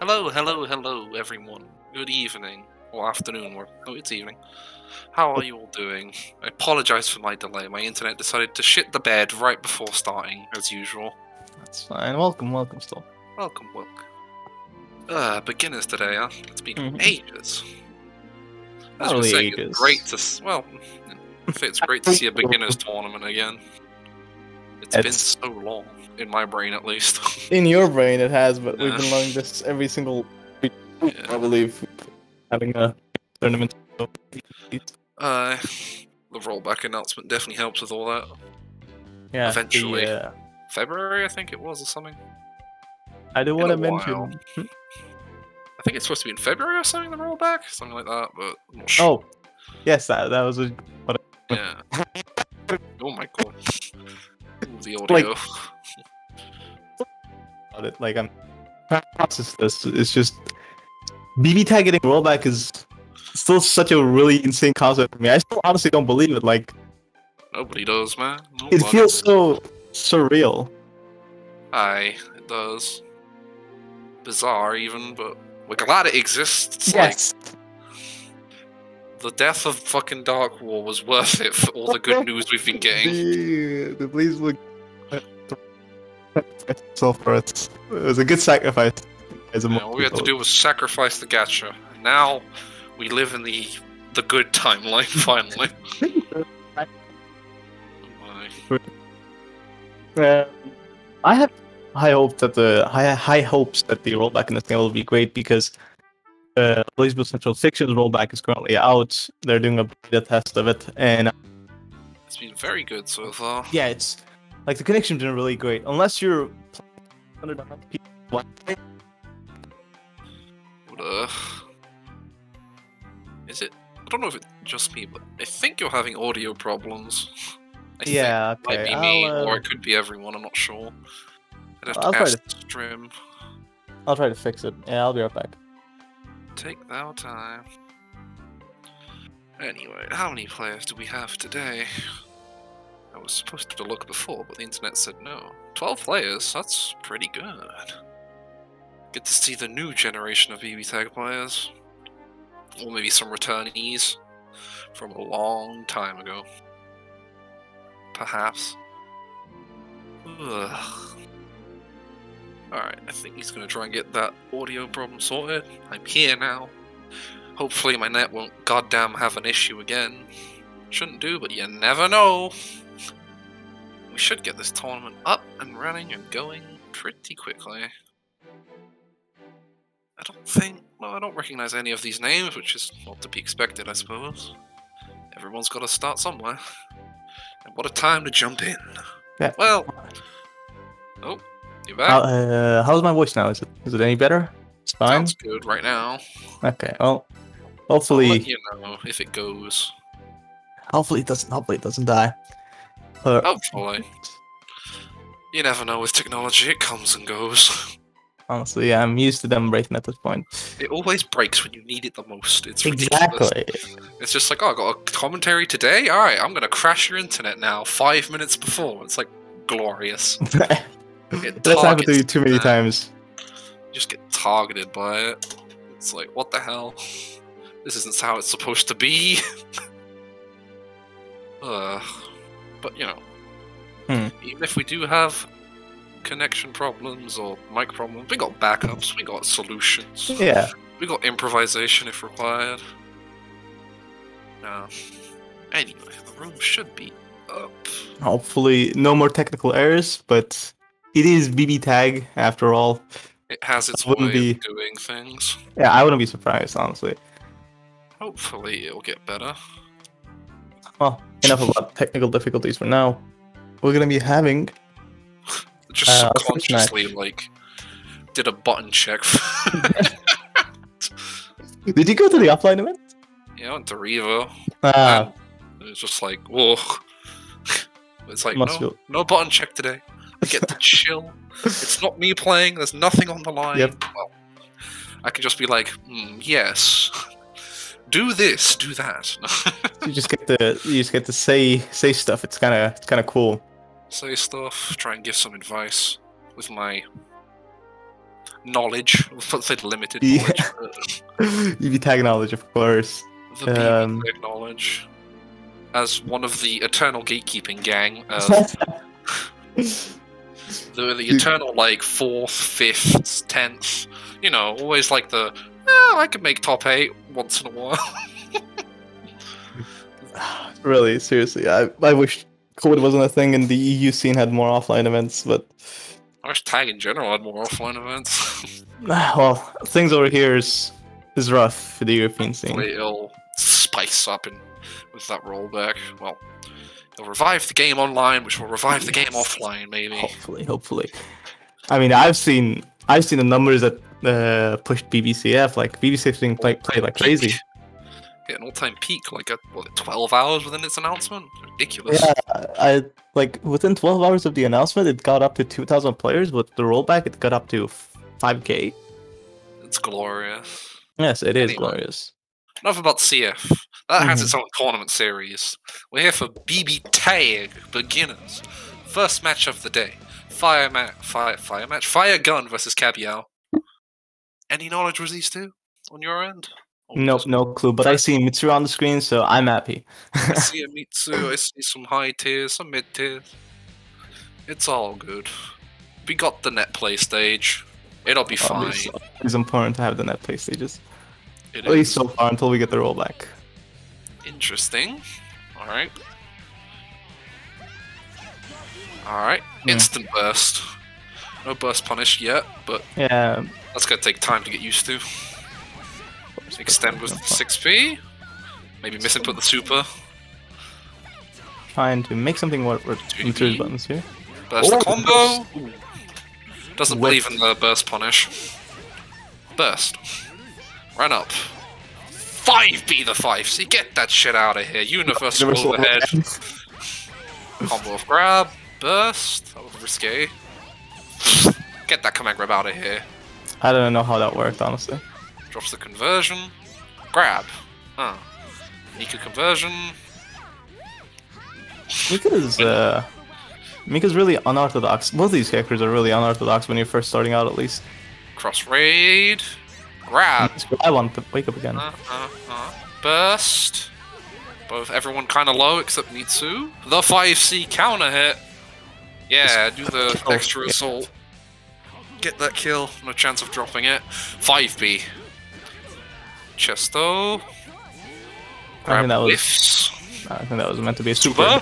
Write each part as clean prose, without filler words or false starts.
Hello, hello, hello, everyone. Good evening, or afternoon, or no, it's evening. How are you all doing? I apologize for my delay. My internet decided to shit the bed right before starting, as usual. That's fine. Welcome, welcome, still. Welcome, welcome. Beginners today, huh? It's been ages. As saying, ages. It's great to, well, it's great to see a beginners tournament again. It's been so long, in my brain at least. In your brain it has, but we've been learning this every single week, I believe, having a tournament. The rollback announcement definitely helps with all that. Yeah. Eventually. The, February, I think it was, or something. I do want to mention... I think it's supposed to be in February or something, the rollback? Something like that, but... I'm not sure. Oh! Yes, that was a... Yeah. Oh my god. The audio. Like I'm trying to process this. It's just BB tag getting rollback is still such a really insane concept for me. I still honestly don't believe it. Like nobody does, man. Nobody. It feels so surreal. Aye, it does. Bizarre, even, but we're glad it exists. Yes. Like, the death of fucking Dark War was worth it for all the good news we've been getting. The BlazBlue Cross. It was a good sacrifice. As a all we had to do was sacrifice the gacha. Now we live in the good timeline finally. Oh my. I have high hopes that the rollback in this game will be great because. Elizabeth Central Six's rollback is currently out. They're doing a beta test of it, and it's been very good so far. Yeah, it's like the connection's been really great. Unless you're is it? I don't know if it's just me, but I think you're having audio problems. I think it might be me, or it could be everyone. I'm not sure. I'll try to fix it. Yeah, I'll be right back. Take thou time. Anyway, how many players do we have today? I was supposed to look before, but the internet said no. 12 players, that's pretty good. Get to see the new generation of BB Tag players. Or maybe some returnees from a long time ago. Perhaps. Ugh. Alright, I think he's going to try and get that audio problem sorted. I'm here now. Hopefully my net won't goddamn have an issue again. Shouldn't do, but you never know. We should get this tournament up and running and going pretty quickly. I don't recognize any of these names, which is not to be expected, I suppose. Everyone's got to start somewhere. And what a time to jump in. Yeah. Well... Oh. You back? How's my voice now? Is it any better? It's fine. Sounds good right now. Okay. Well, hopefully. I'll let you know if it goes. Hopefully it doesn't. Hopefully it doesn't die. Hopefully. You never know with technology; it comes and goes. Honestly, yeah, I'm used to them breaking at this point. It always breaks when you need it the most. It's ridiculous. Exactly. It's just like, oh, I got a commentary today. All right, I'm gonna crash your internet now. 5 minutes before, it's like glorious. That's happened to you too many times. You just get targeted by it. It's like, what the hell? This isn't how it's supposed to be. But, you know, even if we do have connection problems or mic problems, we got backups, we got solutions. Yeah. We got improvisation if required. Anyway, the room should be up. Hopefully, no more technical errors, but... It is BB Tag, after all. It has its way of doing things. Yeah, I wouldn't be surprised, honestly. Hopefully it'll get better. Well, enough about technical difficulties for now. We're going to be having... Just subconsciously, like, did a button check. Did you go to the offline event? Yeah, I went to Revo. It was just like, whoa. It's like, no button check today. I get to chill. It's not me playing. There's nothing on the line. Yep. Well, I can just be like, yes, do this, do that. you just get to say stuff. It's kind of cool. Say stuff. Try and give some advice with my knowledge. Say limited knowledge. EV tag knowledge, of course. The EV tag knowledge. As one of the eternal gatekeeping gang. The eternal, like, 4th, 5th, 10th. You know, always like the, I can make top 8 once in a while. Really, seriously. I wish COVID wasn't a thing and the EU scene had more offline events, but... I wish TAG in general had more offline events. Well, things over here is rough for the European scene. It'll spice up and with that rollback. Well, it'll revive the game online, which will revive the game offline, maybe. Hopefully, hopefully. I mean, I've seen the numbers that pushed BBCF. Like, BBCF being played like crazy. Yeah, an all-time peak, like at, what, 12 hours within its announcement? Ridiculous. Yeah, like within 12 hours of the announcement, it got up to 2,000 players. With the rollback, it got up to 5K. It's glorious. Yes, it is glorious. Enough about CF. That has its own tournament series. We're here for BB Tag Beginners. First match of the day. Firegun versus Cabaio. Any knowledge was these two on your end? Nope, no clue, but I see Mitsu on the screen, so I'm happy. I see a Mitsu, I see some high tiers, some mid tiers. It's all good. We got the net play stage. It'll be fine. It's important to have the net play stages. At least so far, until we get the rollback. Interesting. Alright. Alright, instant burst. No burst punished yet, but yeah, that's going to take time to get used to. Extend with 6P. Maybe miss and put the super. Trying to make something work with through buttons here. Burst the combo! Doesn't believe in the burst punish. Burst. Run up. 5B the 5, see, get that shit out of here. Universal overhead. Combo of grab. Burst. That was risque. Get that command grab out of here. I don't know how that worked, honestly. Drops the conversion. Grab. Huh. Mika conversion. Mika's really unorthodox. Both of these characters are really unorthodox when you're first starting out, at least. Cross raid. Grab. I want to wake up again. Burst. Both everyone kind of low except Mitsu. The 5C counter hit. Yeah, do the extra assault. Get that kill. No chance of dropping it. 5B. Chesto. Grab whiffs. I think that was meant to be a super.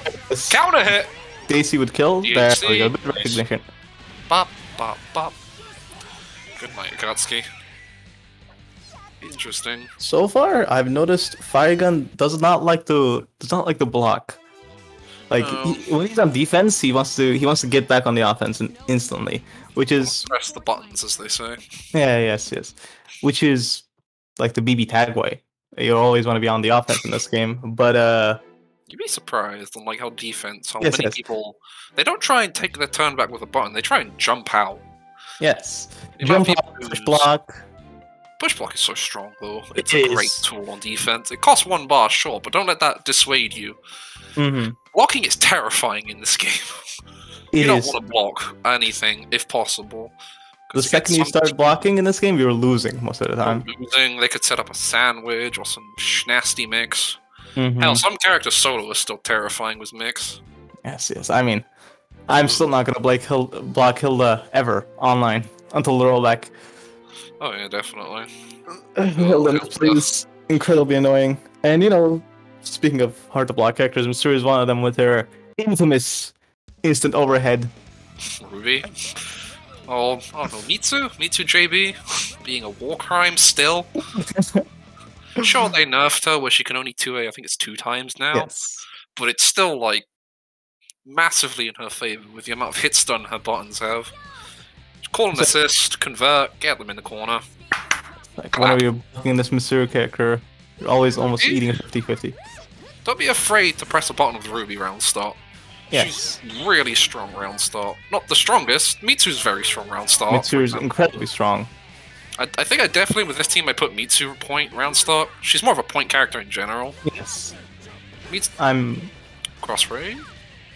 Counter hit. Daisy would kill. DHC. There we go. Bit of recognition. Bop, bop, bop. Good night, Akatsuki. Interesting. So far, I've noticed Firegun does not like to block. Like when he's on defense, he wants to get back on the offense instantly, which is press the buttons, as they say. Yeah, yes, which is like the BB Tag way. You always want to be on the offense in this game, but you'd be surprised on like how defense, how many people they don't try and take their turn back with a button. They try and jump out. Yes, jump out, push block. Push block is so strong, though. It's a great tool on defense. It costs 1 bar, sure, but don't let that dissuade you. Blocking is terrifying in this game. You don't want to block anything, if possible. The second you start blocking in this game, you're losing most of the time. They could set up a sandwich or some nasty mix. Hell, some character solo is still terrifying with mix. Yes. I mean, I'm still not going to block Hilda ever online until the rollback. Oh yeah, definitely. Hilda's incredibly annoying. And you know, speaking of hard to block characters, Mitsuri is one of them with her infamous instant overhead. Ruby. Oh, I don't know, Mitsu JB, being a war crime still. Sure, they nerfed her where she can only 2A, I think it's 2 times now. Yes. But it's still like massively in her favor with the amount of hit stun her buttons have. Call an assist, convert, get them in the corner. Like, whenever you're blocking this Mitsuri character, you're always almost eating a 50-50. Don't be afraid to press a button with Ruby round start. Yes. She's really strong round start. Not the strongest, Mitsu's very strong round start. Mitsu's incredibly strong. I think I definitely, with this team, I put Mitsu point round start. She's more of a point character in general. Yes. Cross raid?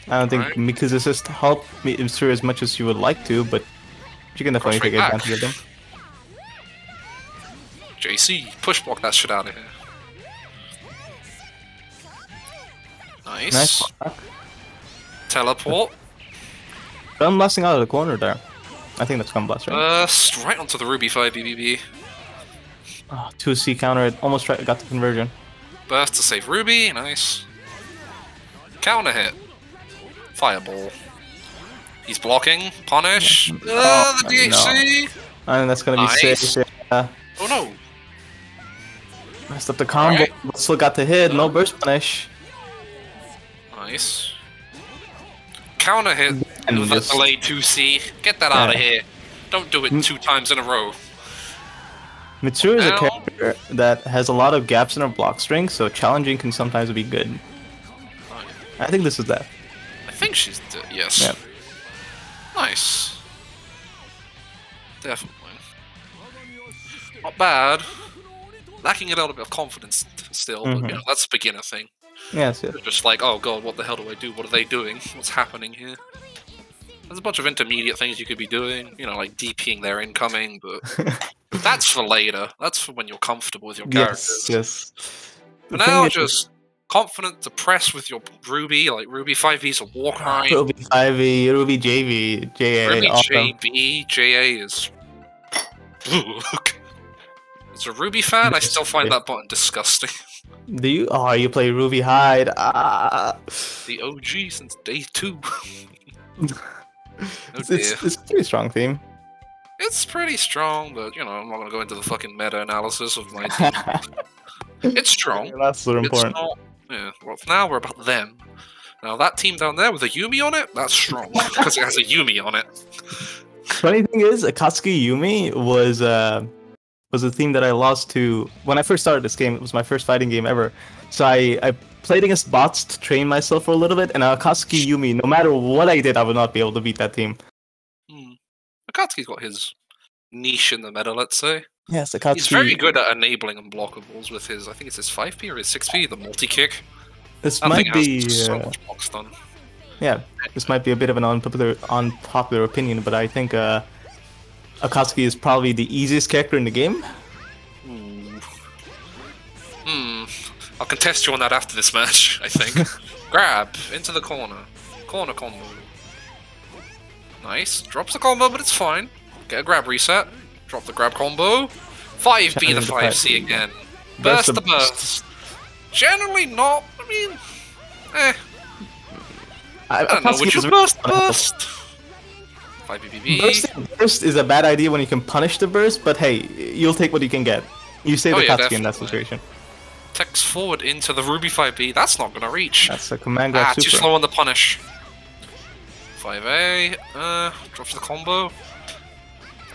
I don't think Mika's assist helped Mitsuri as much as you would like to, but you can definitely take advantage of them. JC, push block that shit out of here. Nice. Nice block. Teleport. Gunblasting out of the corner there. I think that's Gunblast, right? Right onto the Ruby Fire BBB. Oh, 2C counter, it almost got the conversion. Burst to save Ruby, nice. Counter hit. Fireball. He's blocking. Punish. Yeah. Oh, the DHC! No. And that's gonna be nice. Safe, yeah. Oh no! Messed up the combo, right. Still got the hit, no burst punish. Nice. Counter hit with that delay 2C. Get that out of here. Don't do it 2 times in a row. Mitsuru is a character that has a lot of gaps in her block string, so challenging can sometimes be good. Right. I think this is that. I think she's dead, yes. Yeah. Nice. Definitely. Not bad. Lacking a little bit of confidence still, but you know, that's a beginner thing. Yeah, that's it. They're just like, oh god, what the hell do I do? What are they doing? What's happening here? There's a bunch of intermediate things you could be doing, you know, like DPing their incoming, but that's for later. That's for when you're comfortable with your characters. Yes, yes. But now just confident to press with your Ruby, like Ruby 5E's a war crime. Ruby 5E, Ruby JV, JA. Ruby JB, JA is... As a Ruby fan, I still find that button disgusting. Do you? Oh, you play Ruby Hide. Ah. The OG since day 2. It's a pretty strong theme. It's pretty strong, but you know, I'm not gonna go into the fucking meta analysis of my team. It's strong. Yeah, that's so important. Not, yeah, well, now we're about them. Now that team down there with a Yumi on it, that's strong because it has a Yumi on it. Funny thing is, Akatsuki Yumi was a theme that I lost to when I first started this game. It was my first fighting game ever, so I played against bots to train myself for a little bit, and Akatsuki Yumi, no matter what I did, I would not be able to beat that team. Akatsuki's got his niche in the meta, let's say. Yes, Akatsuki. He's very good at enabling unblockables with his, I think it's his 5P or his 6P, the multi-kick. This might be... so much block stun. Yeah, this might be a bit of an unpopular opinion, but I think Akatsuki is probably the easiest character in the game. I'll contest you on that after this match, I think. Grab, into the corner. Corner combo. Nice. Drops the combo, but it's fine. Get a grab reset. Drop the grab combo. 5B the 5C again. Burst the burst. Generally not, I mean... eh. I don't know, would you burst the burst? 5BBB. Burst is a bad idea when you can punish the burst, but hey, you'll take what you can get. You save Akatsuki in that situation. Text forward into the Ruby 5B. That's not gonna reach. That's a command grab super. Too slow on the punish. 5A. Drops the combo.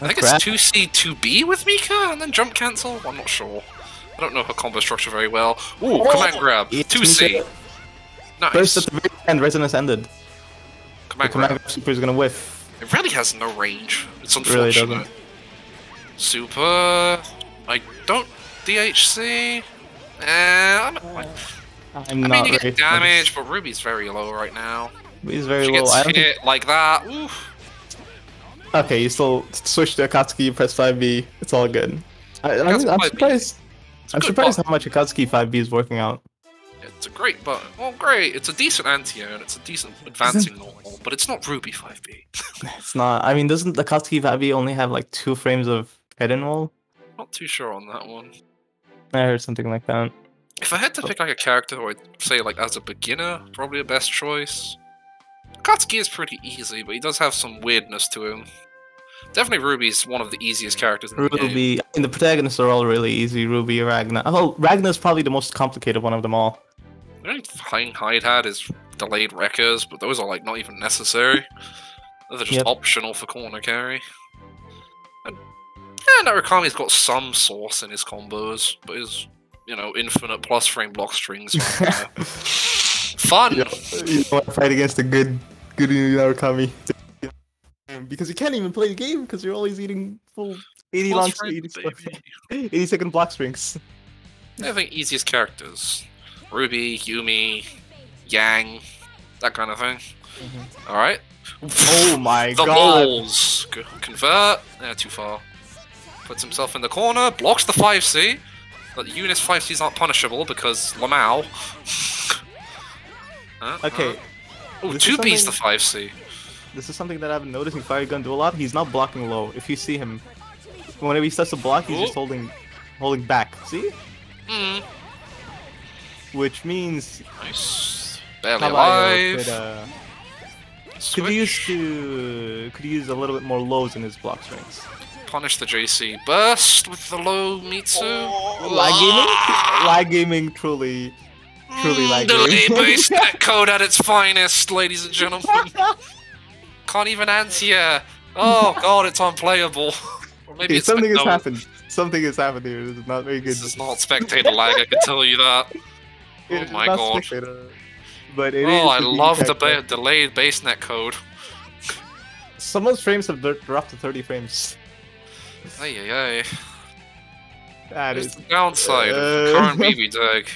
I think it's 2C, 2B with Mika, and then jump cancel. I'm not sure. I don't know her combo structure very well. Ooh, command grab. 2C. Nice. First at the very end, resonance ended. Command grab super is gonna whiff. It really has no range. It's unfortunate. It really doesn't. Super. I don't DHC. I mean, you get damage, but Ruby's very low right now. Ruby's very low. I don't think... like that. Oof. Okay, you still switch to Akatsuki, you press 5B. It's all good. I'm surprised. I'm surprised how much Akatsuki 5B is working out. It's a great button. Well, great. It's a decent anti-air and it's a decent advancing normal, but it's not Ruby 5B. It's not. I mean, doesn't Akatsuki 5B only have like 2 frames of head and roll? Not too sure on that one. I heard something like that. If I had to pick like a character who I'd say like as a beginner, probably a best choice. Akatsuki is pretty easy, but he does have some weirdness to him. Definitely Ruby's one of the easiest characters in the game. Ruby, and the protagonists are all really easy. Ruby, Ragna. Oh, Ragna's probably the most complicated one of them all. The only thing Hyde had is delayed wreckers, but those are like not even necessary. Those are just optional for corner carry. Yeah, Narukami's got some sauce in his combos, but his, you know, infinite plus frame block strings are fun! You don't want to fight against a good Narukami. Because you can't even play the game, because you're always eating full 80 long strings, 80-second block strings. I think easiest characters. Ruby, Yumi, Yang, that kind of thing. Alright. Oh my god! The balls! Convert? Yeah, too far. Puts himself in the corner, blocks the 5C. But the Eunice 5Cs aren't punishable because Lamau. Okay. Oh, two beats the 5C. This is something that I've been noticing Firegun do a lot. He's not blocking low. If you see him, whenever he starts to block, he's just holding back. See? Mm. Which means... Nice. Barely alive. Could use a little bit more lows in his block strengths. Punish the JC. Burst with the low Mitsu. Oh, lag gaming? Lag gaming, truly lag gaming. Delay-based stat code at its finest, ladies and gentlemen. Can't even anti-air. Oh god, it's unplayable. Or maybe it's something has happened. Something has happened here. This is not very good. This is not spectator lag. I can tell you that. It oh my god. Spectator, but it is. I love the delayed basenet code. Someone's frames have dropped to 30 frames. Ay ay ay. That is the downside of the current BB tag.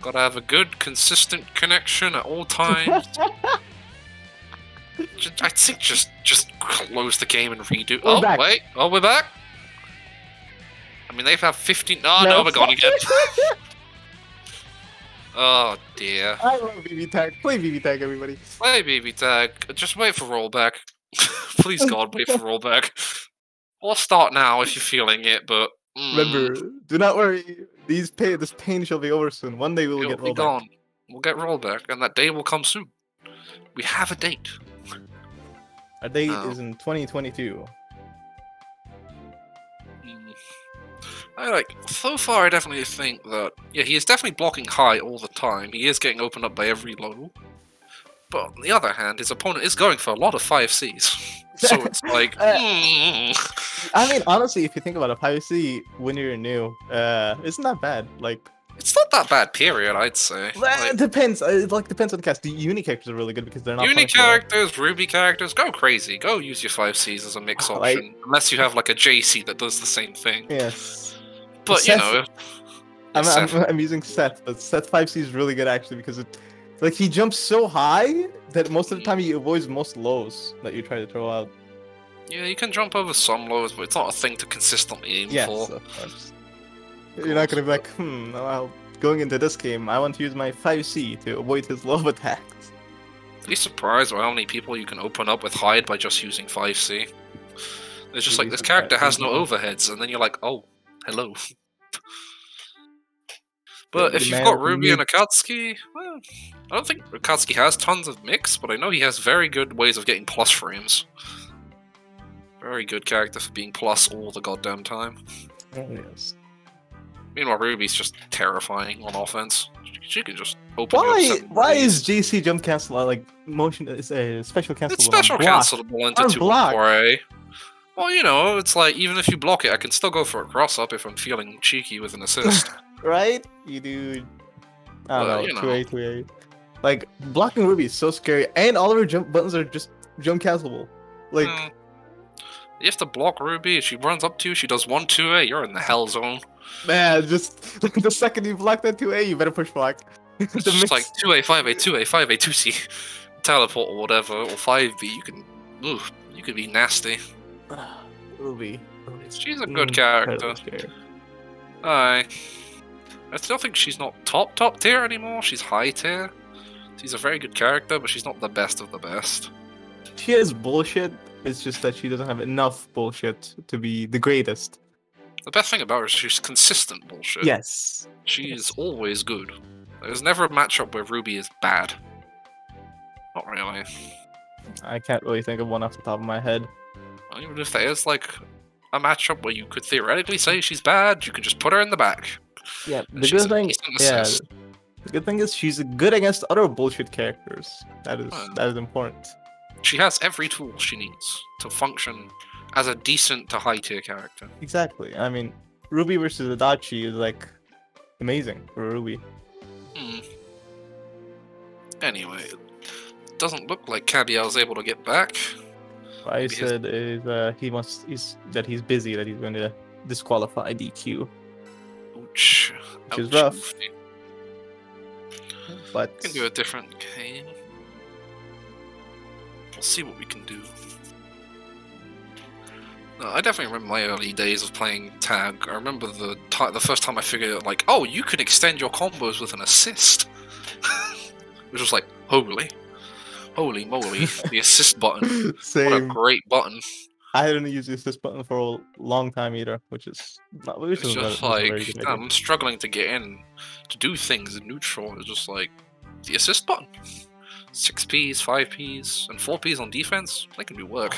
Gotta have a good, consistent connection at all times. I think just close the game and redo. We're back. Wait. Oh, we're back. I mean, they've had 15. Oh, no, we're gone again. Oh, dear. I love BB Tag. Play BB Tag, everybody. Play BB Tag. Just wait for rollback. Please, God, wait for rollback. Or start now if you're feeling it, but... Remember, do not worry. This pain shall be over soon. One day we'll get rollback. It'll be gone. We'll get rollback, and that day will come soon. We have a date. Our date is in 2022. So far I definitely think that, yeah, he is definitely blocking high all the time. He is getting opened up by every low. But on the other hand, his opponent is going for a lot of 5Cs. So it's like... I mean, honestly, if you think about a 5C when you're new, it's not bad. Like... It's not that bad, period, I'd say. Like, it depends. It depends on the cast. The uni characters are really good because they're not... Uni characters, Ruby characters, go crazy. Go use your 5Cs as a mix option. Unless you have, like, a JC that does the same thing. Yes. But, you know... I'm using Seth, but Seth 5C is really good, actually, because it... Like, he jumps so high that most of the time he avoids most lows that you try to throw out. Yeah, you can jump over some lows, but it's not a thing to consistently aim for. Yes, of course. You're not gonna be like, well, going into this game, I want to use my 5C to avoid his low attacks. You'd be surprised by how many people you can open up with hide by just using 5C. It's just like, this character has no overheads, and then you're like, oh, hello. But if you've got Ruby and Akatsuki, well, I don't think Akatsuki has tons of mix, but I know he has very good ways of getting plus frames. Very good character for being plus all the goddamn time. Oh, yes. Meanwhile, Ruby's just terrifying on offense. She can just open. Why is JC jump cancel like motion? It's a special cancelable. It's special cancelable into 2.4A. Well, you know, it's like even if you block it, I can still go for a cross up if I'm feeling cheeky with an assist. Right? You do. I don't know. 2A, 2A. Like blocking Ruby is so scary, and all of her jump buttons are just jump cancelable. Like. You have to block Ruby, if she runs up to you, she does 1 2A, you're in the hell zone. Man, just like, the second you block that 2A, you better push block. It's just like 2A, 5A, 2A, 5A, 2C, teleport or whatever, or 5B, you can be nasty. Ruby. She's a good character. I still think she's not top tier anymore, she's high tier. She's a very good character, but she's not the best of the best. She is bullshit. It's just that she doesn't have enough bullshit to be the greatest. The best thing about her is she's consistent bullshit. Yes. She is always good. There's never a matchup where Ruby is bad. Not really. I can't really think of one off the top of my head. Even if there is, like, a matchup where you could theoretically say she's bad, you can just put her in the back. Yeah, the good thing is she's good against other bullshit characters. That is important. She has every tool she needs to function as a decent to high-tier character. Exactly. I mean, Ruby versus Adachi is, like, amazing for Ruby. Anyway, it doesn't look like Cabaio is able to get back. What I said is he's busy, that he's going to disqualify DQ. Ouch. Which is rough. But... We can do a different game. We'll see what we can do. I definitely remember my early days of playing tag. I remember the first time I figured out, like, oh, you can extend your combos with an assist. Which was like, holy moly, the assist button. Same. What a great button. I didn't use the assist button for a long time either, which is not, which it's just like, I'm struggling to get in to do things in neutral. It's just like, the assist button. 6Ps, 5Ps, and 4Ps on defense, they can do work.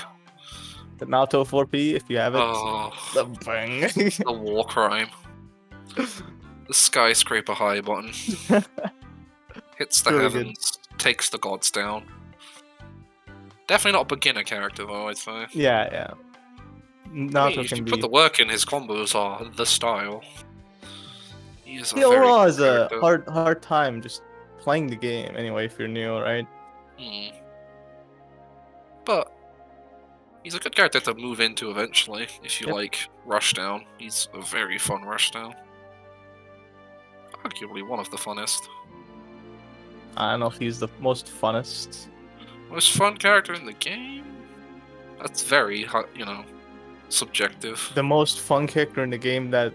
The Naoto 4P, if you have it. Oh, the bang. The war crime. The skyscraper high button. Hits the heavens, takes the gods down. Definitely not a beginner character, though, I'd say. Yeah, yeah. Naoto can be... put the work in, his combos are the style. He is a overall is a hard time just playing the game, anyway, if you're new, right? Mm. But he's a good character to move into eventually, if you like Rushdown. He's a very fun Rushdown. Arguably one of the funnest. I don't know if he's the most funnest. Most fun character in the game? That's very, you know, subjective. The most fun character in the game that...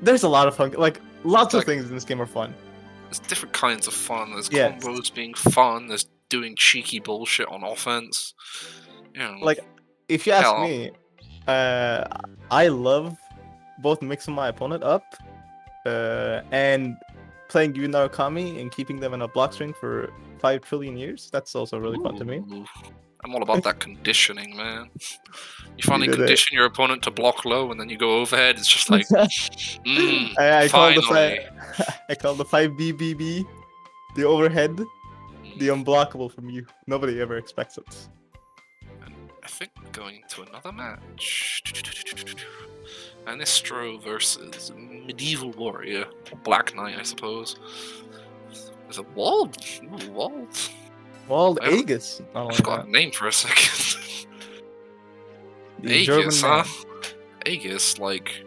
There's a lot of fun, like, lots of things in this game are fun. There's different kinds of fun. There's combos being fun, there's doing cheeky bullshit on offense. You know, like, if you ask me, I love both mixing my opponent up and playing Yu Narukami and keeping them in a block string for 5 trillion years. That's also really fun to me. I'm all about that conditioning, man. You finally condition your opponent to block low and then you go overhead. It's just like, I call the 5BBB, the overhead, the unblockable from you. Nobody ever expects it. I think going to another match. Anistro versus Midevalwarrior. Black Knight, I suppose. Is it Wald? Ooh, Wald. Wald Aegis. I forgot the name for a second. Aegis, huh? Aegis, like...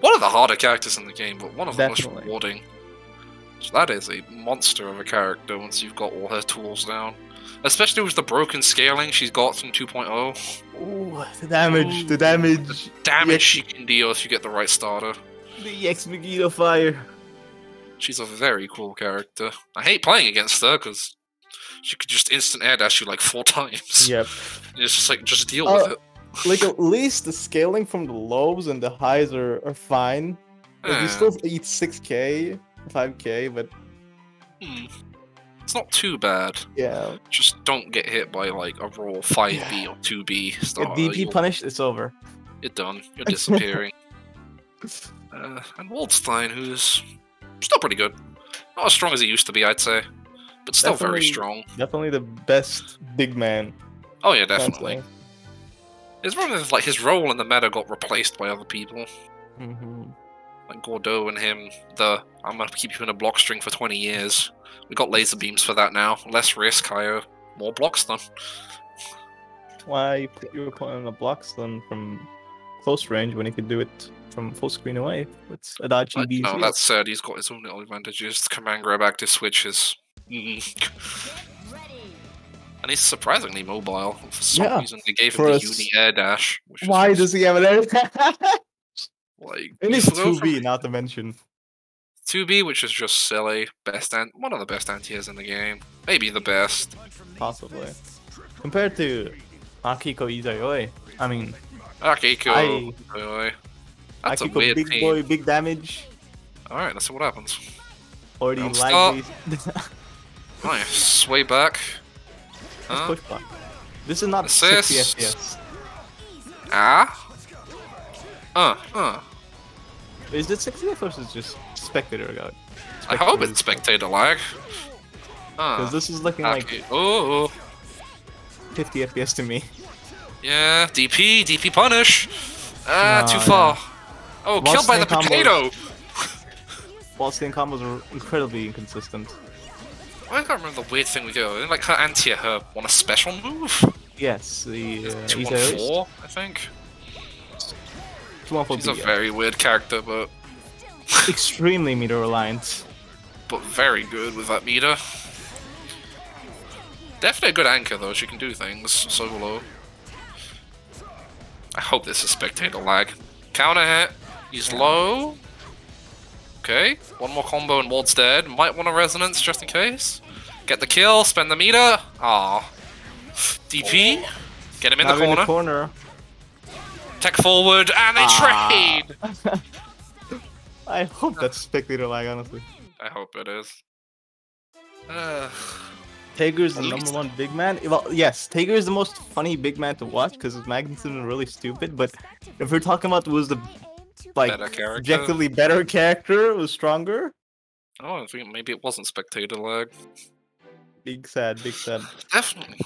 One of the harder characters in the game, but one of the most rewarding. So that is a monster of a character once you've got all her tools down. Especially with the broken scaling she's got from 2.0. Ooh, the damage she can deal if you get the right starter. The ex Megiddo fire. She's a very cool character. I hate playing against her because she could just instant air dash you like 4 times. Yep. And it's just like, just deal with it. Like, at least the scaling from the lows and the highs are fine. Like, you still eat 6k, 5k, but... It's not too bad. Yeah. Just don't get hit by like a raw 5B or 2B star. If DP punished, it's over. You're done. You're disappearing. And Waldstein, who's still pretty good. Not as strong as he used to be, I'd say. But still very strong. Definitely the best big man. Oh yeah, definitely. It's one of like his role in the meta got replaced by other people. Mm-hmm. Like Gordeaux and him, I'm gonna keep you in a block string for 20 years. We got laser beams for that now. Less risk, higher, more block stun. Why put your opponent in a block stun from close range when he could do it from full screen away? It's a dodgy BZ. No, that said, he's got his own little advantages. Command grab, active switches. And he's surprisingly mobile. For some reason, they gave him the uni air dash. Why does he have an air dash? Like, it is 2B, not to mention 2B, which is just silly. One of the best anti-airs in the game, maybe the best, possibly compared to Akihiko Izayoi. I mean, Akihiko Izayoi. That's Akihiko, a weird big team. Boy, big damage. All right, let's see what happens. Already likely. Nice sway back. Huh? Push back. This is not assist. 60 FPS. Ah. Is it 60 FPS or is it just spectator lag? I hope it's spectator lag. Because this is looking like 50 FPS to me. Yeah, DP punish. Too far. Yeah. Oh, killed by the potato! Wall skin combos are incredibly inconsistent. I can't remember the weird thing we go. Like her anti-air, her won a special move? Yes, the 214, I think. She's a very weird character, but extremely meter reliant. But very good with that meter. Definitely a good anchor, though. She can do things solo. I hope this is spectator lag. Counter hit. He's low. Okay. One more combo and Ward's dead. Might want a resonance just in case. Get the kill. Spend the meter. Ah. DP. Get him in the corner. Tech forward, and they trade! I hope that's spectator lag, honestly. I hope it is. Tager's the number one big man. Well, yes, Tager is the most funny big man to watch because his magnitude is really stupid, but if we're talking about was the objectively better character, was stronger. Oh, I think maybe it wasn't spectator lag. Big sad, big sad. Definitely.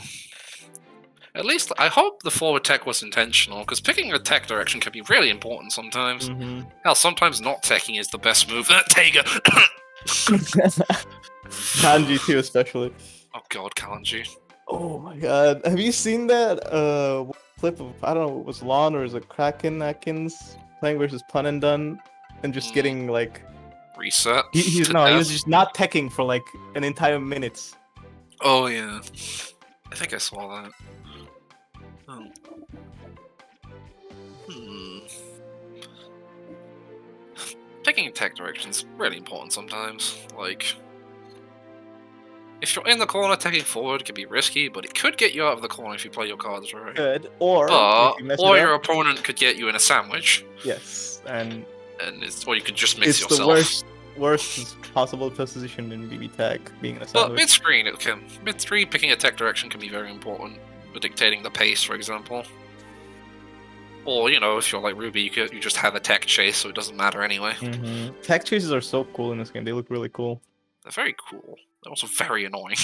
At least, I hope the forward tech was intentional, because picking a tech direction can be really important sometimes. Mm-hmm. Hell, sometimes not teching is the best move. Tager! Kanji too, especially. Oh god, Kanji. Oh my god. Have you seen that clip of, I don't know, it was Lon or is it Kraken Atkins playing versus Pun and Dun? And just getting, like... Reset? He was just not teching for, like, an entire minute. Oh yeah. I think I saw that. Picking attack directions really important sometimes. Like, if you're in the corner, attacking forward can be risky, but it could get you out of the corner if you play your cards right. Good, or your opponent could get you in a sandwich. Yes, and it's, or you could just mix yourself. It's the worst possible position in BB tech, being in a sandwich. But mid-screen, it can. Mid-3, picking attack direction can be very important. For dictating the pace, for example. Or, you know, if you're like Ruby, you just have a tech chase, so it doesn't matter anyway. Mm-hmm. Tech chases are so cool in this game. They look really cool. They're very cool. They're also very annoying.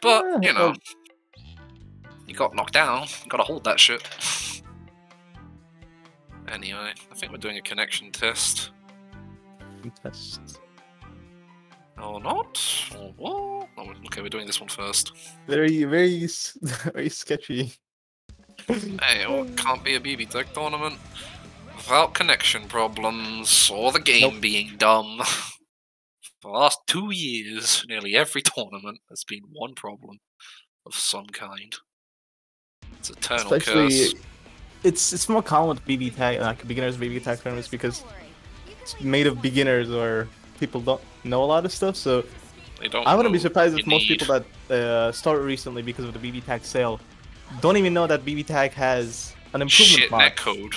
But, yeah, you know, you got knocked down. You gotta hold that shit. Anyway, I think we're doing a connection test. Or not? Or what? Oh, okay, we're doing this one first. Very, very, very sketchy. Hey, well, it can't be a BB Tech tournament without connection problems or the game being dumb. For the last 2 years, nearly every tournament has been one problem of some kind. It's eternal curse. It's more common with BB Tech, like beginners BB Tech tournaments, because it's made of beginners or people don't know a lot of stuff, so I wouldn't be surprised if most people that started recently because of the BB Tag sale don't even know that BB Tag has an improvement mod. Shit netcode.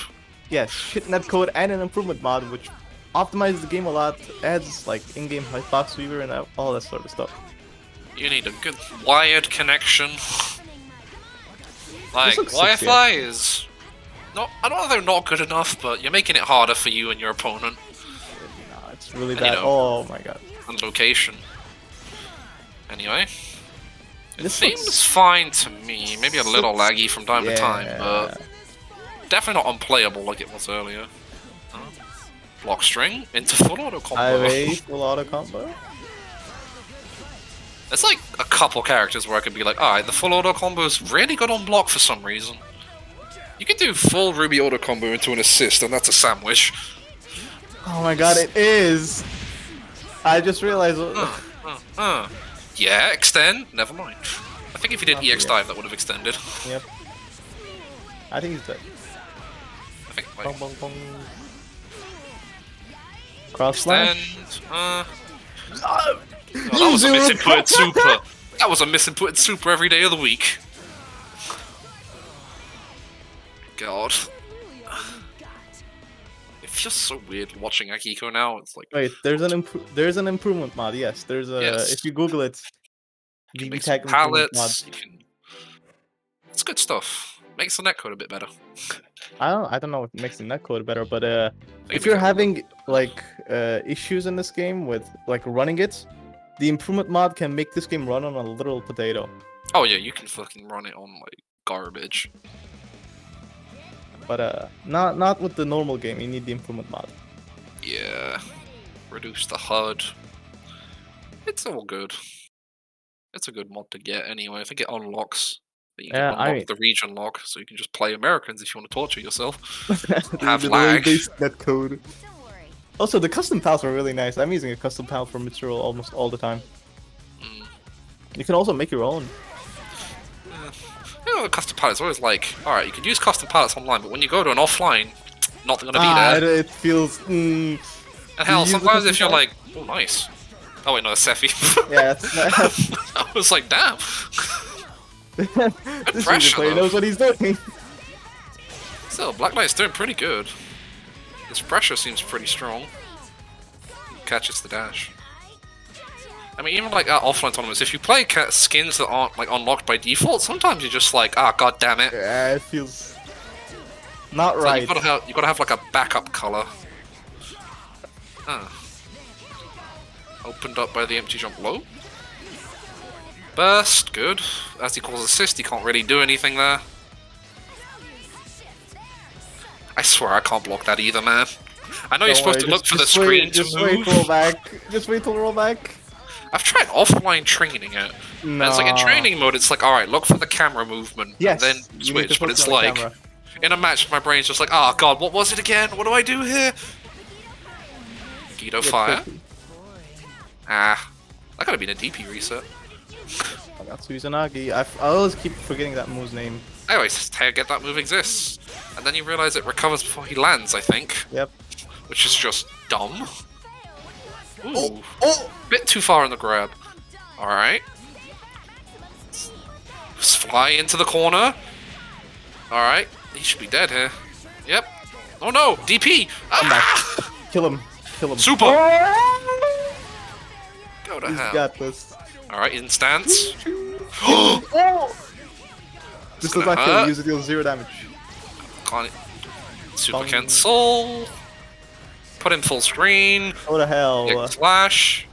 Yes, shit netcode and an improvement mod, which optimizes the game a lot, adds like in-game hitbox weaver and all that sort of stuff. You need a good wired connection. Like, Wi-Fi is not, I don't know if they're not good enough, but you're making it harder for you and your opponent. No, it's really bad. You know, oh my god. And location. Anyway, it seems fine to me. Maybe a little laggy from time to time, but definitely not unplayable like it was earlier. Block string into full auto combo. Full auto combo. There's like a couple characters where I could be like, alright, the full auto combo is really good on block for some reason. You could do full Ruby auto combo into an assist, and that's a sandwich. Oh my god, it is! I just realized. Yeah, extend? Never mind. I think if he did EX dive, that would have extended. Yep. I think he's dead. I think, like... Cross slash? Oh, that was a misinputted super! That was a misinputted super every day of the week! God. It feels so weird watching Akihiko now. It's like, wait, there's an improvement mod. Yes, there's a. Yes. If you Google it, you can make palettes. You can... It's good stuff. Makes the netcode a bit better. I don't know what makes the netcode better, but if you're having like issues in this game with like running it, the improvement mod can make this game run on a literal potato. Oh yeah, you can fucking run it on like garbage. But not with the normal game. You need the improvement mod. Yeah, reduce the HUD. It's all good. It's a good mod to get anyway. I think it unlocks. You can unlock the region lock, so you can just play Americans if you want to torture yourself. Have lag. That code. Also, the custom pals are really nice. I'm using a custom pal for Mitsuruel almost all the time. You can also make your own. with custom palettes, always like, alright, you could use custom palettes online, but when you go to an offline, nothing gonna be there. It feels. And hell, sometimes if you're like, oh, nice. Oh wait, no, that's Sephy. Yeah, that's nice. I was like, damn. This player knows what he's doing. Still, Black Knight's doing pretty good. His pressure seems pretty strong. He catches the dash. I mean, even like offline tournaments, if you play skins that aren't like unlocked by default, sometimes you're just like, ah, god damn it. Yeah, it feels not right. Like you gotta have like a backup color. Huh. Opened up by the empty jump low. Burst, good. As he calls assist, he can't really do anything there. I swear I can't block that either, man. I know you're supposed to look for the screen to move. Wait till rollback. Just wait till rollback. I've tried offline training it. No. And it's like in training mode, it's like, alright, look for the camera movement, and then switch. But it's like, in a match, my brain's just like, oh god, what was it again? What do I do here? Guido fire. Ah, that could have been a DP reset. I got Suzanagi. I always keep forgetting that move's name. I always get that move exists. And then you realize it recovers before he lands, I think. Yep. Which is just dumb. Ooh. Oh, oh! Bit too far on the grab. Alright. Just fly into the corner. Alright. He should be dead here. Yep. Oh no! DP! Ah! Kill him. Kill him. Super! Go to hell. He's got this. Alright, in stance. This looks like he'll use it, deal 0 damage. Can't. Super cancel. Put him full screen. What the hell? Big flash.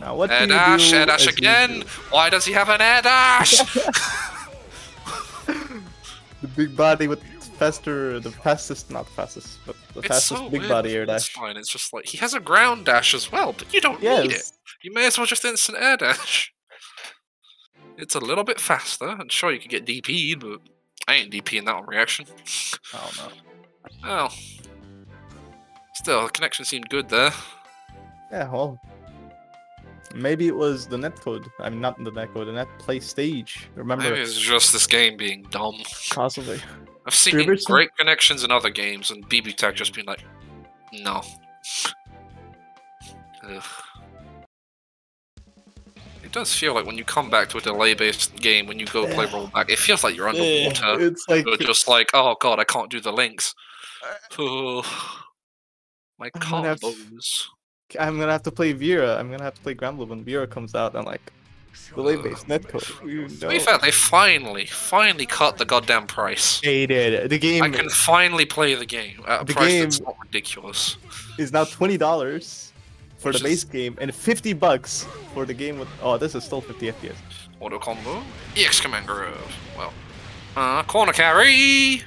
Now what air dash, air dash again. Why does he have an air dash? The big body with the fastest big body air dash. It's fine. It's just like he has a ground dash as well, but you don't need it. You may as well just instant air dash. It's a little bit faster. I'm sure you could get DP'd, but I ain't DPing that on reaction. Oh no. Oh. Still, the connection seemed good there. Yeah, well, maybe it was the netcode. I mean, not the netcode, the netplay stage. Remember, maybe it's just this game being dumb. Possibly. I've seen great connections in other games, and BB Tech just being like, no. Ugh. It does feel like when you come back to a delay-based game, when you go play rollback, it feels like you're underwater. Yeah, it's like you're just like, oh god, I can't do the links. My combos. I'm gonna have to play Vera. I'm gonna have to play Granblue when Vera comes out and like delay-based netcode. You know. To be fair, they finally cut the goddamn price. They did. The game. I can finally play the game at a price that's not ridiculous. It's now $20 for the base game and $50 for the game with. Oh, this is still 50 FPS. Auto combo. EX command grove. Well, corner carry.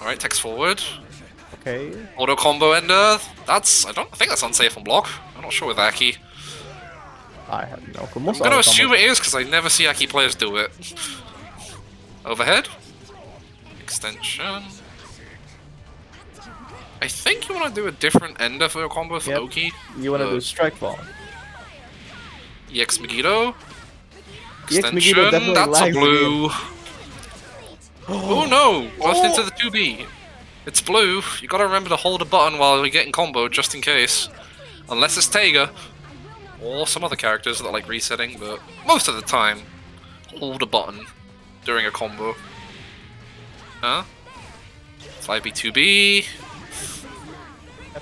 All right, text forward. Okay. Auto combo ender. That's I think that's unsafe on block. I'm not sure with Aki. I have no clue. I'm gonna assume it is because I never see Aki players do it. Overhead. Extension. I think you want to do a different ender for your combo for Oki. You want to do strike ball. EX Megiddo. Extension. That's a blue. Oh no! Burst into the 2B. It's blue, you gotta remember to hold a button while you're getting comboed, just in case. Unless it's Tager, or some other characters that are like resetting, but most of the time, hold a button during a combo. Huh? 5B2B.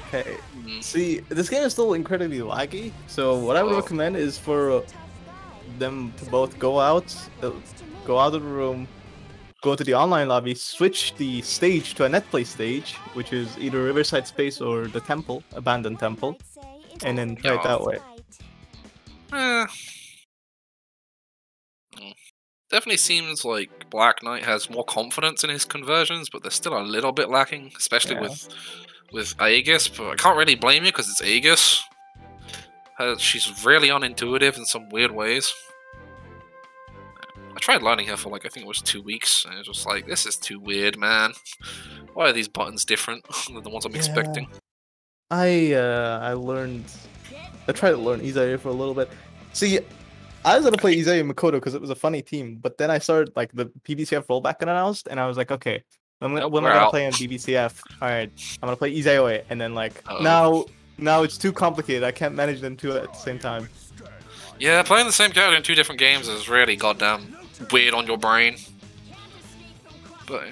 Okay, see, this game is still incredibly laggy, so what I would recommend is for them to both go out of the room, go to the online lobby, switch the stage to a netplay stage, which is either Riverside Space or the temple, abandoned temple, and then try it that way. Definitely seems like Black Knight has more confidence in his conversions, but they're still a little bit lacking, especially with Aegis. But I can't really blame you because it's Aegis. She's really unintuitive in some weird ways. I tried learning her for like, I think it was 2 weeks, and it was just like, this is too weird, man. Why are these buttons different than the ones I'm expecting? I tried to learn Izaya for a little bit. See, I was going to play Izai and Makoto because it was a funny team, but then I started, like, the BBCF rollback announced, and I was like, okay, when am I going to play on BBCF? All right, I'm going to play Izai, and then, like, now it's too complicated. I can't manage them two at the same time. Yeah, playing the same character in two different games is really goddamn weird on your brain. But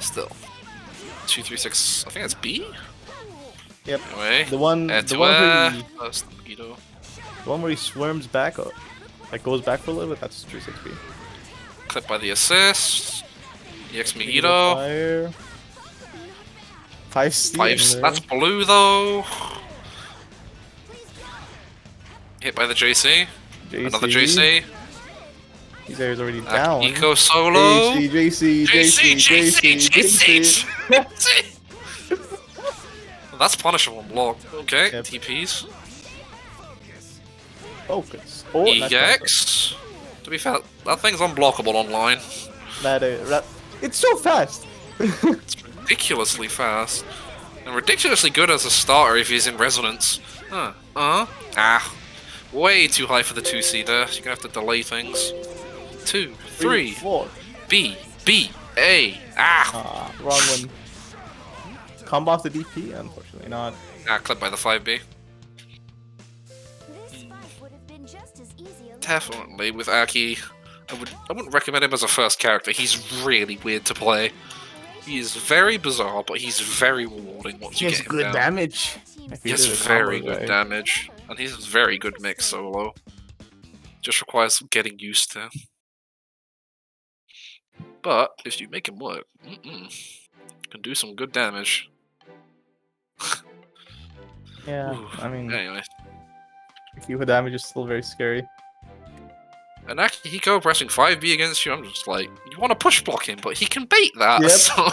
still, 236. I think that's B. Yep. Anyway, the one where he swarms back, or, like, goes back for a little bit. That's 360. Clipped by the assist. EX Migito. 5. That's blue though. Hit by the JC. Another JC. He's already down. Eco solo. JC. That's punishable block. Okay. Yep. TPs. Focus. Oh, EX. To be fair, that thing's unblockable online. That it's so fast. It's ridiculously fast. And ridiculously good as a starter if he's in resonance. Way too high for the two-seater. You're gonna have to delay things. 2, 3, 4. B, A. Wrong one. Combo off the DP, unfortunately not. Clipped by the 5B. Definitely with Aki. I wouldn't recommend him as a first character. He's really weird to play. He is very bizarre, but he's very rewarding once you get him down. He has good damage. He has very good damage. And he's a very good mix solo. Just requires some getting used to. But if you make him work, can do some good damage. Yeah, I mean, anyway, Akiba damage is still very scary. And Akihiko pressing 5B against you, I'm just like, you want to push block him, but he can bait that, so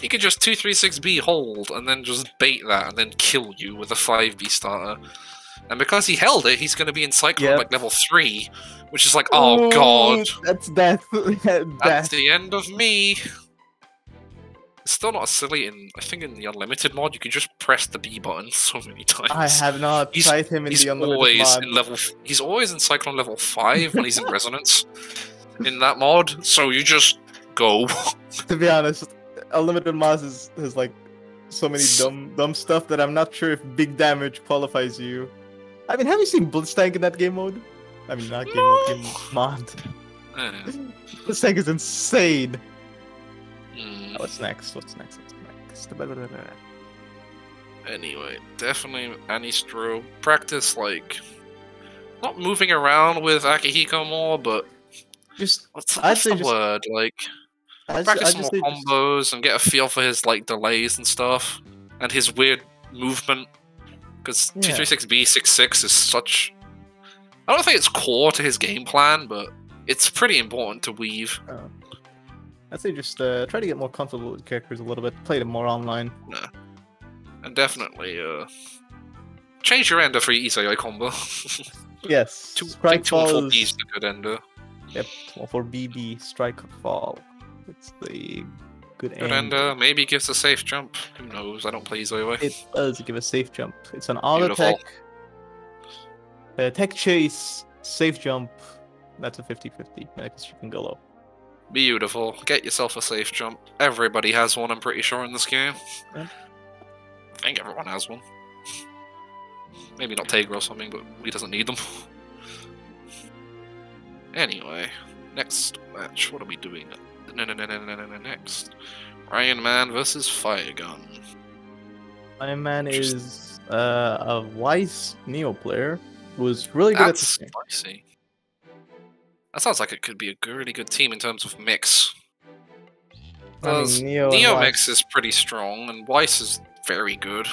he can just 2, 3, 6B hold, and then just bait that, and then kill you with a 5B starter. And because he held it, he's going to be in Cyclone, like, level 3, which is like, oh god. That's death. That's the end of me. It's still not as silly in, I think in the Unlimited mod, you can just press the B button so many times. I have not tried him in the Unlimited mod. He's always in Cyclone level 5 when he's in Resonance in that mod, so you just go. To be honest, Unlimited mod is like so many dumb stuff that I'm not sure if big damage qualifies you. I mean, have you seen Blitztank in that game mode? I mean, not game mode, game mod. Blitztank is insane. What's next? Anyway, definitely Anistro. Practice, like, not moving around with Akihiko more, but just what's the word? Like, practice some more combos and get a feel for his, like, delays and stuff, and his weird movement. Because 236B66 is such, I don't think it's core to his game plan, but it's pretty important to weave. I'd say just try to get more comfortable with characters a little bit, play them more online. Yeah. And definitely change your ender for your Izai combo. Yes. Strike Fall. 2 and 4B is the good ender. Yep, 4BB, Strike Fall. It's the good ender. Maybe gives a safe jump. Who knows? I don't play Izai. It does give a safe jump. It's an auto tech. Tech chase, safe jump. That's a 50-50. Next, you can go low. Beautiful. Get yourself a safe jump. Everybody has one, I'm pretty sure, in this game. Yeah. I think everyone has one. Maybe not Tager or something, but he doesn't need them. Anyway, next match. What are we doing? Next. Ryanman versus Firegun. Ryanman is a Weiss Neo player who's really good at this game. Spicy. That sounds like it could be a really good team in terms of mix. I mean, Neo mix is pretty strong, and Weiss is very good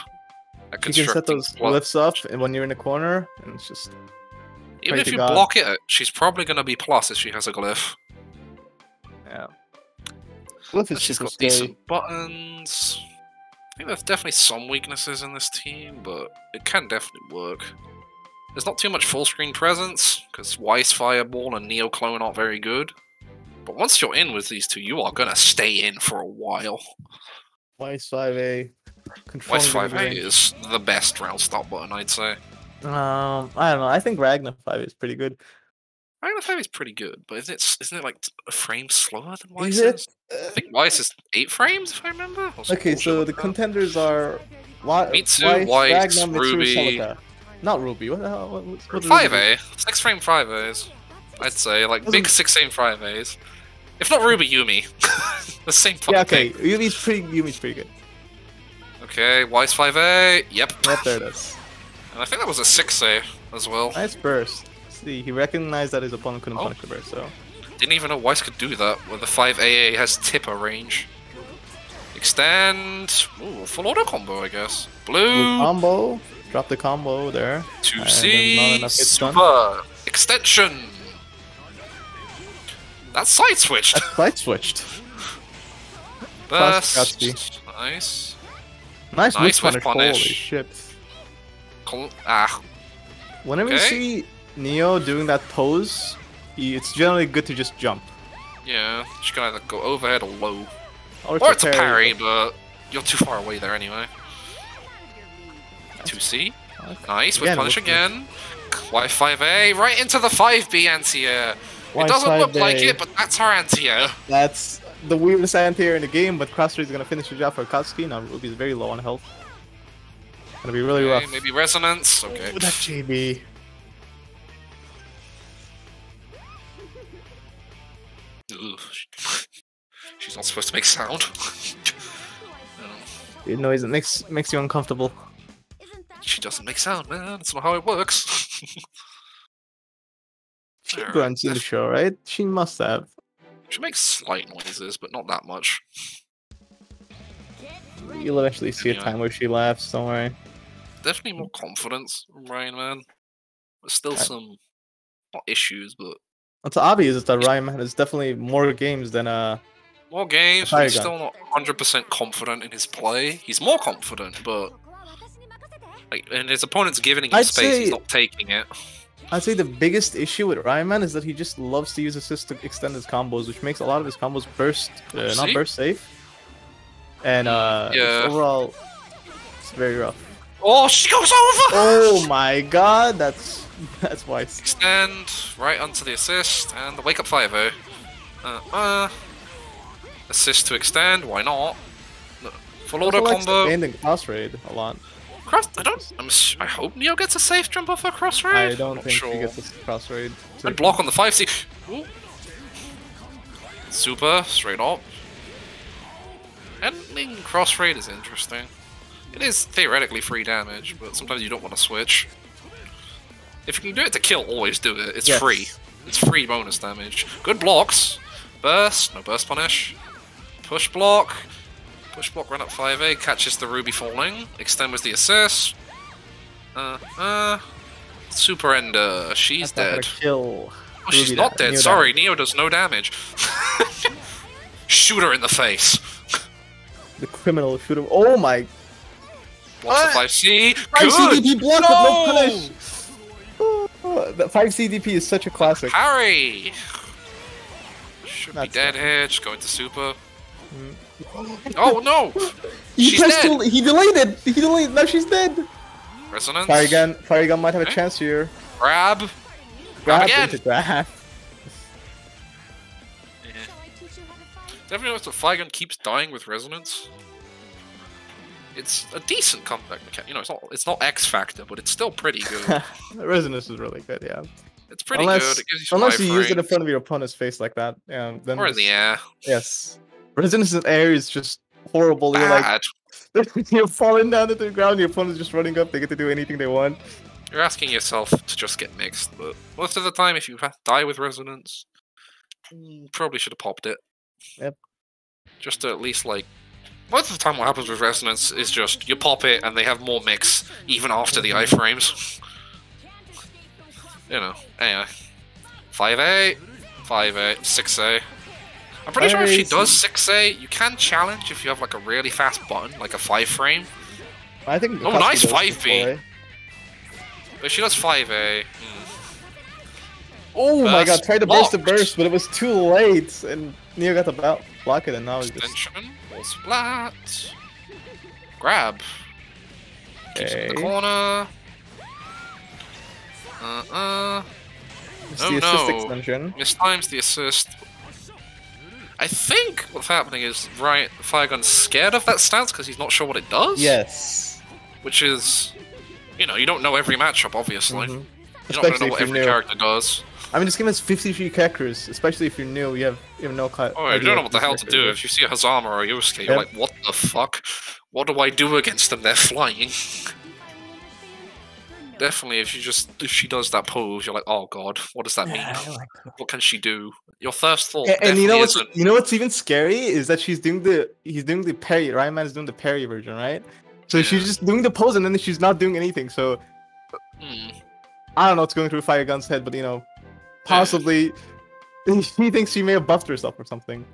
at constructing. You can set those glyphs up, and when you're in the corner, and it's just, even if you block it, she's probably going to be plus if she has a glyph. Yeah. Glyph is she's got decent buttons. I think there's definitely some weaknesses in this team, but it can definitely work. There's not too much full-screen presence, because Weiss Fireball and Neo Clone aren't very good. But once you're in with these two, you are going to stay in for a while. Weiss 5A. Weiss 5A is the best round stop button, I'd say. I don't know. I think Ragna 5 is pretty good. Ragna 5 is pretty good, but isn't it like a frame slower than Weiss? I think Weiss is 8 frames, if I remember. Okay, so the contenders are Mitsu, Weiss, Ragna, Ruby. Not Ruby. What the hell? What 5A. 6-frame 5As. I'd say, like, big 6-frame 5As. If not Ruby, Yumi. The same fucking thing. Yumi's pretty good. Okay, Weiss 5A. Yep. Yep, there it is. And I think that was a 6A as well. Nice burst. See, he recognized that his opponent couldn't punish the burst, so... Didn't even know Weiss could do that, when the 5AA has tipper range. Extend... Ooh, full auto combo, I guess. Blue combo. Drop the combo there. 2C. Super. Extension. That's side switched. That's side switched. Burst. Nice. Nice with punish. Holy shit. Whenever you see Neo doing that pose, it's generally good to just jump. Yeah, just gonna either go overhead or low. Or it's a parry, but you're too far away there anyway. 2C. Nice, with punish again. Y5A, right into the 5B anti-air. It doesn't look like it, but that's our anti-air. That's the weirdest anti-air in the game, but Cross Street's gonna finish the job for Akatsuki. Now Ruby's very low on health. Gonna be really rough. Maybe resonance. Okay. Ooh, that JB. Ooh. She's not supposed to make sound. The noise that makes you uncomfortable. She doesn't make sound, man. That's not how it works. She grunts in the show, right? She must have. She makes slight noises, but not that much. You'll eventually see a time where she laughs, don't worry. Definitely more confidence, Ryanman. There's still some, not issues, but... What's obvious is that Ryanman has definitely more games than more games, but he's still not 100% confident in his play. He's more confident, but... Like, and his opponent's giving him space, he's not taking it. I'd say the biggest issue with Ryanman is that he just loves to use assists to extend his combos, which makes a lot of his combos burst, not burst safe. And overall, it's very rough. Oh, she goes over! Oh my god, that's wise. Extend right onto the assist, and the wake up 5-0. Assist to extend, why not? Full auto combo. Like extending cross raid a lot. I hope Neo gets a safe jump off her cross raid. I don't think she gets a cross raid. And block on the 5C. Ooh. Super, straight up. Ending cross raid is interesting. It is theoretically free damage, but sometimes you don't want to switch. If you can do it to kill, always do it. It's free. It's free bonus damage. Good blocks. Burst. No burst punish. Push block. Push block run up 5A, catches the Ruby falling. Extend was the assist. Super Ender. She's dead. Kill. Oh, she's not dead. Sorry, Neo does no damage. Shoot her in the face. The criminal shoot him. Oh my! Blocks the 5C. 5CDP block with no punish. The 5CDP is such a classic. Harry should be dead here. Just go into super. Oh no! She's dead. He delayed it. He delayed. Now she's dead. Resonance. Firegun might have a chance here. Grab. Grab. Have you noticed that Firegun keeps dying with resonance? It's a decent comeback mechanic. You know, it's not X Factor, but it's still pretty good. Resonance is really good, yeah. It's pretty good. It gives you use it in front of your opponent's face like that, then or in the air. Yes, resonance in the air is just horrible. Bad. You're like you're falling down to the ground. Your opponent's just running up. They get to do anything they want. You're asking yourself to just get mixed, but most of the time, if you die with resonance, you probably should have popped it. Yep. Just to at least like most of the time what happens with resonance is just you pop it and they have more mix even after the iframes. You know, anyway. 5A, 5A, 6A. I'm pretty sure if she does 6A, you can challenge if you have like a really fast button, like a 5-frame. I think nice 5B. But she does 5A. Oh my god, tried to burst the burst, but it was too late, and Neo got to block it, and now he's just... Extension, splat, grab, keeps it in the corner, It's the assist extension. This time's the assist. I think what's happening is Firegun's scared of that stance because he's not sure what it does. Yes. Which is, you know, you don't know every matchup, obviously. Mm-hmm. You're not going to know what every character does. I mean, this game has 53 characters, especially if you're new, you have no idea. Oh, you don't know what the hell to do. If you see a Hazama or a Yusuke, you're like, what the fuck? What do I do against them? They're flying. Definitely, if she does that pose, you're like, oh god, what does that mean? What can she do? Your first thought. And you know what's even scary is that he's doing the parry. Ryanman is doing the parry version, right? So she's just doing the pose and then she's not doing anything. So I don't know what's going through Firegun's head, but you know, possibly he thinks she may have buffed herself or something.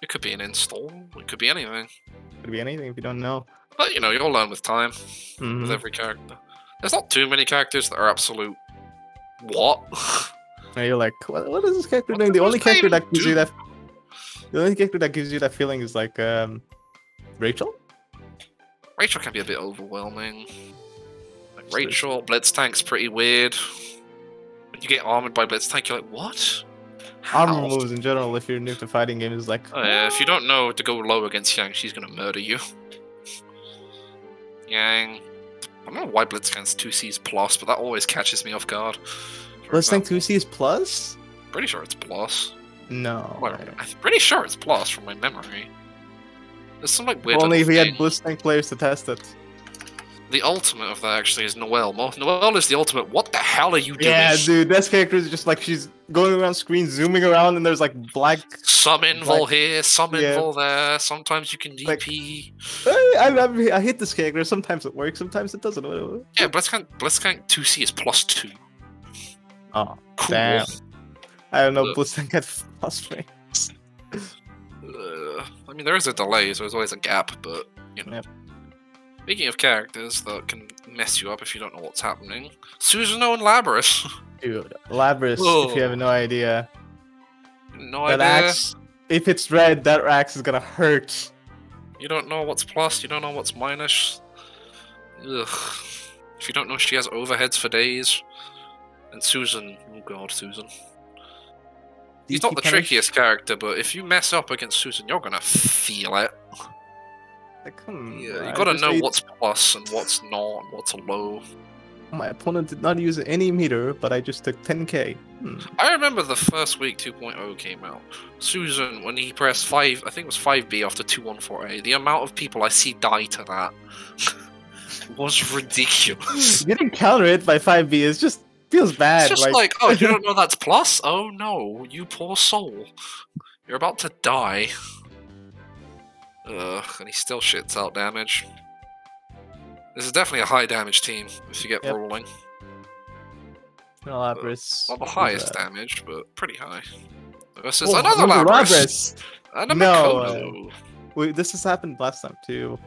It could be an install. It could be anything. It could be anything if you don't know. But you know, you'll learn with time, with every character. There's not too many characters that are absolute what? And you're like, what is this character doing? The only character that gives you that feeling is like Rachel? Rachel can be a bit overwhelming. Like Rachel, Blitztank's pretty weird. When you get armored by Blitztank, you're like, what? Armor moves in general, if you're new to fighting games, is like, yeah, if you don't know to go low against Yang, she's gonna murder you. Yang. I don't know why Blitztank's 2Cs plus, but that always catches me off guard. Blitztank 2Cs plus? Pretty sure it's plus. No. Well, I'm pretty sure it's plus from my memory. There's some like weird. Only if we had Blitztank players to test it. The ultimate of that actually is Noelle. Noelle is the ultimate. What the hell are you doing? Yeah, dude, this character is just like she's going around screen, zooming around, and there's like black. Some invul here, some invul there. Sometimes you can DP. Like, I hit this character. Sometimes it works, sometimes it doesn't. Yeah, Blitzcrank 2C is plus 2. Oh, cool. Damn. I don't know, Blitzcrank had plus 3. I mean, there is a delay, so there's always a gap, but you know. Yep. Speaking of characters that can mess you up if you don't know what's happening, Susanoo and Labrys. Dude, Labrys, if you have no idea. No idea. Axe, if it's red, that axe is gonna hurt. You don't know what's plus, you don't know what's minus. Ugh. If you don't know, she has overheads for days. And Susan, oh god, Susan. He's not the trickiest character, but if you mess up against Susan, you're gonna feel it. Like, yeah, you gotta know what's plus and what's not and what's a low. My opponent did not use any meter, but I just took 10k. I remember the first week 2.0 came out. Susan, when he pressed 5, I think it was 5B after 214A, the amount of people I see die to that was ridiculous. You didn't counter it by 5B, it just feels bad. It's just like oh, you don't know that's plus? Oh no, you poor soul. You're about to die. Ugh, and he still shits out damage. This is definitely a high damage team, if you get rolling. No, Labrys. Not the highest damage, but pretty high. Versus another Labrys! And a Makoto! Wait, this has happened last time, too.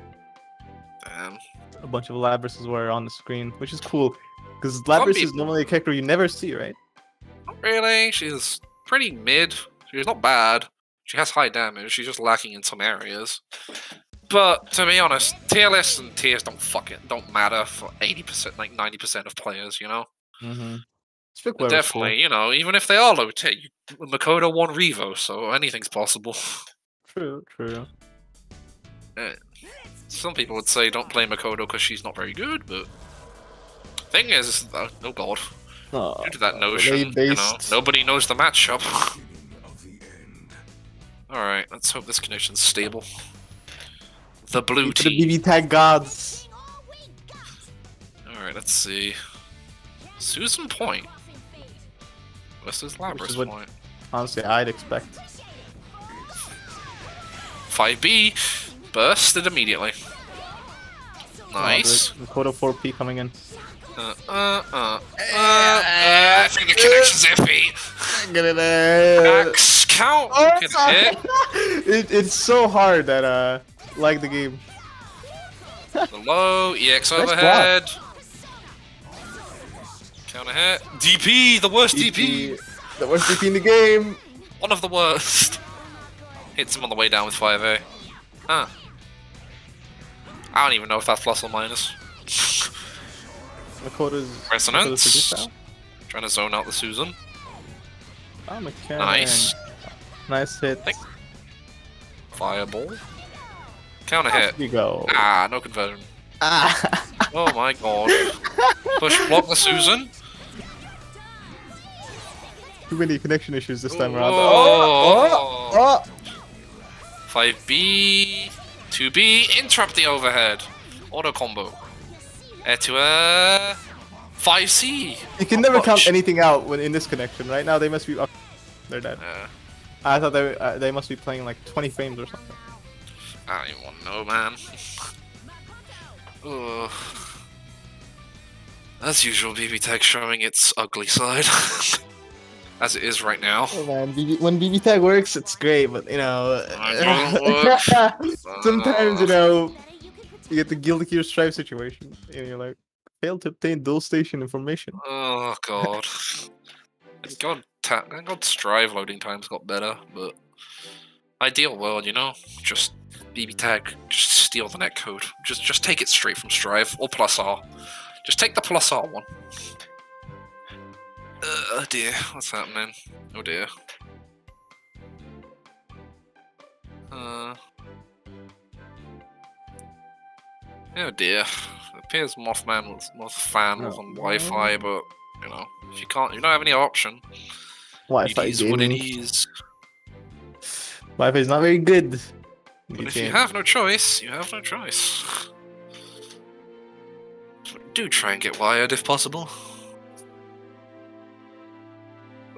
Damn. A bunch of Labryses were on the screen, which is cool. Because Labrys is normally a character you never see, right? Not really, she's pretty mid. She's not bad. She has high damage, she's just lacking in some areas. But, to be honest, tier lists and tiers don't matter for 80%, like 90% of players, you know? Definitely, you know, even if they are low tier, Makoto won Revo, so anything's possible. True, true. Some people would say don't play Makoto because she's not very good, but... Thing is, oh god. Oh, due to that notion, you know, nobody knows the matchup. Alright, let's hope this condition's stable. The blue team. The BB tag gods. Alright, let's see. Susan point. Versus Labrys point. Honestly, I'd expect. 5B. Bursted immediately. Nice. Makoto 4P coming in. I think the connection's iffy. Get it out. Axe count. Oh, it's so hard that like the game. The low EX overhead. Counter hit. DP, the worst DP. The worst DP in the game. One of the worst. Hits him on the way down with 5A. Huh. I don't even know if that's plus or minus. Resonance. Trying to zone out the Susan. I'm a cannon. Nice. Nice hit. Fireball. Counter hit. Off you go. Ah, no conversion. Ah. Oh my god. Push block the Susan. Too many connection issues this time around. Oh, oh, oh. 5B. 2B. Interrupt the overhead. Auto combo. Air to air. 5C. You can never count anything out when in this connection. Right now they must be up. They're dead. I thought they must be playing like 20 frames or something. I don't even want to know, man. Ugh. As usual, BB Tag showing its ugly side. As it is right now. Oh man, when BB Tag works, it's great, but you know... Sometimes, you know, you get the Guilty Gear Strive situation, and you're like, failed to obtain dual station information. Oh god. God, Strive loading times got better, but... Ideal world, you know? Just BB Tag, just steal the netcode. Just take it straight from Strive, or plus R. Just take the plus R one. Oh dear, what's happening? Oh dear. Oh dear. It appears Mothman was on Wi-Fi, but you know, if you can't, you don't have any option. Wi-Fi is what it is. Wi-Fi is not very good. But if you have no choice, you have no choice. But do try and get wired if possible.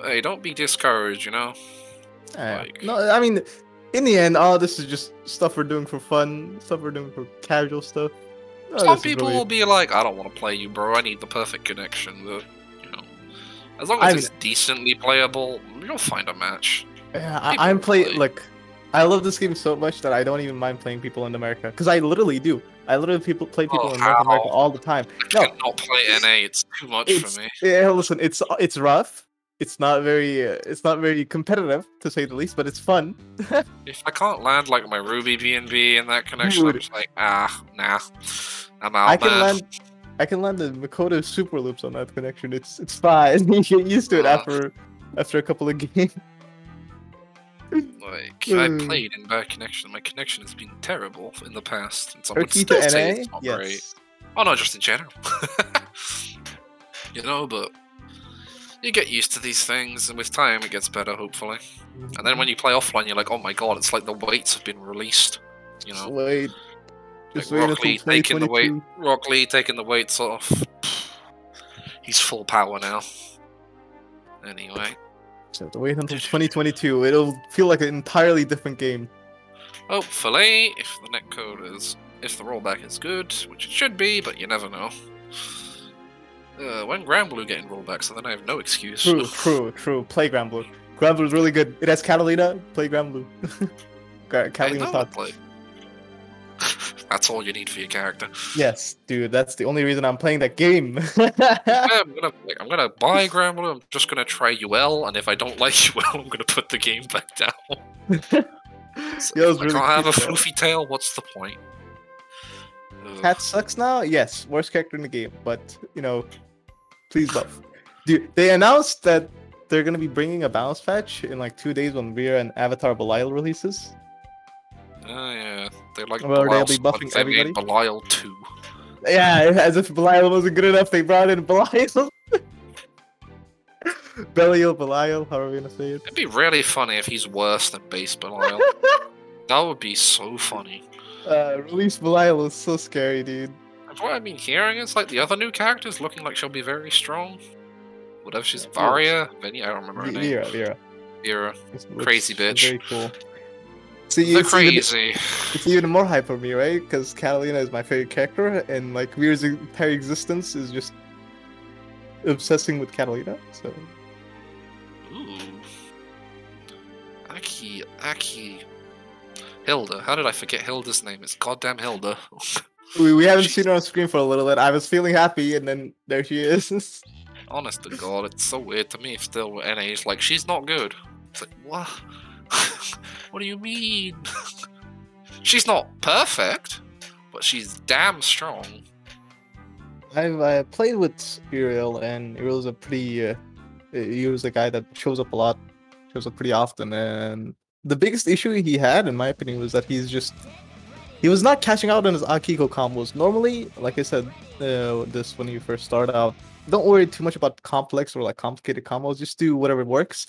Hey, don't be discouraged, you know? Like... No, I mean, in the end, all this is just stuff we're doing for fun, stuff we're doing for casual stuff. No, some people will be like, I don't want to play you, bro, I need the perfect connection. But, you know, as long as it's decently playable, you'll find a match. Yeah, I'm playing, like, I love this game so much that I don't even mind playing people in America. Because I literally do. I literally play people in North America all the time. No, I cannot play NA, it's too much for me. Yeah, listen, it's rough. It's not very competitive, to say the least, but it's fun. If I can't land like my Ruby BNB in that connection, I'm just like, nah, I'm out. I can land the Makoto super loops on that connection. It's fine. You get used to it after a couple of games. Like I played in bad connection. My connection has been terrible in the past, and someone still says it's not great. Oh no, just in general. You know, but. You get used to these things, and with time it gets better, hopefully. And then when you play offline, you're like, oh my god, it's like the weights have been released. You know, just wait Rock Lee taking the weight. Rock Lee taking the weights off. He's full power now. Anyway, just have to wait until 2022. It'll feel like an entirely different game. Hopefully, if the netcode is, if the rollback is good, which it should be, but you never know. When Granblue getting rolled back, so then I have no excuse. True. Play Granblue. Granblue's really good. It has Catalina. Play Granblue. Catalina's not play. That's all you need for your character. Yes, dude. That's the only reason I'm playing that game. Yeah, I'm gonna buy Granblue. I'm just gonna try UL, and if I don't like UL, I'm gonna put the game back down. So yeah, if I really can't have a floofy tail, what's the point? Cat sucks now. Yes, worst character in the game. But you know. Please buff. Dude, they announced that they're going to be bringing a balance patch in like 2 days when Rhea and Avatar Belial releases. Oh, yeah. They're like, well, Belial, they'll be buffing everybody. Belial 2. Yeah, as if Belial wasn't good enough, they brought in Belial. Belial, however you want to say it. It'd be really funny if he's worse than base Belial. That would be so funny. Release Belial is so scary, dude. That's what I've been hearing. It's like the other new characters looking like she'll be very strong. Whatever, she's Varya, Vinny, I don't remember her name. Vera. Crazy bitch. Very cool. See, they're crazy. It's even more hype for me, right? Because Catalina is my favorite character, and like Vera's entire existence is just obsessing with Catalina, so... Ooh. Aki... Hilda. How did I forget Hilda's name? It's goddamn Hilda. we haven't seen her on screen for a little bit. I was feeling happy, and then there she is. Honest to God, it's so weird to me. Still, NA is like, she's not good. It's like, what? What do you mean? She's not perfect, but she's damn strong. I've played with Uriel, and Uriel's a pretty... Uriel's a guy that shows up a lot, shows up pretty often, and the biggest issue he had, in my opinion, was that he's just... He was not catching out on his akihiko combos. Normally, like I said, this when you first start out, don't worry too much about complex or like complicated combos. Just do whatever works.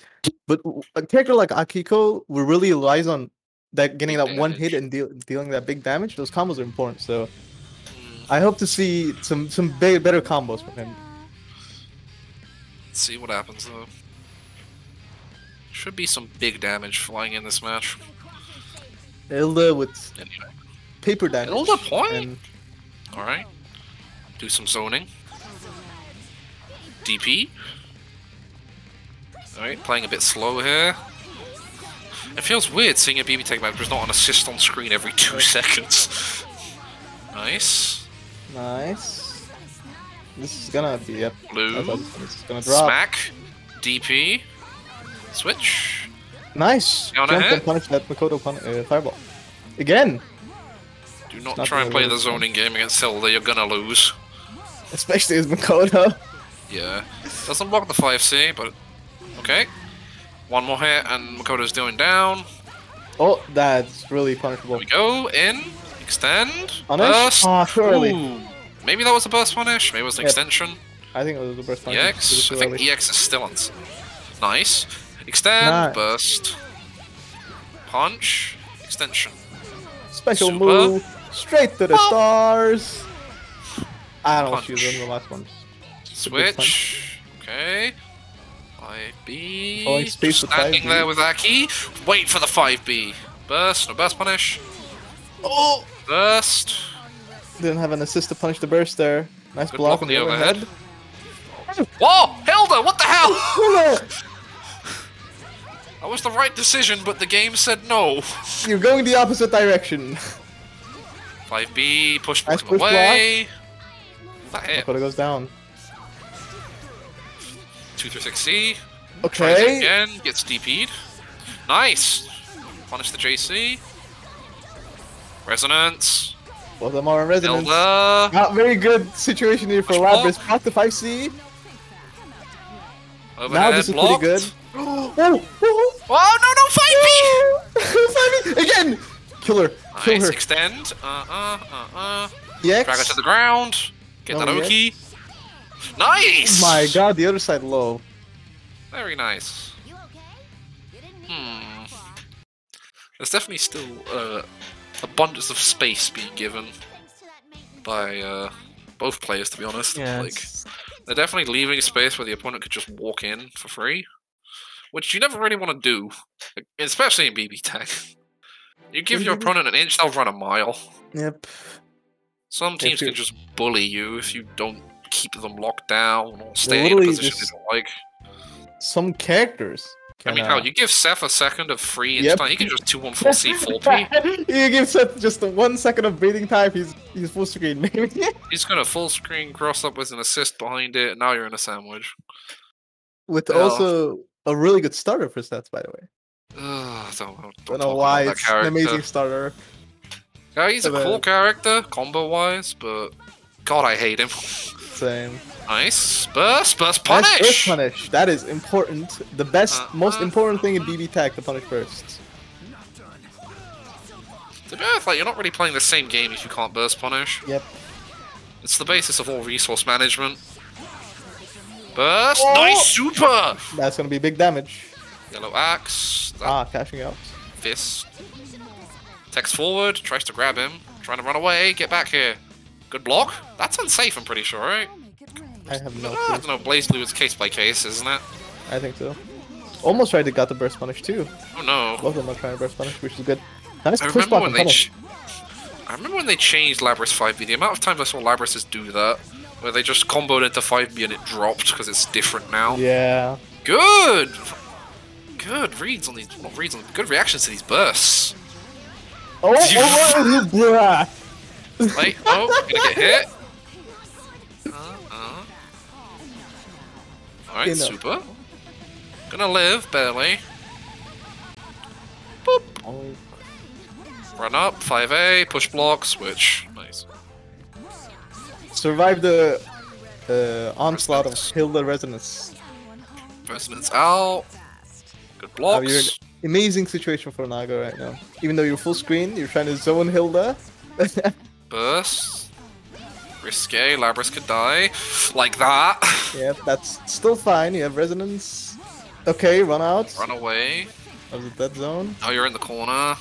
But a character like Akihiko, we really relies on that getting that one hit and dealing that big damage. Those combos are important. So I hope to see some better combos from him. Let's see what happens though. Should be some big damage flying in this match. Hilda with paper damage. Hilda point. And... All right. Do some zoning. DP. Alright, playing a bit slow here. It feels weird seeing a BB take back, there's not an assist on screen every 2 seconds. Nice. Nice. This is gonna be a blue. This is gonna drop. Smack. DP. Switch. Nice. Jonathan punish that Makoto fireball. Again. Do not try and play the zoning game against Hilda, you're gonna lose. Especially as Makoto. Yeah, doesn't block the 5C, but okay. One more hit and Makoto's doing down. Oh, that's really punishable. There we go, in, extend, burst. Oh, surely. Maybe that was a burst punish, maybe it was an extension. I think it was a burst punish. EX, I think EX is still on. Nice. Extend, burst, punch, extension. Special move, straight to the stars. I don't know if she was in the last one. Switch. Okay. 5B. Oh, space standing 5B. There with Aki. Wait for the 5B. Burst. No burst punish. Oh! Burst. Didn't have an assist to punish the burst there. Nice block on the overhead. Whoa! Hilda! What the hell? That was the right decision, but the game said no. You're going the opposite direction. 5B. Push block away. That hit. But it goes down. 236C. Okay. Again, gets DP'd. Nice. Punish the JC. Resonance. Well, them are in resonance. Hilda. Not very good situation here for Labrys. Got the 5C. Overhead now this is blocked. Pretty good. Oh no 5B! 5B again. Kill her. Kill her. Extend. Yes. Drag her to the ground. Get that Oki. Nice! Oh my god, the other side low. Very nice. Hmm. There's definitely still abundance of space being given by both players, to be honest. Yeah, like, they're definitely leaving space where the opponent could just walk in for free, which you never really want to do, especially in BB Tag. You give your opponent an inch, they'll run a mile. Yep. Some teams can just bully you if you don't keep them locked down or stay in a position they don't like. Some characters. I mean, you give Seph a second of free inch time, he can just 214C 4P. You give Seph just 1 second of breathing time, he's full screen, maybe. He's gonna full screen cross up with an assist behind it, and now you're in a sandwich. With also a really good starter for Sets, by the way. Don't know why, it's an amazing starter. Yeah, he's a cool character, combo-wise, but god, I hate him. Same. Nice. Burst. Burst punish. Nice burst punish. That is important. The best, most important thing in BB Tag to punish bursts. To be honest, like, you're not really playing the same game if you can't burst punish. Yep. It's the basis of all resource management. Burst. Oh! Nice super. That's gonna be big damage. Yellow axe. Cashing out. Fist. Text forward. Tries to grab him. Trying to run away. Get back here. Good block? That's unsafe, I'm pretty sure, right? I have no clue. I don't know, BlazBlue is case by case, isn't it? I think so. Almost tried to got the burst punish, too. Oh no. Both of them are trying to burst punish, which is good. Nice push block and punish. I remember when they changed Labrys 5B, the amount of times I saw Labrys do that, where they just comboed into 5B and it dropped, because it's different now. Yeah. Good! Good reads on these, not reads on, good reactions to these bursts. Oh, bruh! Wait, gonna get hit. Alright, super. Gonna live, barely. Boop. Oh. Run up, 5A, push block, switch. Nice. Survive the onslaught of Hilda Resonance. Resonance out. Good blocks. You're in an amazing situation for Naga right now. Even though you're full screen, you're trying to zone Hilda. Burst. Risque. Labrys could die. Like that. Yeah, that's still fine. You have Resonance. Okay, run out. Run away. I was in that zone. Oh, you're in the corner.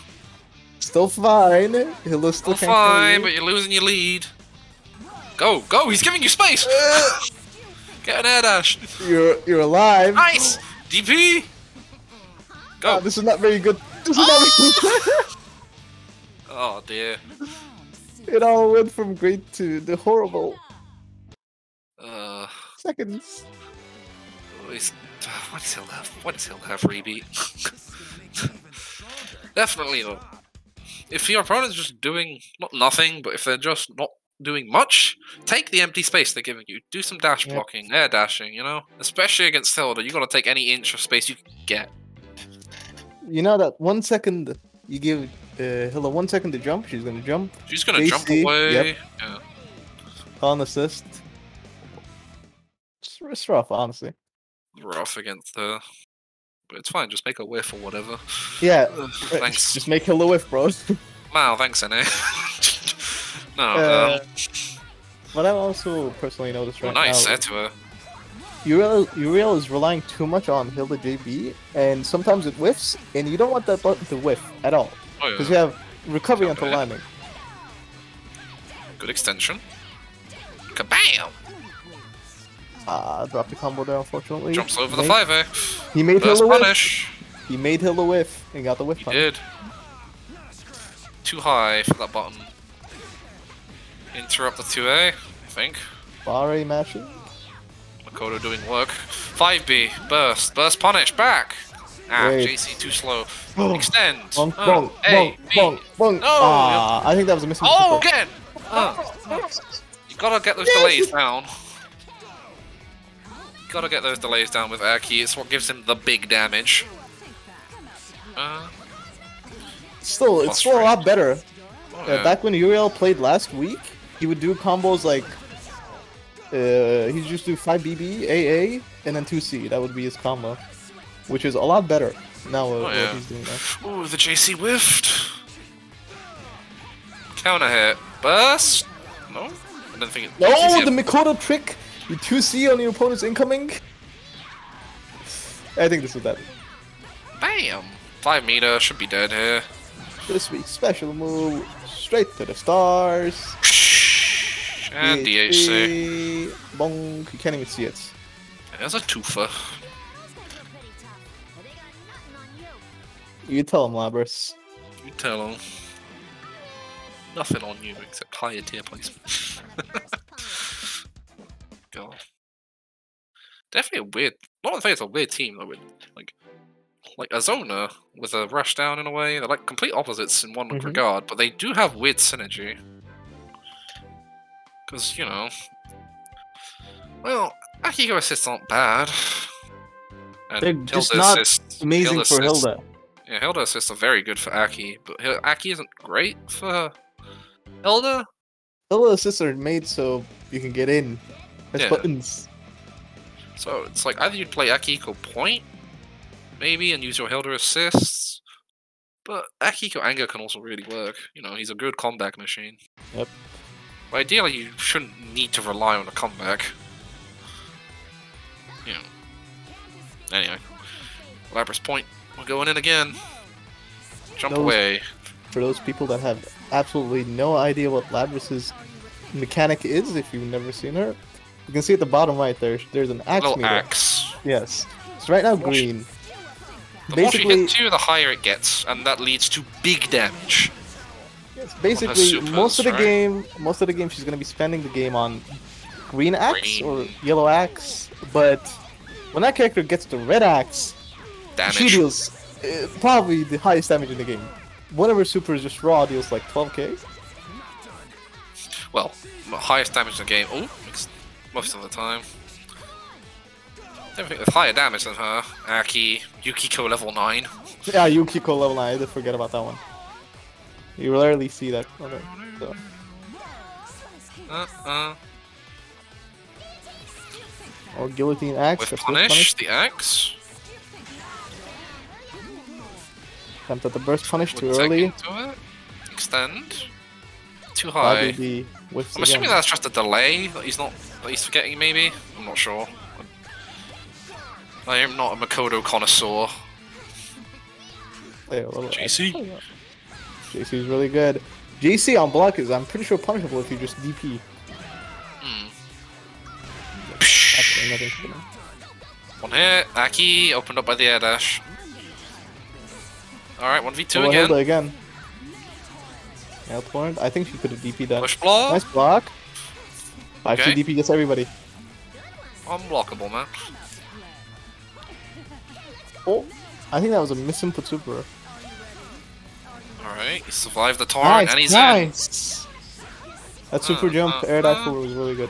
Still fine. Hilda still can't fine, but you're losing your lead. Go, go! He's giving you space! Get an air dash! You're alive! Nice! DP! Go! Oh, this is not very good. This is not very good. Oh dear. It all went from great to the horrible. Seconds. What does Hilda have? What does Hilda have, Rebeat? Definitely not. If your opponent's just doing not nothing, but if they're just not doing much, take the empty space they're giving you. Do some dash blocking, air dashing, you know? Especially against Hilda, you gotta take any inch of space you can get. You know that 1 second you give Hilda 1 second to jump, she's gonna jump. She's gonna AC, jump away. Yep. Yeah. On assist. It's rough, honestly. Rough against her. But it's fine, just make a whiff or whatever. Yeah. Thanks. Just make Hilda whiff, bro. Wow, thanks, Anna. No, what I also personally noticed right now, to her. Uriel is relying too much on Hilda JB, and sometimes it whiffs, and you don't want that button to whiff at all, because you have recovery until landing. Good extension. Cabaio! Dropped the combo there, unfortunately. Jumps over the 5A. He made Hilda punish. Whiff. He made Hilda whiff, and got the whiff punish. He did. Too high for that button. Interrupt the 2A, I think. Bar A matching. Makoto doing work. 5B, burst, burst punish, back! Ah, wait. JC too slow. Extend! Bonk, bonk, bonk, bonk, bonk. No! I think that was a mistake. Oh, again! You gotta get those delays down. You gotta get those delays down with Aki, it's what gives him the big damage. Still, it's still a lot better. Oh, yeah. Back when Uriel played last week, he would do combos like, he'd just do 5BB, AA, and then 2C. That would be his combo, which is a lot better now what he's doing now. Ooh, the JC whiffed. Counter hit. Burst? No? I don't think it... No, the Makoto trick! You 2C on your opponent's incoming. I think this is that. Bam! 5 meter, should be dead here. This week's special move, straight to the stars. And DHC. Bonk, you can't even see it. There's a twofer. You tell him, Labrys. You tell him. Nothing on you except higher tier placement. God. Definitely a weird... Not to say it's a weird team, though. Like Azona with a rush down in a way, they're like complete opposites in one regard, but they do have weird synergy. Because, you know, well, Akihiko assists aren't bad. And they're just not amazing for Hilda. Yeah, Hilda assists are very good for Aki, but Aki isn't great for Hilda. Hilda assists are made so you can get in as buttons. So it's like either you'd play Akihiko point, maybe, and use your Hilda assists. But Akihiko Anger can also really work. You know, he's a good comeback machine. Yep. But ideally, you shouldn't need to rely on a comeback. You know. Anyway. Labrys point. We're going in again. Jump away. For those people that have absolutely no idea what Labrys' mechanic is, if you've never seen her, you can see at the bottom right there, there's an axe meter. Axe. Yes. It's right now green. The more you hit to, the higher it gets, and that leads to big damage. Yes, basically, supers, most of the game, she's gonna be spending the game on green axe or yellow axe. But when that character gets the red axe, she deals probably the highest damage in the game. One of her supers just raw deals like 12k. Well, highest damage in the game. Oh, most of the time. Everything with higher damage than her. Aki, Yukiko level 9. Yeah, Yukiko level 9. I did forget about that one. You rarely see that. Or guillotine axe. With punish, the axe. Tempted the burst punish too early. Extend. Too high. I'm assuming that's just a delay that he's not, that he's forgetting maybe. I'm not sure. I am not a Makoto connoisseur. Hey, JC. JC's really good. JC on block is, I'm pretty sure, punishable if you just DP. Hmm. One hit. Aki opened up by the air dash. Alright, 1v2 again. Hilda again. Nail torrent. I think she could have DP'd that. Push block. Nice block. Okay. Actually, DP gets everybody. Unblockable, man. Oh, I think that was a misinput for super. Alright, he survived the torrent and he's in. That super jump air dash over was really good.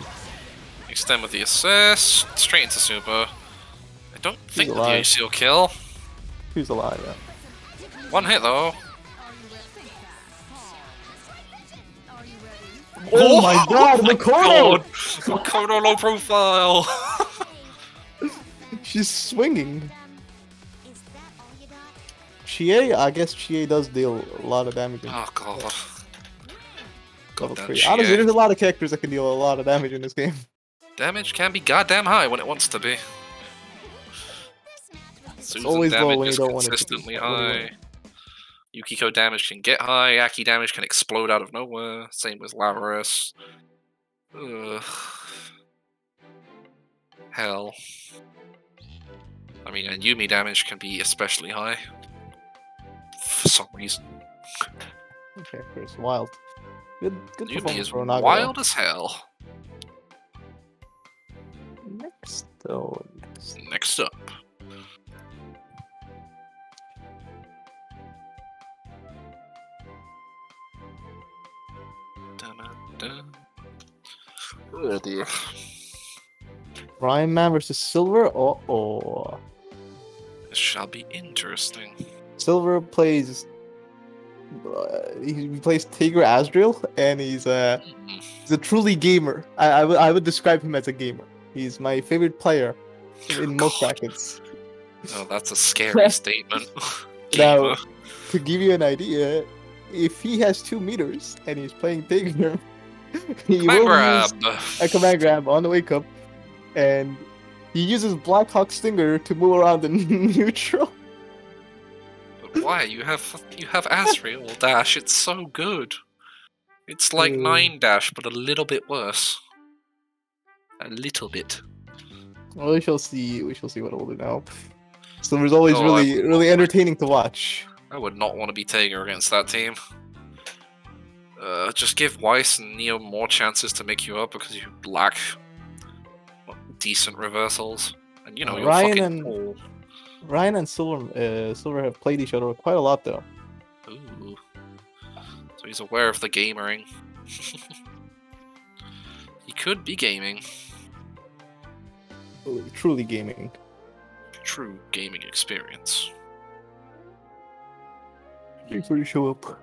Extend with the assist. Straight into super. I don't think that the AC will kill. He's alive, yeah. One hit though. Oh my god, Makoto! Makoto low profile! She's swinging. Chie, I guess Chie does deal a lot of damage. Oh god. Level 3. Honestly, there's a lot of characters that can deal a lot of damage in this game. Damage can be goddamn high when it wants to be. It's always low when you don't want it. Consistently high. Yukiko damage can get high, Aki damage can explode out of nowhere, same with Labrys. Ugh. Hell. I mean, and Yumi damage can be especially high. For some reason. Okay, it's wild. Good Yumi is wild as hell. Next, though. Next up. Oh dear. Ryanman versus Silver. Oh. This shall be interesting. Silver plays. He plays Tager Azrael, and he's a truly gamer. I would describe him as a gamer. He's my favorite player in most brackets. Oh, that's a scary statement. Now, to give you an idea, if he has 2 meters and he's playing Tager, he will use a command grab on the wake up, and he uses Black Hawk Stinger to move around in neutral. But why? You have Azrael dash. It's so good. It's like 9 dash, but a little bit worse. A little bit. Well, we shall see. We shall see what it will do now. Silver's always really entertaining to watch. I would not want to be Tager against that team. Just give Weiss and Neo more chances to make you up because you lack decent reversals. And you know, you're fucking cool. Ryan and Silver have played each other quite a lot though. Ooh. So he's aware of the gamering. He could be gaming. Truly gaming. True gaming experience. Before you show up.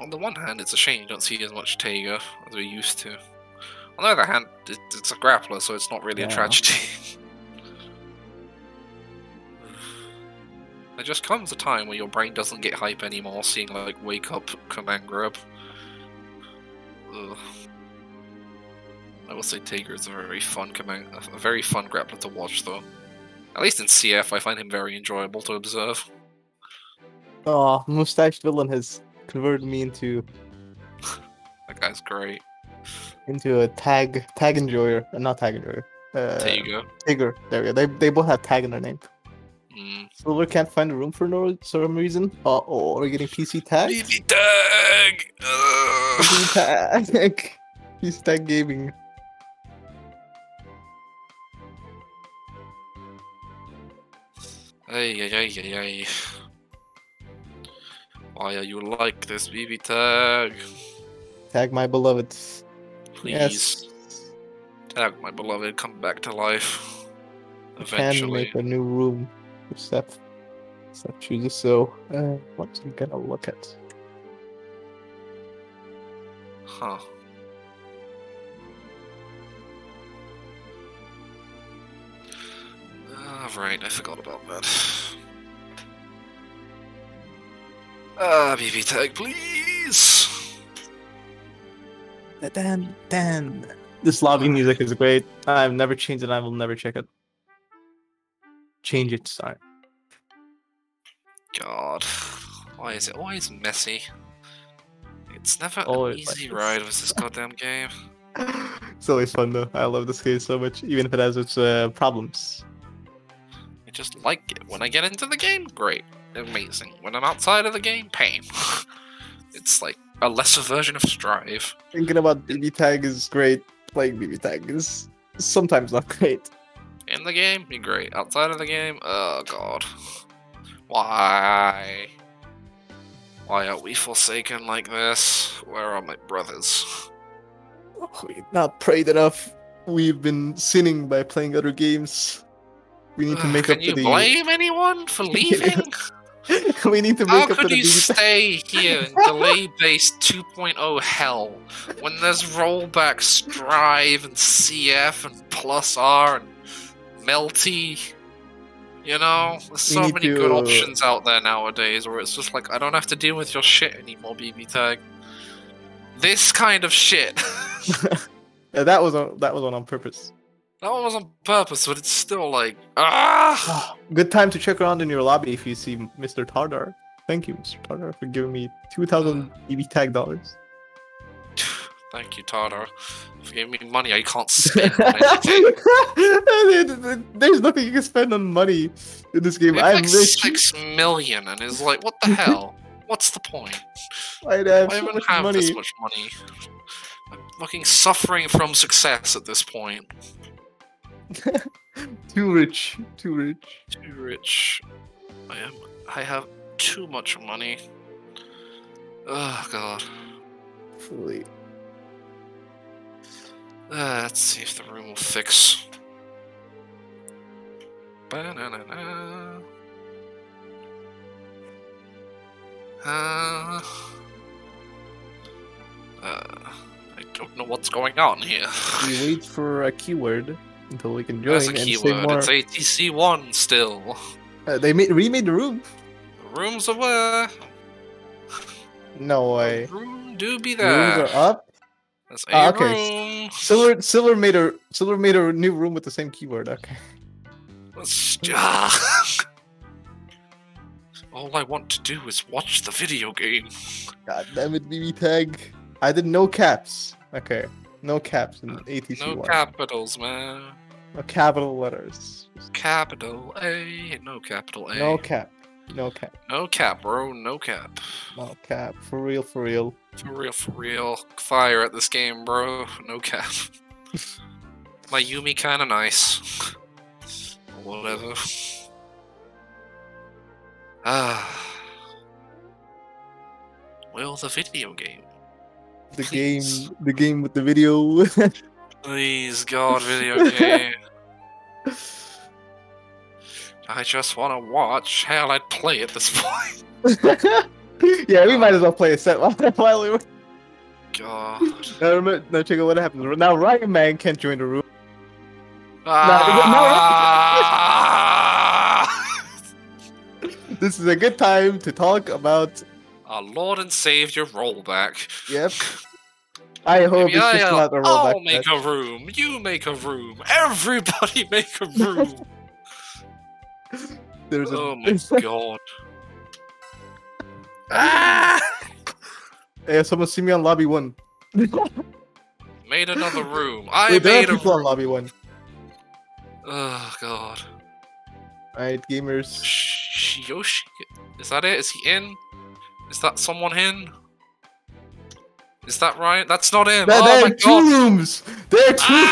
On the one hand, it's a shame you don't see as much Tager as we used to. On the other hand, it's a grappler, so it's not really a tragedy. There just comes a time where your brain doesn't get hype anymore, seeing like wake up, command grab. Ugh. I will say Tager is a very fun grappler to watch, though. At least in CF, I find him very enjoyable to observe. Oh, Mustached Villain has converted me into... That guy's great. Into a tag enjoyer. Not tag enjoyer. Tager. Tager. There we go. They both have tag in their name. Mm. Silver can't find a room for no some reason. Uh-oh, we're getting PC tag? PC tag! PC tag! PC tag gaming. Ay. Why are you like this, BB tag? Tag my beloved. Please. Yes. Tag my beloved, come back to life. Eventually. Can make a new room. Except chooses so. What's he gonna look at? Huh. right, I forgot about that. BB tag, please! Damn. This lobby music is great. I've never changed it, I will never check it. Change it, sorry. God. Why is it always messy? It's never always an easy ride with this goddamn game. It's always fun though. I love this game so much, even if it has its problems. I just like it. When I get into the game, great. Amazing. When I'm outside of the game, pain. It's like a lesser version of Strive. Thinking about BB Tag is great. Playing BB Tag is sometimes not great. In the game, be great. Outside of the game, oh god. Why? Why are we forsaken like this? Where are my brothers? We've not prayed enough. We've been sinning by playing other games. We need to make up for the... Can you blame anyone for leaving? We need to make up for the... How could you stay here in delay-based 2.0 hell when there's rollback Strive and CF and plus R and Melty? You know, there's so many good options out there nowadays where it's just like, I don't have to deal with your shit anymore, BB Tag. This kind of shit. Yeah, that was on purpose. That one was on purpose, but it's still like, ah! Good time to check around in your lobby if you see Mr. Tardar. Thank you, Mr. Tardar, for giving me 2,000 BB Tag dollars. Thank you, Tardar, for giving me money I can't spend on anything. There's nothing you can spend on money in this game. I'm like rich. 6 million, and it's like, what the hell? What's the point? Why even have this much money? I'm fucking suffering from success at this point. Too rich. I have too much money. Oh god. Fully. Let's see if the room will fix. Ba-na-na-na. I don't know what's going on here. We wait for a keyword until we can join. That's a keyword. More... It's ATC1 still. They remade the room. The rooms are where? No way. The room do be there. The rooms are up. That's a okay. Room. Silver made a new room with the same keyword. Okay. All I want to do is watch the video game. God damn it, BB Tag! I did no caps. Okay, no caps in ATC. No capitals, man. No capital letters. Capital A. No capital A. No cap. No cap. No cap, bro. No cap. No cap. For real, for real. For real, for real. Fire at this game, bro. No cap. My Yumi kinda nice. Whatever. Ah. Well, the video game. The Please. Game. The game with the video. Please, God, video game. I just want to watch. Hell, I'd play at this point. Yeah, we might as well play a set while we were... God. Now check out what happens. Now Ryanman can't join the room. No. This is a good time to talk about... Our Lord and Savior rollback. Yep. I hope Maybe it's I, just not a rollback. I'll make a room. You make a room. Everybody make a room. Oh my god. Ah! Hey, someone see me on lobby 1. Made another room. Wait, there are people on lobby 1. Oh god. Alright, gamers. Yoshi? Is that it? Is he in? Is that someone in? Is that Ryan? That's not him. There are two rooms. There are two.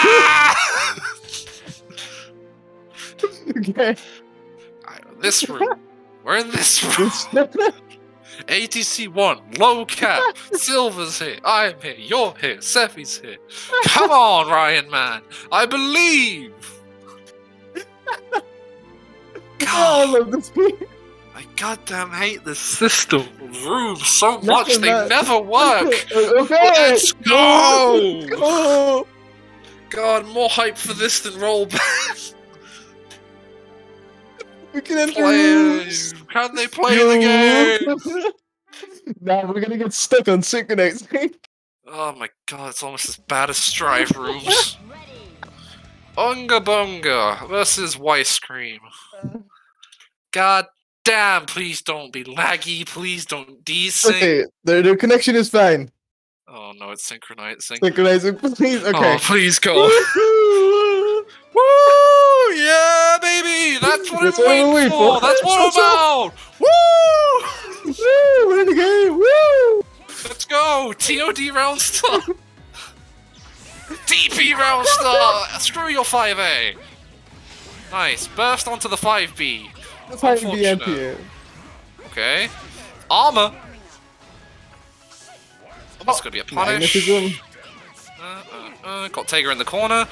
Okay. This room. We're in this room. ATC1, low cap, Silver's here, I'm here, you're here, Sephy's here. Come on, Ryanman, I believe! God, I love this game. I goddamn hate this system of rooms so much, they never work! Okay. Let's go! Let's go! God, more hype for this than rollback. You can't lose. Can they play the game? Nah, we're gonna get stuck on synchronizing. Oh my god, it's almost as bad as Strive Rooms. Unga Bunga versus Weiss Cream. God damn, please don't be laggy, please don't desync. Okay, their connection is fine. Oh no, it's synchronizing. Synchronizing, please, okay. Oh, please go. Woo! Yeah, baby! That's what I'm waiting for! That's what I'm about! Woo! Woo! We're in the game! Woo! Let's go! TOD round star! DP round star! Screw your 5A! Nice. Burst onto the 5B. The 5B here. Okay. Armor! Oh, that's gonna be a punish. Got Tager in the corner.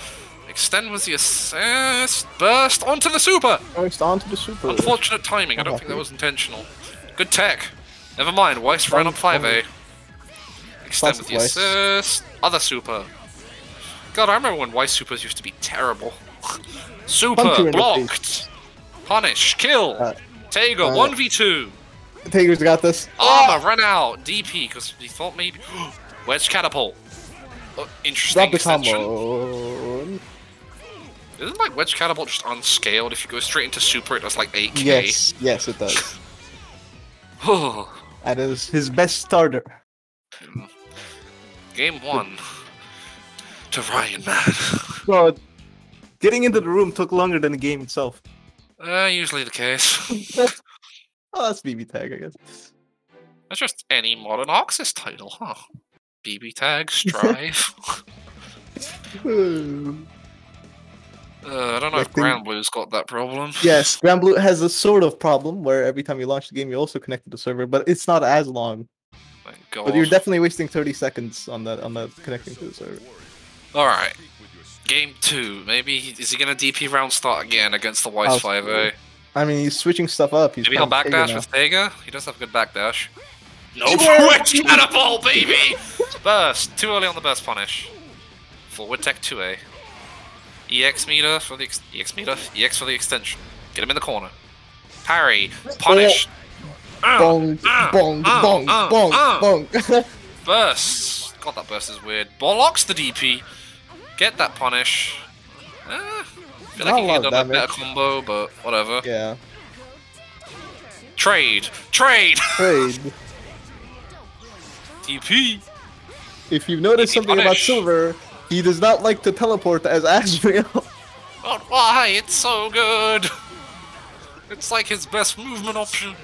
Extend was the assist. Burst onto the super! Burst onto the super. Unfortunate timing. I don't think that was intentional. Good tech. Never mind. Weiss ran on 5A. Extend with the assist. Other super. God, I remember when Weiss supers used to be terrible. Super blocked. Punish. Kill. Tager 1v2. Tager's got this. Armor ran out. DP because he thought maybe. Wedge catapult. Oh, interesting extension. Isn't like Wedge catapult just unscaled? If you go straight into super, it does like 8k. Yes, yes, it does. That is his best starter. Game one to Ryanman. God, getting into the room took longer than the game itself. Usually the case. Oh, that's BB Tag, I guess. That's just any modern Oxus title, huh? BB Tag, Strive. I don't know if Granblue's got that problem. Yes, Granblue has a sort of problem where every time you launch the game, you also connect to the server, but it's not as long. Thank God. But you're definitely wasting 30 seconds on that connecting to the server. All right, game two. Maybe is he gonna DP round start again against the Weiss 5A? I mean, he's switching stuff up. He's maybe he'll backdash with Tager. He does have a good backdash. No Wedge catapult, baby! Burst. Too early on the burst punish. Forward tech 2A. EX meter for the EX for the extension. Get him in the corner. Parry. Punish. Bong. Bong. Bong. Bong. Bong. Burst. God, that burst is weird. Blocks the DP. Get that punish. I feel like he could have done a better combo, but whatever. Yeah. Trade! Trade! Trade. DP! If you've noticed something about Silver, he does not like to teleport as Azrael. But why? It's so good! It's like his best movement option.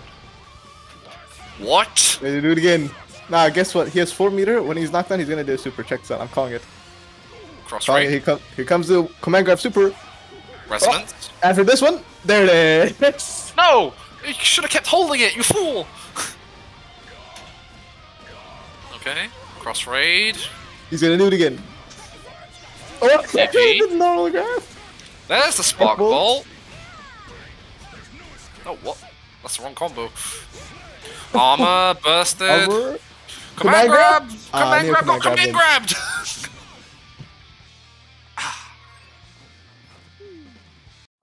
What? Ready to do it again. Nah, guess what? He has 4 meter. When he's knocked down, he's gonna do a super. Check that. I'm calling it. Cross right. Here comes the command grab super. Resonance. Oh, after this one, there it is. No! You should have kept holding it, you fool! Okay, cross raid. He's gonna do it again. Oh, the normal grab. There's the spark bolt. Oh, what? That's the wrong combo. Armor bursted. Armor. Command grab! Command grab got command grabbed!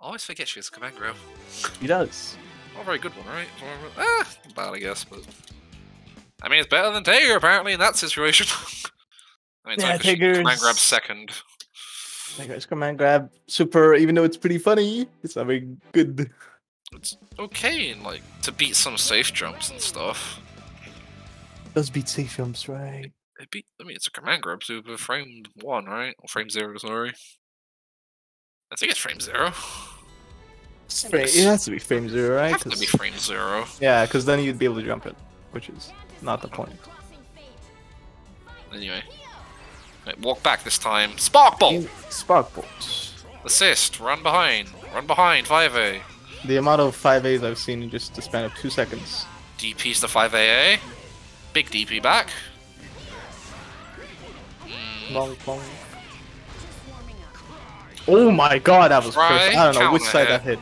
I always forget she has a command grab. He does. Not a very good one, right? Ah, not bad, I guess, but... I mean, it's better than Tager, apparently, in that situation. I mean, it's like command grab second. Tager's command grab super, even though it's pretty funny, it's not very good. It's okay, like, to beat some safe jumps and stuff. It does beat safe jumps, right? It beat, I mean, it's a command grab super, frame 1, right? Or frame 0, sorry. I think it's frame 0. It has to be frame 0, right? It has to be frame 0. Yeah, because then you'd be able to jump it, which is not the point. Anyway. Right, walk back this time. Spark Bolt! Spark Bolt. Assist. Run behind. Run behind. 5A. The amount of 5As I've seen in just the span of 2 seconds. DP's the 5AA. Big DP back. Long, long. Oh my god, that was crazy. I don't know which side that hit.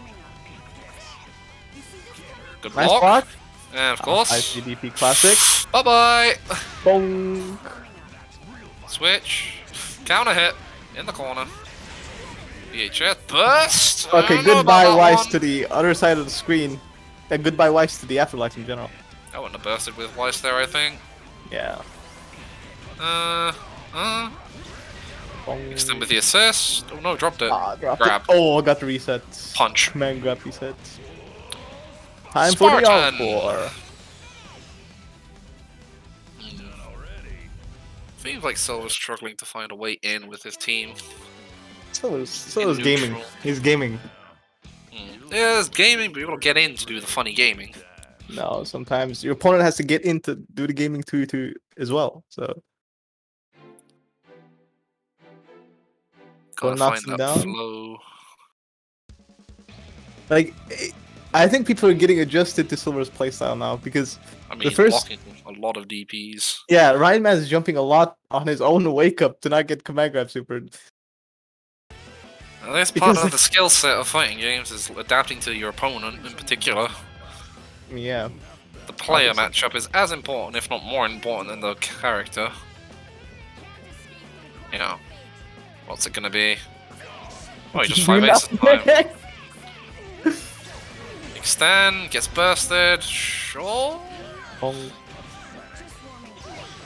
Good nice block. And of course. ICDP classic. Bye bye. Boom. Switch. Counter hit. In the corner. VHS burst. Okay, goodbye Weiss to the other side of the screen. And goodbye Weiss to the afterlife in general. I wouldn't have bursted with Weiss there, I think. Yeah. Extend with the assist. Oh no, dropped it. Ah, dropped grab. It. Oh, I got the reset. Punch. Man, grab reset. Time Spartan. For the all-four. Seems like Silver's struggling to find a way in with his team. Silver's gaming. He's gaming. Mm. Yeah, there's gaming, but you gotta get in to do the funny gaming. No, sometimes your opponent has to get in to do the gaming to as well. So. Gotta find that down. Flow. Like, I think people are getting adjusted to Silver's playstyle now because I mean, the first he's blocking a lot of DPs. Yeah, Ryanman is jumping a lot on his own wake up to not get command grab supered. That's part of the skill set of fighting games is adapting to your opponent in particular. Yeah. The player matchup is as important, if not more important, than the character. You know. What's it gonna be? Oh, he just 5-8s at the time. Extend, gets bursted, sure. Oh.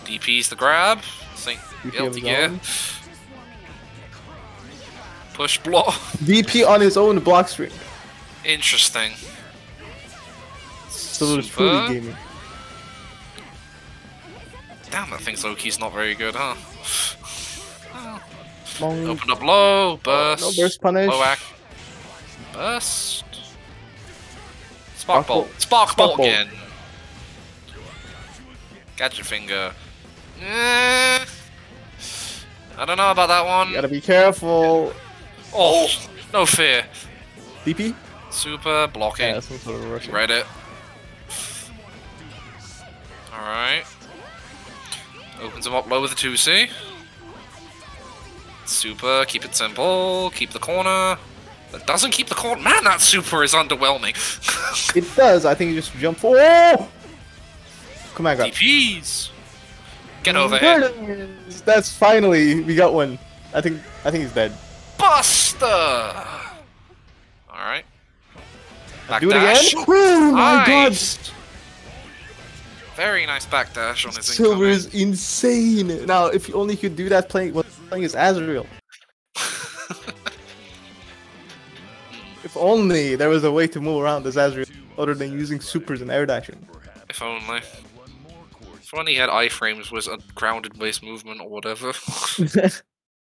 DP's the grab. Sync Guilty Gear. Push block. DP on his own block string. Interesting. So it's truly gaming. Damn, that thing's low-key's not very good, huh? Long. Open up low, burst, no burst punish. Low act. Burst. Spark bolt again. Gadget finger. I don't know about that one. You gotta be careful. Oh, no fear. DP? Super blocking. Yeah, some sort of rushing. Read it. Alright. Opens him up low with a 2C. Super, keep it simple, keep the corner. That doesn't keep the corner. Man, that super is underwhelming. It does, I think you just jump for. Oh! Come on, guys. DPs! Get over here. That's finally, we got one. I think he's dead. Buster! Alright. Back do it dash. Again? Oh my god! Very nice backdash on his Silver incoming. Is insane! Now, if you only could do that playing as Azrael. If only there was a way to move around as Azrael other than using supers and air dashing. If only. If only he had iframes with a grounded base movement or whatever.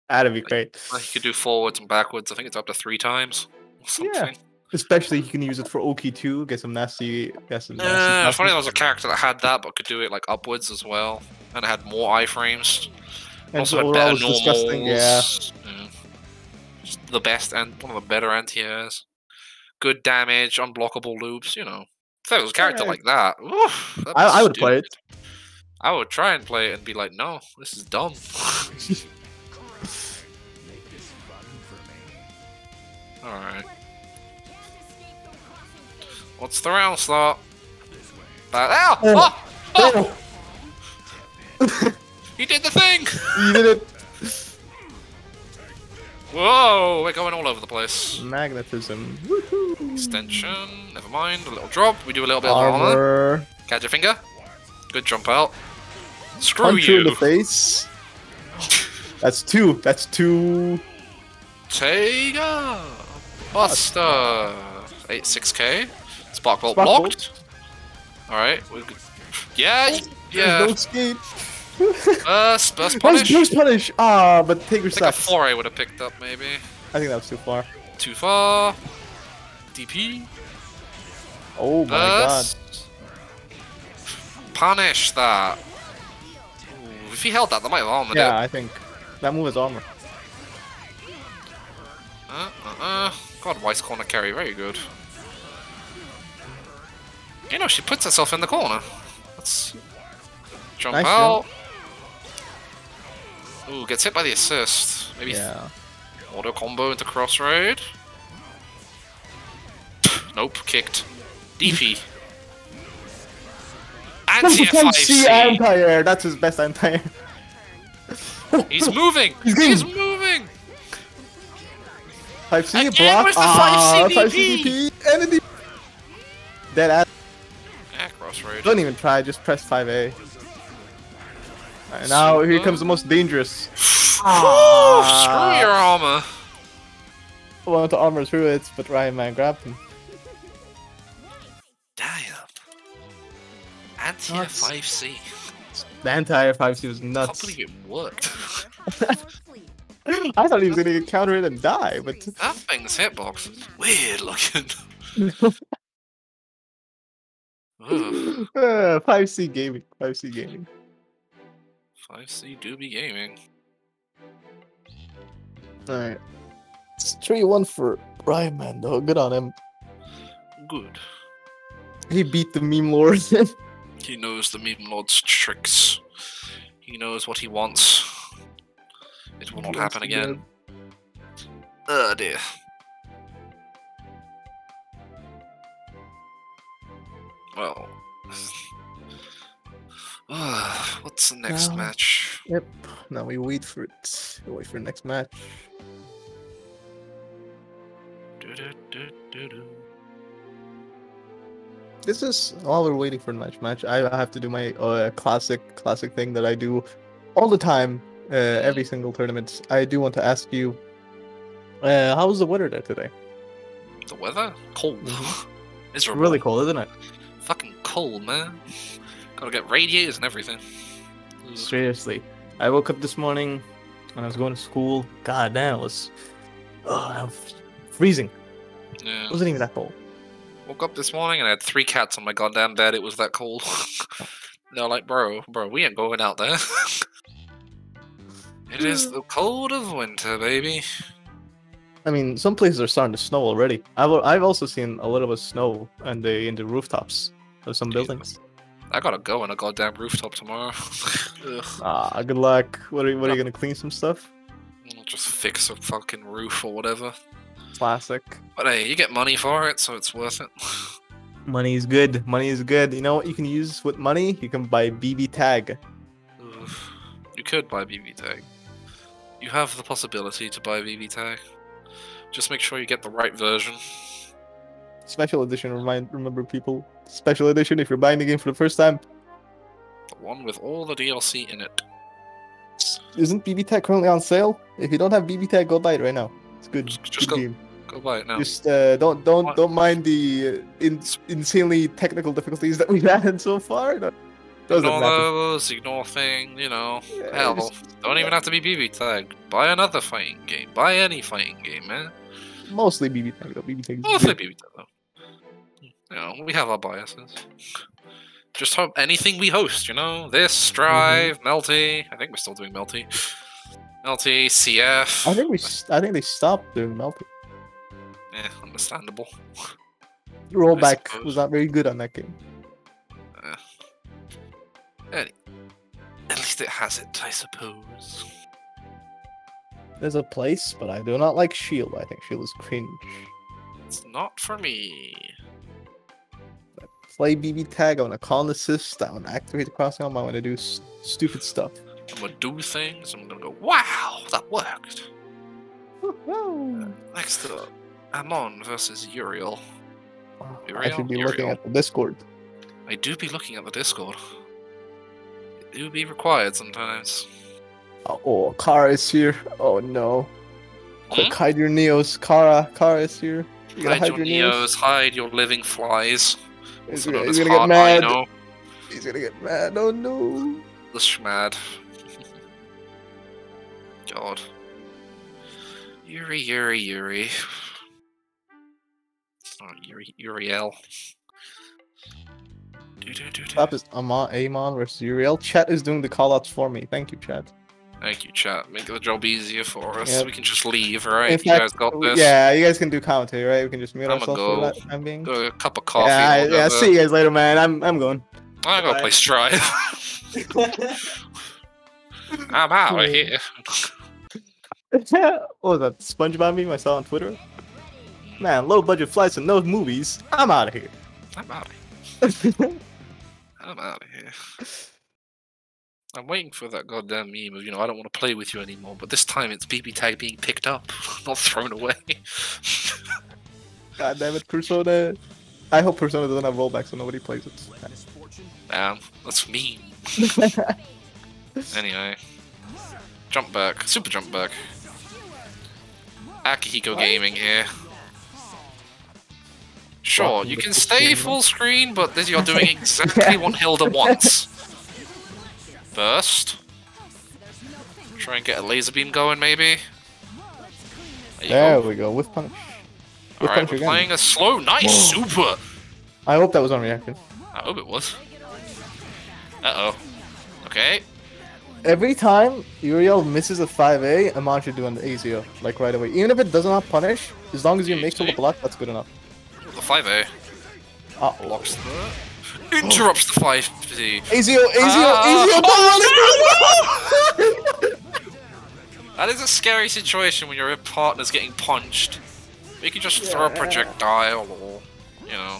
That'd be great. He could do forwards and backwards, I think it's up to 3 times. Or something. Yeah. Especially, you can use it for Oki too. Get some nasty. It's funny there was a character that had that, but could do it like upwards as well, and it had more iframes. And also had better normals. Disgusting, yeah. Just the best and one of the better anti-airs. Good damage, unblockable loops. You know, if there was a character like that, oof, that I would play it. I would try and play it and be like, no, this is dumb. All right. What's the round start? Ow! Oh! Oh! Oh! He did the thing! He did it! Whoa! We're going all over the place. Magnetism. Woohoo! Extension. Never mind. A little drop. We do a little bit of armor. Catch your finger. Good jump out. Screw punch you! In the face. That's 2. That's 2. Tager! Buster! 8-6K. Sparkbolt blocked. Alright. Yeah, yeah. No escape. Burst punish. Burst punish. Ah, but take your stuff. I think a 4A would have picked up, maybe. I think that was too far. Too far. DP. Oh my god. Punish that. Ooh, if he held that, that might have armored it. Yeah, I think. That move is armor. God, Weiss corner carry. Very good. You know, she puts herself in the corner. Let's jump nice out. Jump. Ooh, gets hit by the assist. Maybe auto combo into cross raid. Nope, kicked. DP. Anti-5C anti-air. That's his best anti-air. He's moving. He's moving. Type C, block. Where's the 5CDP? 5CDP, enemy. Dead ass. Ah, cross rage. Don't even try, just press 5A. Alright, now here comes the most dangerous. Woo, screw your armor. I wanted to armor through it, but Ryanman grabbed him. Damn. Anti-air 5C. The anti-air 5C was nuts. I can't believe it worked. I thought he was going to counter it and die, but... That thing's hitbox is weird looking. 5C gaming. 5C gaming. 5C doobie gaming. Alright. It's 3-1 for Ryanman, though. Good on him. Good. He beat the meme lord. He knows the meme lord's tricks. He knows what he wants. It will not happen again. Oh dear. Well. What's the next match? Yep. Now we wait for it. We wait for the next match. This is while we're waiting for the match. I have to do my classic thing that I do all the time. Every single tournament. I do want to ask you, how was the weather there today? The weather? Cold. It's really cold, isn't it? Fucking cold, man. Gotta get radiators and everything. Seriously. I woke up this morning and I was going to school. God damn, it was... Ugh, I was freezing. Yeah. It wasn't even that cold. Woke up this morning and I had 3 cats on my goddamn bed. It was that cold. They're like, bro, we ain't going out there. It is the cold of winter, baby. I mean, some places are starting to snow already. I've also seen a little bit of snow in the rooftops of some buildings. I gotta go on a goddamn rooftop tomorrow. Ah, good luck. What are you gonna clean some stuff? I'll just fix a fucking roof or whatever. Classic. But hey, you get money for it, so it's worth it. Money is good. Money is good. You know what you can use with money? You can buy BB Tag. You could buy BB Tag. You have the possibility to buy BB Tag. Just make sure you get the right version. Special edition, remember people. Special edition if you're buying the game for the first time. The one with all the DLC in it. Isn't BB Tag currently on sale? If you don't have BB Tag, go buy it right now. It's good. Just good game. Go buy it now. Just don't mind the insanely technical difficulties that we've had so far. No. Ignore levels, ignore thing, you know. Yeah, hell, don't even have to be BB Tag. Buy another fighting game. Buy any fighting game, man. Mostly BB Tag, though. Mostly BB Tag, though. You know, we have our biases. Just hope anything we host, you know. This, Strive, Melty. I think we're still doing Melty. Melty, CF. I think they stopped doing Melty. Yeah, understandable. Rollback was not very good on that game. At least it has it, I suppose. There's a place, but I do not like Shield. I think Shield is cringe. It's not for me. I play BB Tag. I want to call an assist. I want to activate the crossing arm. I want to do stupid stuff. I'm going to do things. I'm going to go, wow, that worked. Next up, Amon versus Uriel. I should be looking at the Discord. I do be looking at the Discord. It would be required sometimes. Oh, Kara is here. Oh no. Quick, hide your Neos. Kara is here. You hide your Neos, hide your living flies. He's gonna get mad. Rhino. He's gonna get mad. Oh no. The schmad. God. Yuri. Oh, Uriel. Top is Amon versus Uriel. Chat is doing the callouts for me. Thank you, chat. Thank you, chat. Make the job easier for us. Yep. We can just leave, right? Fact, you guys got this. Yeah, you guys can do commentary, right? We can just mute ourselves. Go a cup of coffee. Yeah. See you guys later, man. I'm going. I gotta play Strive. I'm out of here. What was that? SpongeBob meme I saw on Twitter. Man, low budget flights and no movies. I'm out of here. I'm out of here. I'm out of here. I'm waiting for that goddamn meme of, you know, I don't want to play with you anymore, but this time it's BB Tag being picked up, not thrown away. God damn it, Persona. I hope Persona doesn't have rollback so nobody plays it. Damn, that's mean. Anyway. Jump back. Super jump back. Akihiko Gaming here. Sure, you can stay full screen, but this, you're doing exactly what Hilda wants. Burst. Try and get a laser beam going, maybe. There we go, with punch. Alright, we're playing a slow, nice super! I hope that was unreactive. I hope it was. Uh-oh. Okay. Every time Uriel misses a 5A, Amon should do an AZO, like right away. Even if it does not punish, as long as you make the block, that's good enough. The 5A. Blocks the... Interrupts the 5C. AZO, don't run it! That is a scary situation when your partner's getting punched. You can just throw a projectile or, you know,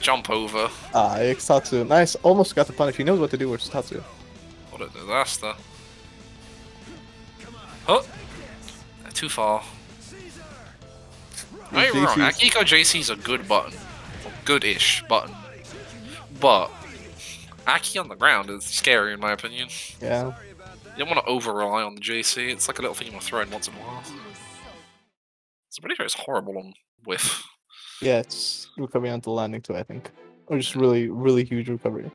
jump over. Ah, Tatsu. Nice. Almost got the punish. He knows what to do with Tatsu. What a disaster. Oh! Too far. Don't get me wrong, Akihiko JC's a good button. Good-ish button. But Aki on the ground is scary in my opinion. Yeah. You don't want to over-rely on the JC. It's like a little thing you want to throw in once in a while. So I'm pretty sure it's horrible on whiff. Yeah, it's recovery onto landing too, I think. Or just really, really huge recovery.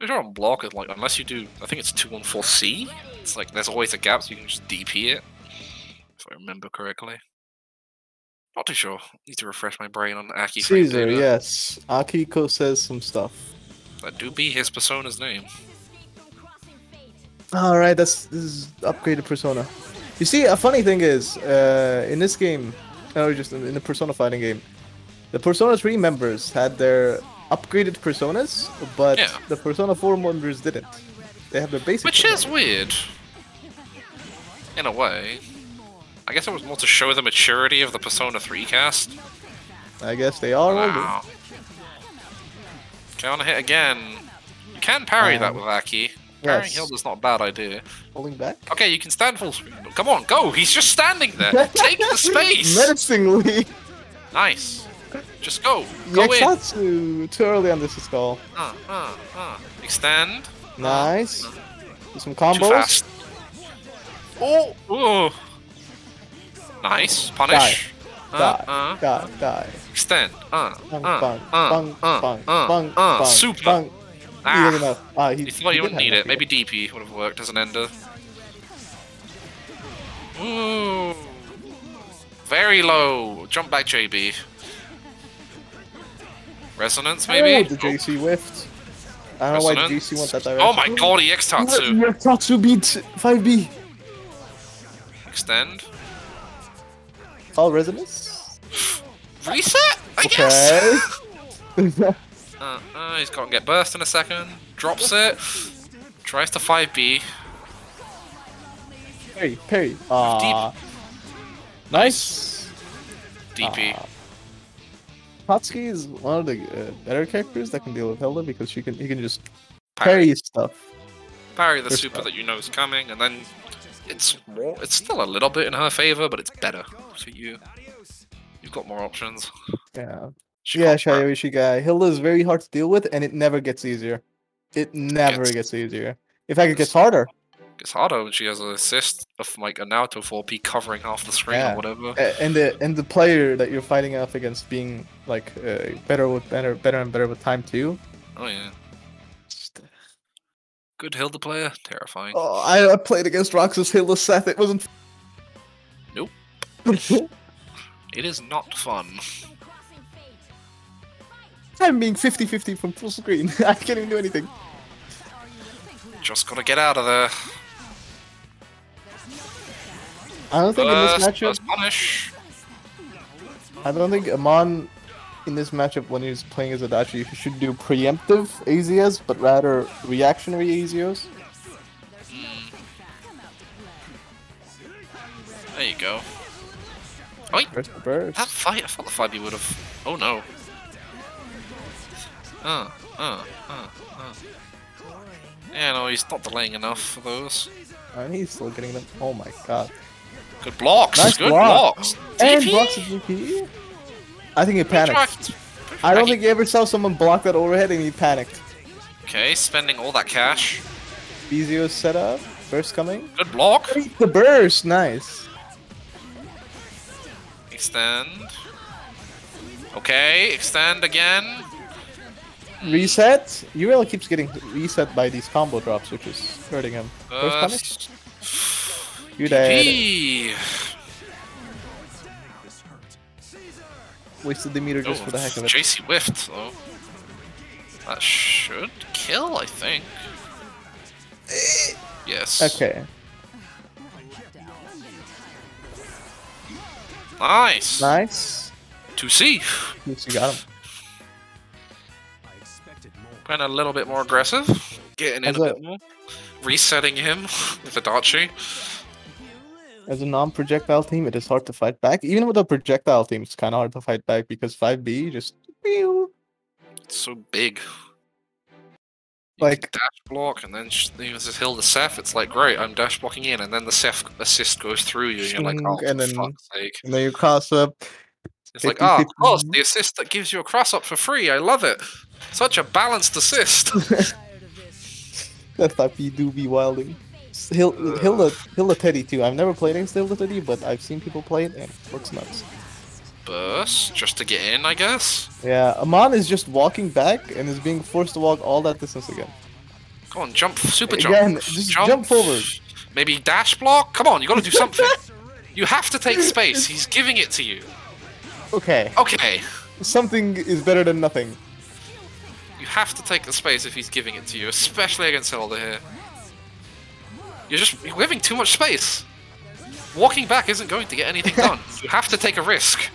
If you're on block, it's like, unless you do, I think it's 214C. It's like, there's always a gap, so you can just DP it. If I remember correctly. Not too sure. Need to refresh my brain on Aki. Caesar, yes. Akihiko says some stuff. That do be his persona's name. Alright, this is upgraded persona. You see, a funny thing is, in this game, or just in the Persona fighting game, the Persona 3 members had their upgraded personas, but the Persona 4 members didn't. They have their basic personas. Which is weird. In a way. I guess it was more to show the maturity of the Persona 3 cast. I guess they are older. Counter hit again. You can parry that with Aki. Parrying Hilda's not a bad idea. Holding back? Okay, you can stand full screen. Come on, go! He's just standing there! Take the space! Menacingly! Nice. Just go! Go in! Too early on this skull. Extend. Nice. Do some combos. Too fast. Oh! Ooh. Nice. Punish. Die. Extend. Super. You thought you wouldn't need it. Maybe DP would have worked as an ender. Ooh. Very low. Jump back, JB. Resonance, maybe? Oh, the JC whiffed. I don't know why the JC went that direction. Oh my god, EX Tatsu. EX Tatsu beat 5B. Extend. Oh, resonance? Reset? I guess! He's got to get burst in a second. Drops it. Tries to 5B. Parry. Nice! DP. Hatsuki is one of the better characters that can deal with Hilda because he can just parry stuff. Parry the super that you know is coming, and then... It's still a little bit in her favor, but it's better for you. You've got more options. Yeah. Shayoichi guy. Hilda is very hard to deal with, and it never gets easier. It never gets easier. In fact, it gets harder. It gets harder when she has an assist of like a Naoto 4P covering half the screen or whatever. And the player that you're fighting off against being like better and better with time too. Oh yeah. Good Hilda player, terrifying. Oh, I played against Roxas Hilda Seth. It wasn't. Nope. It is not fun. I'm being 50-50 from full screen. I can't even do anything. Just gotta get out of there. I don't think in this matchup. Punish. I don't think Amon in this matchup, when he's playing as Adachi, he should do preemptive AZs, but rather reactionary AZs. There you go. That fight, I thought the 5B would have. Oh no. Yeah, no, he's not delaying enough for those. And he's still getting them. Oh my god. Good blocks! Nice good blocks! And DP? Blocks of DP? I think he panicked. I don't think he ever saw someone block that overhead and he panicked. Okay, spending all that cash. Bezio setup. Burst coming. Good block. The burst, nice. Extend. Okay, extend again. Reset. Uriel keeps getting reset by these combo drops, which is hurting him. Burst punish. You dead. Wasted the meter just for the heck of it. JC whiffed, though. That should kill, I think. Yes. Okay. Nice. Nice. 2C. 2C got him. Been a little bit more aggressive. Getting in a bit more. Resetting him with a Dachi. As a non-projectile team, it is hard to fight back. Even with a projectile team, it's kind of hard to fight back because 5B just... It's so big. Like, dash block, and then there's this Hilda Seph. It's like, great, I'm dash blocking in, and then the Seph assist goes through you, and you're like, oh, and then, fuck's sake. And then you cross up. It's like, ah, of course, the assist that gives you a cross up for free. I love it. Such a balanced assist. That's how you do be wilding. Hilda Teddy, too. I've never played against Hilda Teddy, but I've seen people play it, and it looks nuts. Burst, just to get in, I guess? Yeah, Aman is just walking back and is being forced to walk all that distance again. Come on, jump, super jump. Again, just jump forward. Maybe dash block? Come on, you gotta do something. You have to take space, he's giving it to you. Okay. Okay. Something is better than nothing. You have to take the space if he's giving it to you, especially against Hilda here. You're giving too much space. Walking back isn't going to get anything done. You have to take a risk.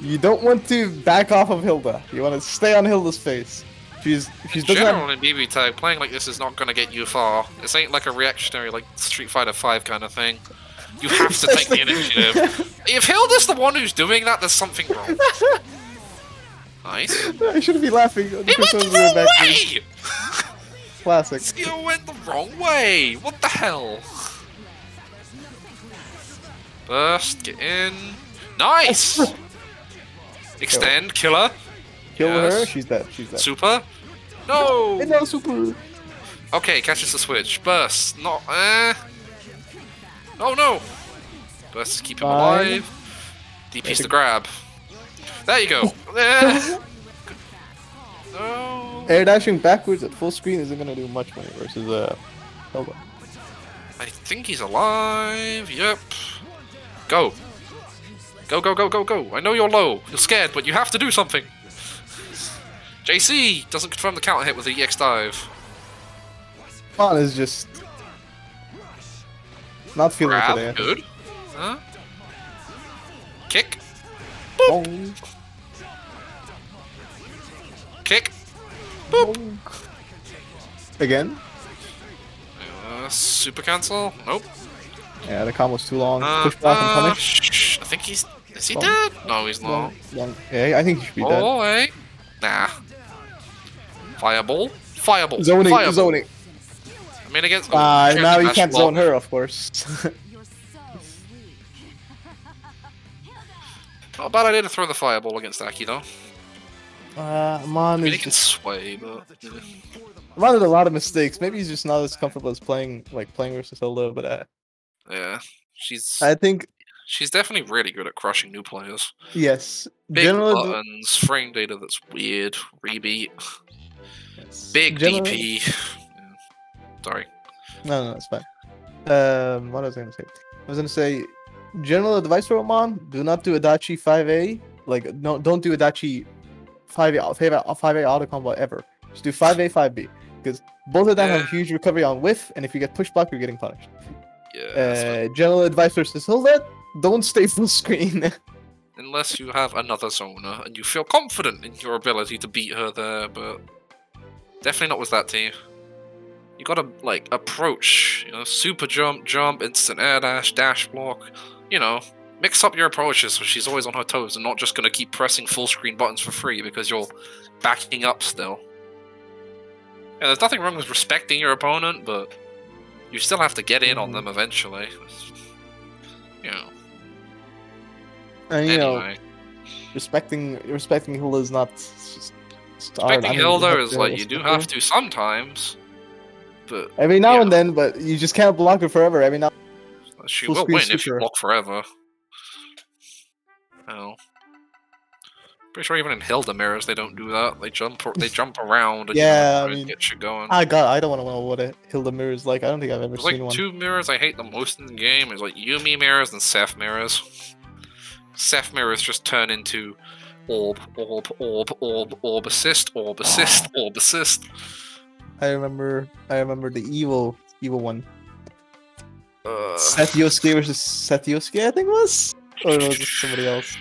You don't want to back off of Hilda. You want to stay on Hilda's face. She's in general in BB tag, playing like this is not going to get you far. This ain't like a reactionary, like Street Fighter V kind of thing. You have to take the initiative. If Hilda's the one who's doing that, there's something wrong. Nice. I shouldn't be laughing. It went the wrong way! Classic. It went the wrong way! What the hell? Burst, get in. Nice! Extend, kill her. Kill her, she's dead, Super? No! No, super! Okay, catches the switch. Burst, not... Oh no! Burst to keep him alive. DP's the grab. There you go! No. Air dashing backwards at full screen isn't gonna do much money versus Hilda. I think he's alive, yep. Go! Go, go, go, go, go! I know you're low, you're scared, but you have to do something! JC doesn't confirm the counter hit with the EX dive. Mon is just... not feeling it today. Good. Huh? Kick. Boop. Bonk. Kick. Boop. Bonk. Again? Super cancel? Nope. Yeah, the combo's too long. Push back and punish. I think he's... Is he dead? No, he's not. Yeah, I think he should be dead. Oh, hey. Nah. Fireball. Fireball. Zoning. Fireball. Zoning. I mean, against... now you can't zone her, of course. Not bad idea to throw the fireball against Aki, though. Amon is... I mean, he can sway, but... Yeah. Amon did a lot of mistakes. Maybe he's just not as comfortable as playing versus Hilda, but... Yeah, she's... I think... She's definitely really good at crushing new players. Yes. Big buttons, frame data that's weird, rebeat. Yes. Big DP. Sorry. No, no, it's fine. What was I going to say? I was going to say, general advice for Oman, do not do Adachi 5A. Like, no, don't do Adachi 5A auto combo ever. Just do 5A, 5B. Because both of them have huge recovery on whiff, and if you get push block, you're getting punished. Yeah, general advice versus Hilda, don't stay full screen. Unless you have another zoner, and you feel confident in your ability to beat her there, but definitely not with that team. You gotta, like, approach, you know, super jump, jump, instant air dash, dash block, you know, mix up your approaches so she's always on her toes and not just gonna keep pressing full screen buttons for free because you're backing up still. Yeah, there's nothing wrong with respecting your opponent, but you still have to get in on them eventually. You know. And, you anyway. Know, respecting Hilda is not. Respecting Hilda is like you do have to sometimes, but every now and then. But you just can't block her forever. Every now. She will win if you block forever. Oh. Pretty sure even in Hilda mirrors they don't do that. They jump, around. And yeah, I mean, get you going. I don't want to know what a Hilda mirror is like. I don't think I've ever seen one. There's like two mirrors I hate the most in the game. It's like Yumi mirrors and Seph mirrors. Seph mirrors just turn into orb assist. I remember the evil one. Seth Yosuke versus Seth Yosuke, I think it was. Or was it somebody else?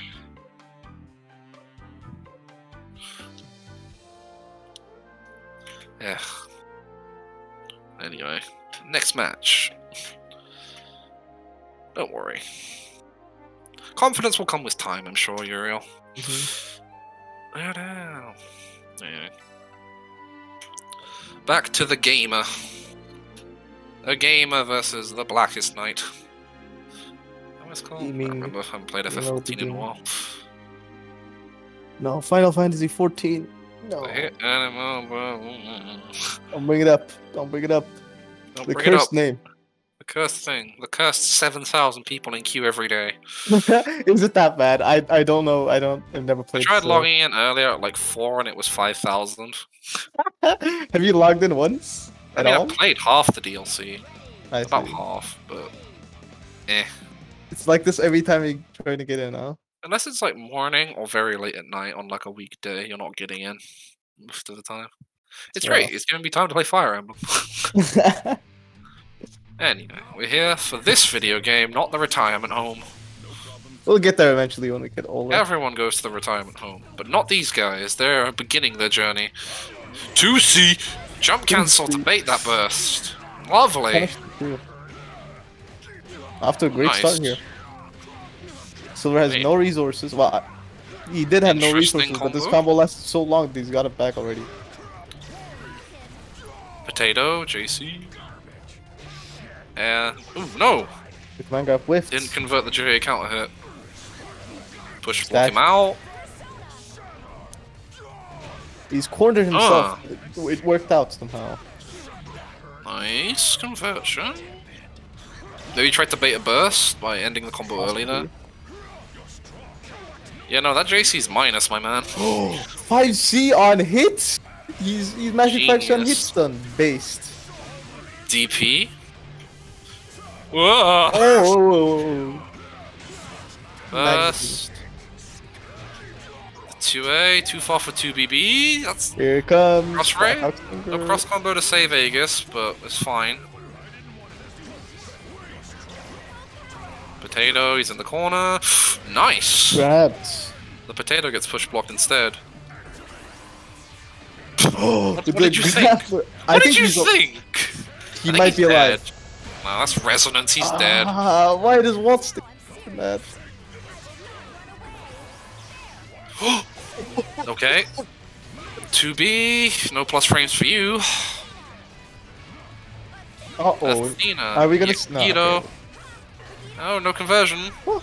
Yeah. Anyway, next match. Don't worry. Confidence will come with time, I'm sure, Uriel. Mm-hmm. I don't know. Anyway. Back to the gamer. A gamer versus the blackest knight. What is it called? I remember. I haven't played FF14 in a while. No, Final Fantasy XIV. No. Don't bring it up. Don't bring it up. Don't the bring cursed it up. Name. The cursed thing. The cursed 7,000 people in queue every day. Is it that bad? I don't know. I've never played. I tried logging in earlier at like 4 and it was 5,000. Have you logged in once? I mean, I played half the DLC. About half, but eh. It's like this every time you try to get in, huh? Unless it's like morning or very late at night on like a weekday, you're not getting in most of the time. It's great. It's going to be time to play Fire Emblem. Anyway, we're here for this video game, not the retirement home. We'll get there eventually when we get older. Everyone goes to the retirement home, but not these guys. They're beginning their journey to see. Jump cancel to bait that burst. Lovely. After a great start here. Silver has no resources. Well, he did have no resources, but this combo lasted so long that he's got it back already. Potato, JC. Ooh, no! With man got whiffed. Didn't convert the JA counter hit. Push him out. He's cornered himself. It worked out somehow. Nice conversion. Though he tried to bait a burst by ending the combo early there. Yeah, no, that JC's minus, my man. 5C on hit? He's magic 5C on hit stun based. DP? Whoa! Oh! Burst. 2A, too far for 2BB. That's here it comes. Cross ray. No cross combo to save Aegis, but it's fine. Potato, he's in the corner. Nice. Grabbed. The potato gets push blocked instead. What did you think? What did you think? He might be alive. No, that's resonance. He's dead. Why does Walt stick in that? Okay. 2B, no plus frames for you. Uh oh. Athena. Are we gonna snap? No, no conversion. Woo.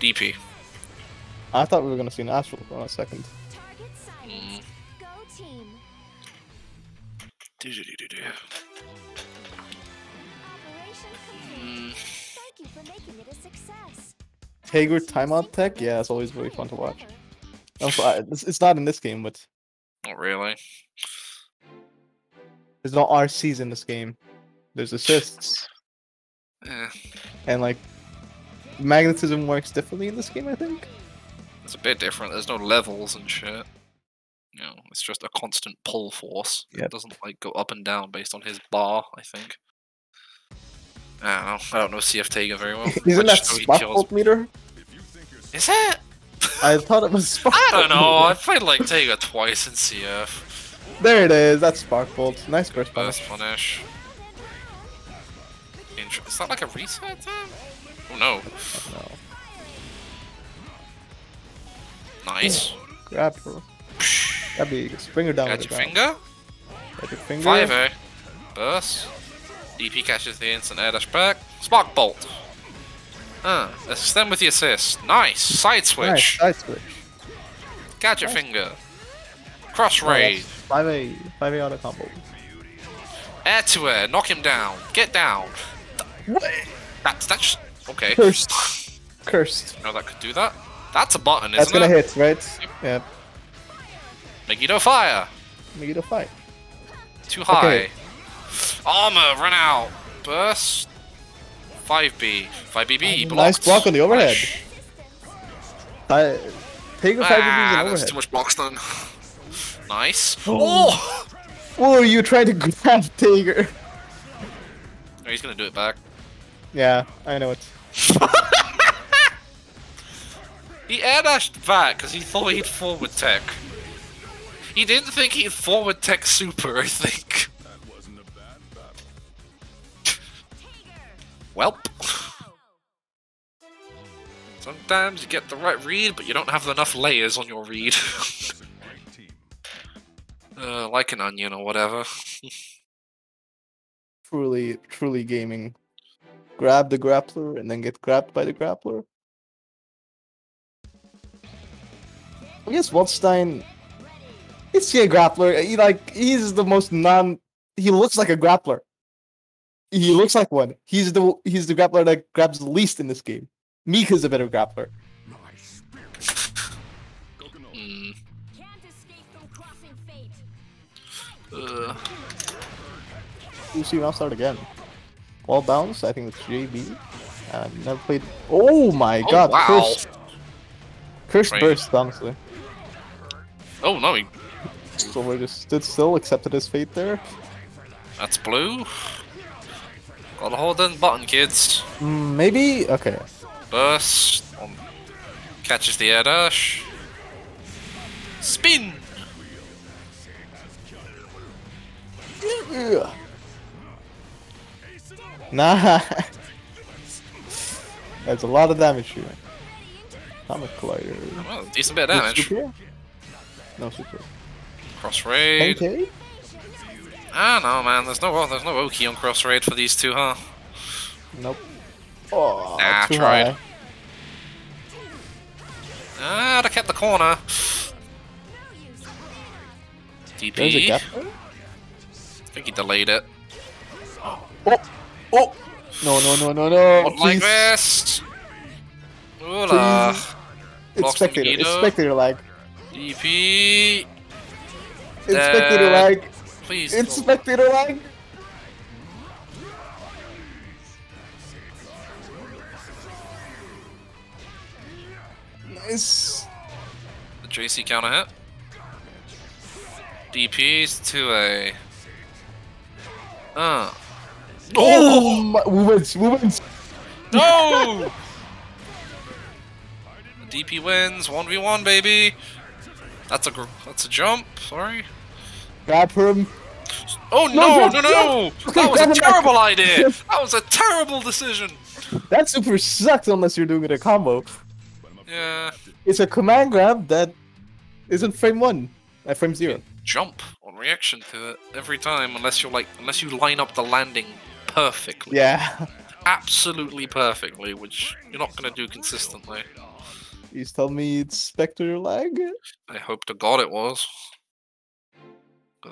DP. I thought we were gonna see an Astral for a second. Tager timeout tech? Yeah, it's always really fun to watch. It's not in this game, but... Not really. There's no RCs in this game. There's assists. Yeah. And, like, magnetism works differently in this game, I think? It's a bit different. There's no levels and shit. You know, it's just a constant pull force. Yep. It doesn't, like, go up and down based on his bar, I think. I don't know. I don't know CF Tager very well. Isn't that Spark Volt meter? Is it? I thought it was Spark Bolt. I don't know, I played like Tager twice in CF. There it is, that's Spark Bolt. Nice burst punish. Is that like a reset time? Oh no. Nice. Grab her. That'd be, spring her down. Got your finger? 5-0. Burst. DP catches the instant air dash back. Spark Bolt. Ah, extend with the assist. Nice. Side switch. Nice. Side switch. Gadget finger. Cross raid. 5A. 5A auto combo. Air to air. Knock him down. Get down. What? That's okay. Cursed. Cursed. No, that could do that. That's a button, isn't it? That's gonna hit, right? Yep. Megiddo fire. Megiddo fight. Too high. Okay. Armor, run out. Burst. 5B. 5BB. Blocked. Nice block on the overhead. Tager 5BB on the overhead. Too much blocks done. Nice. Oh! Oh, you tried to grab Tager. No, he's gonna do it back. Yeah, I know it. He air dashed back because he thought he'd forward tech. He didn't think he'd forward tech super, I think. That wasn't a bad battle. Welp. Sometimes you get the right read, but you don't have enough layers on your read. Like an onion or whatever. Truly, truly gaming. Grab the grappler and then get grabbed by the grappler. I guess Wolfstein... Is he a grappler? He's the most non... He looks like a grappler. He looks like one. He's the grappler that grabs the least in this game. Mika's a better grappler. Mm. You see mouse start again. Wall bounce, I think it's JB. Never played... Oh my god! Wow. Cursed burst, honestly. Oh no, he... Silver just stood still, accepted his fate there. That's blue. Gotta hold in the button, kids. Maybe? Okay. Burst. Catches the air dash. Spin! Nah. That's a lot of damage here. Comet Collider. Well, decent bit of damage. Super? No super. Cross raid. Okay. Ah no, man. There's no Oki on cross raid for these two, huh? Nope. Oh, nah, tried. High. Ah, I'd have kept the corner. DP. I think he delayed it. Oh. Oh. No. Like this. Ooh-la. It's spectator. It's spectator lag. DP. It's spectator lag. Please. It's spectator lag. Nice. The JC counter hit. DP's to a. Oh my. We win. No. DP wins, 1v1 baby! That's a jump, sorry. Grab him. Oh no! Okay, that was a terrible idea! That was a terrible decision! That super sucks unless you're doing it a combo. Yeah. It's a command grab that isn't frame 1, at frame 0. Jump on reaction to it every time unless you line up the landing perfectly. Yeah. Absolutely perfectly, which you're not gonna do consistently. Please tell me it's spectator lag? I hope to god it was.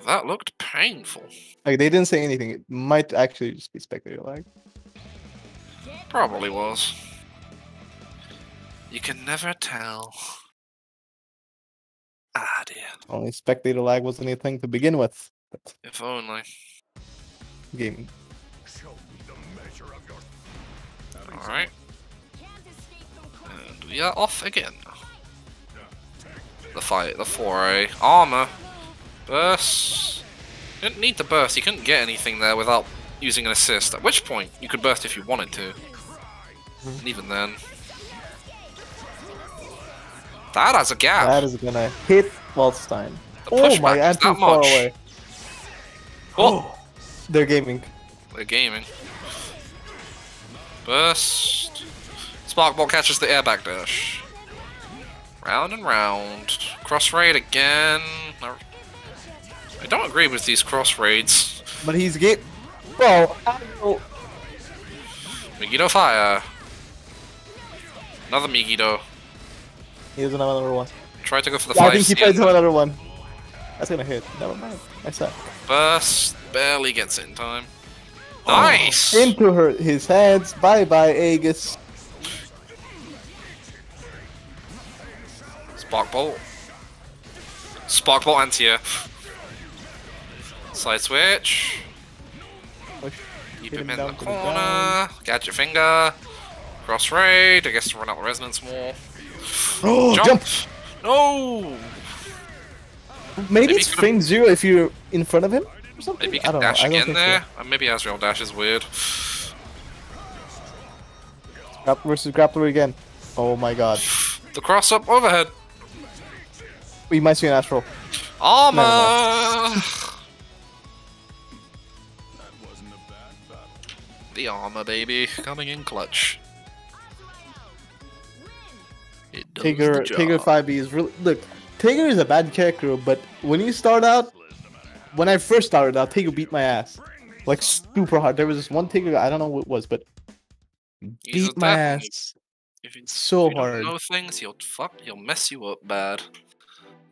That looked painful. Like, they didn't say anything. It might actually just be spectator lag. Probably was. You can never tell. Ah, dear. Only spectator lag wasn't anything to begin with. But if only. Gaming. Alright. We are off again. The 4A. Armor. Burst. You didn't need to burst. You couldn't get anything there without using an assist. At which point, you could burst if you wanted to. And even then. That has a gap. That is gonna hit Wolfstein. Oh my, I'm too far away. Oh! They're gaming. They're gaming. Burst. Sparkball catches the air back dash. Round and round. Cross raid again. I don't agree with these cross raids. But he's get... Bro, I don't... Megiddo fire. Another Megiddo. He doesn't have another one. Try to go for the fire. I think he plays another one. That's gonna hit. Never mind. I suck. Burst barely gets it in time. Nice! Oh, into her, his hands. Bye bye, Aegis. Spark Bolt. Spark Bolt anti-air. Side switch. Push. Keep him in the corner. Gadget finger. Cross raid. I guess to run out the resonance more. Oh, jump! No! Maybe it's frame zero if you're in front of him or something? Maybe you can dash again there? So. Maybe Azrael dash is weird. Grappler versus grappler again. Oh my god. The cross up overhead. We might see an Azrael. Armor! The armor, baby. Coming in clutch. It does the job. Tager 5B is really... Look, Tager is a bad character, but when you start out... When I first started out, Tager beat my ass. Like, super hard. There was this one Tager, I don't know what it was, but... Beat my ass. So hard. If you don't know things, he'll mess you up bad.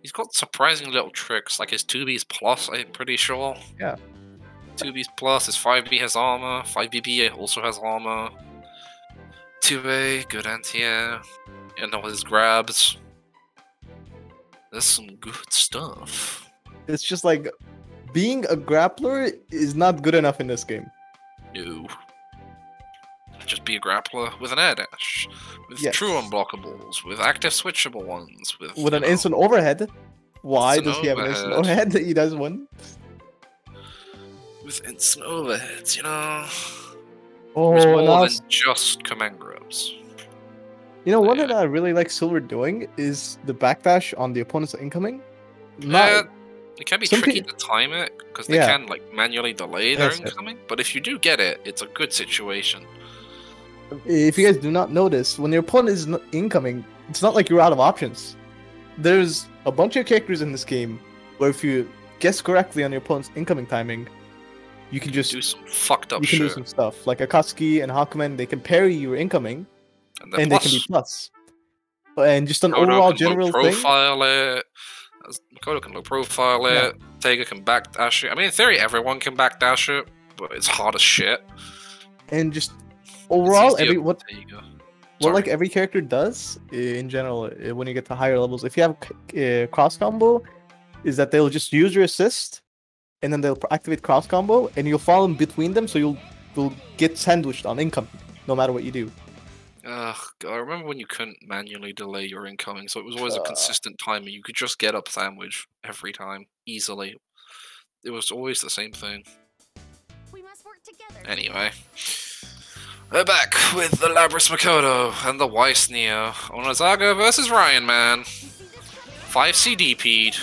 He's got surprising little tricks, like his 2B's plus, I'm pretty sure. Yeah. 2B's plus, his 5B has armor, 5BB also has armor. 2A, good anti-air. And all his grabs. That's some good stuff. It's just like, being a grappler is not good enough in this game. No. Just be a grappler with an air dash. With true unblockables, with active switchable ones. With an instant overhead. Why does he have an instant overhead? He does one. With instant overheads, you know. Oh, it's more than just command grabs. You know, one thing I really like Silver doing is the backdash on the opponent's incoming. It can be tricky to time it, because they can like manually delay their incoming, but if you do get it, it's a good situation. If you guys do not notice, when your opponent is incoming, it's not like you're out of options. There's a bunch of characters in this game where if you guess correctly on your opponent's incoming timing, you can just do some fucked up shit. You can do some stuff. Like Akatsuki and Hakumen, they can parry your incoming. And they can be plus. And just an overall general thing. Makoto can low profile it. Tager can backdash it. I mean, in theory, everyone can backdash it, but it's hard as shit. And just overall, every character does in general when you get to higher levels, if you have cross combo, is that they'll just use your assist, and then they'll activate cross combo, and you'll fall in between them, so you'll get sandwiched on income, no matter what you do. Ugh, God, I remember when you couldn't manually delay your incoming, so it was always a consistent timer. You could just get up sandwich every time, easily. It was always the same thing. We must work together. Anyway, we're back with the Labrys Makoto and the Weiss Neo. OnagaZGreat versus Ryanman. 5 CDP'd.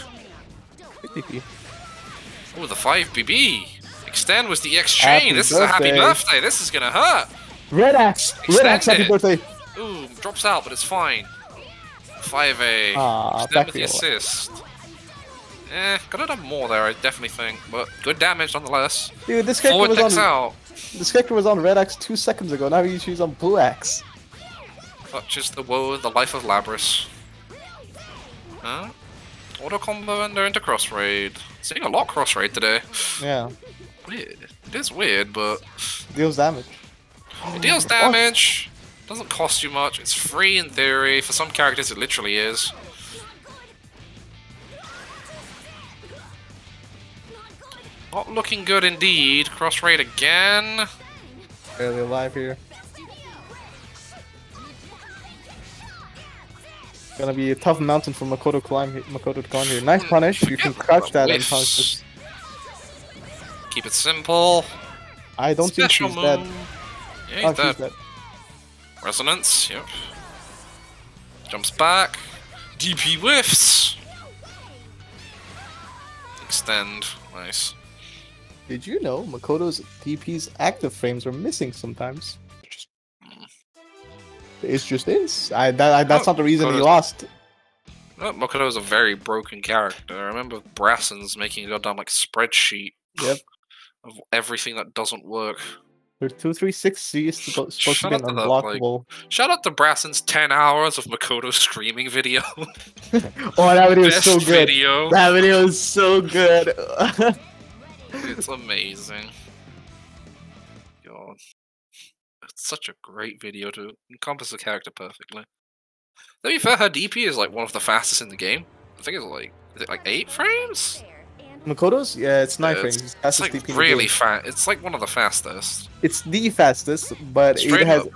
Oh, the 5BB. Extend was the exchange. This is a happy birthday. This is gonna hurt. Red Axe! Red Axe, happy birthday! Ooh, drops out, but it's fine. 5A. Extend with the assist. Could have done more there, I definitely think. But good damage nonetheless. Dude, this character was on Red Axe 2 seconds ago, now he's on Blue Axe. Clutches the woe and the life of Labrys. Huh? Auto combo and they're into cross raid. Seeing a lot of cross raid today. Yeah. Weird. It is weird, but. Deals damage. It deals damage, doesn't cost you much, it's free in theory, for some characters it literally is. Not looking good indeed, cross raid again. Barely alive here. Gonna be a tough mountain for Makoto to climb here. Nice punish, you can crouch that and punish this. Keep it simple. I don't think she's dead. Yeah, he's dead. Resonance, yep. Jumps back. DP whiffs. Extend, nice. Did you know Makoto's DP's active frames are missing sometimes? It's just ins. That's not the reason he lost. Oh, Makoto is a very broken character. I remember Brassens making a goddamn like spreadsheet of everything that doesn't work. Her 236C is supposed to be an unblockable. Like, shout out to Brassen's 10 hours of Makoto screaming video. Oh, that video is so good. Video. That video is so good. It's amazing. God. It's such a great video to encompass the character perfectly. To be fair, her DP is like one of the fastest in the game. I think it's like, is it like 8 frames? Makoto's? Yeah, it's 9 frames. It's like DP really fast. It's like one of the fastest. It's the fastest, but it has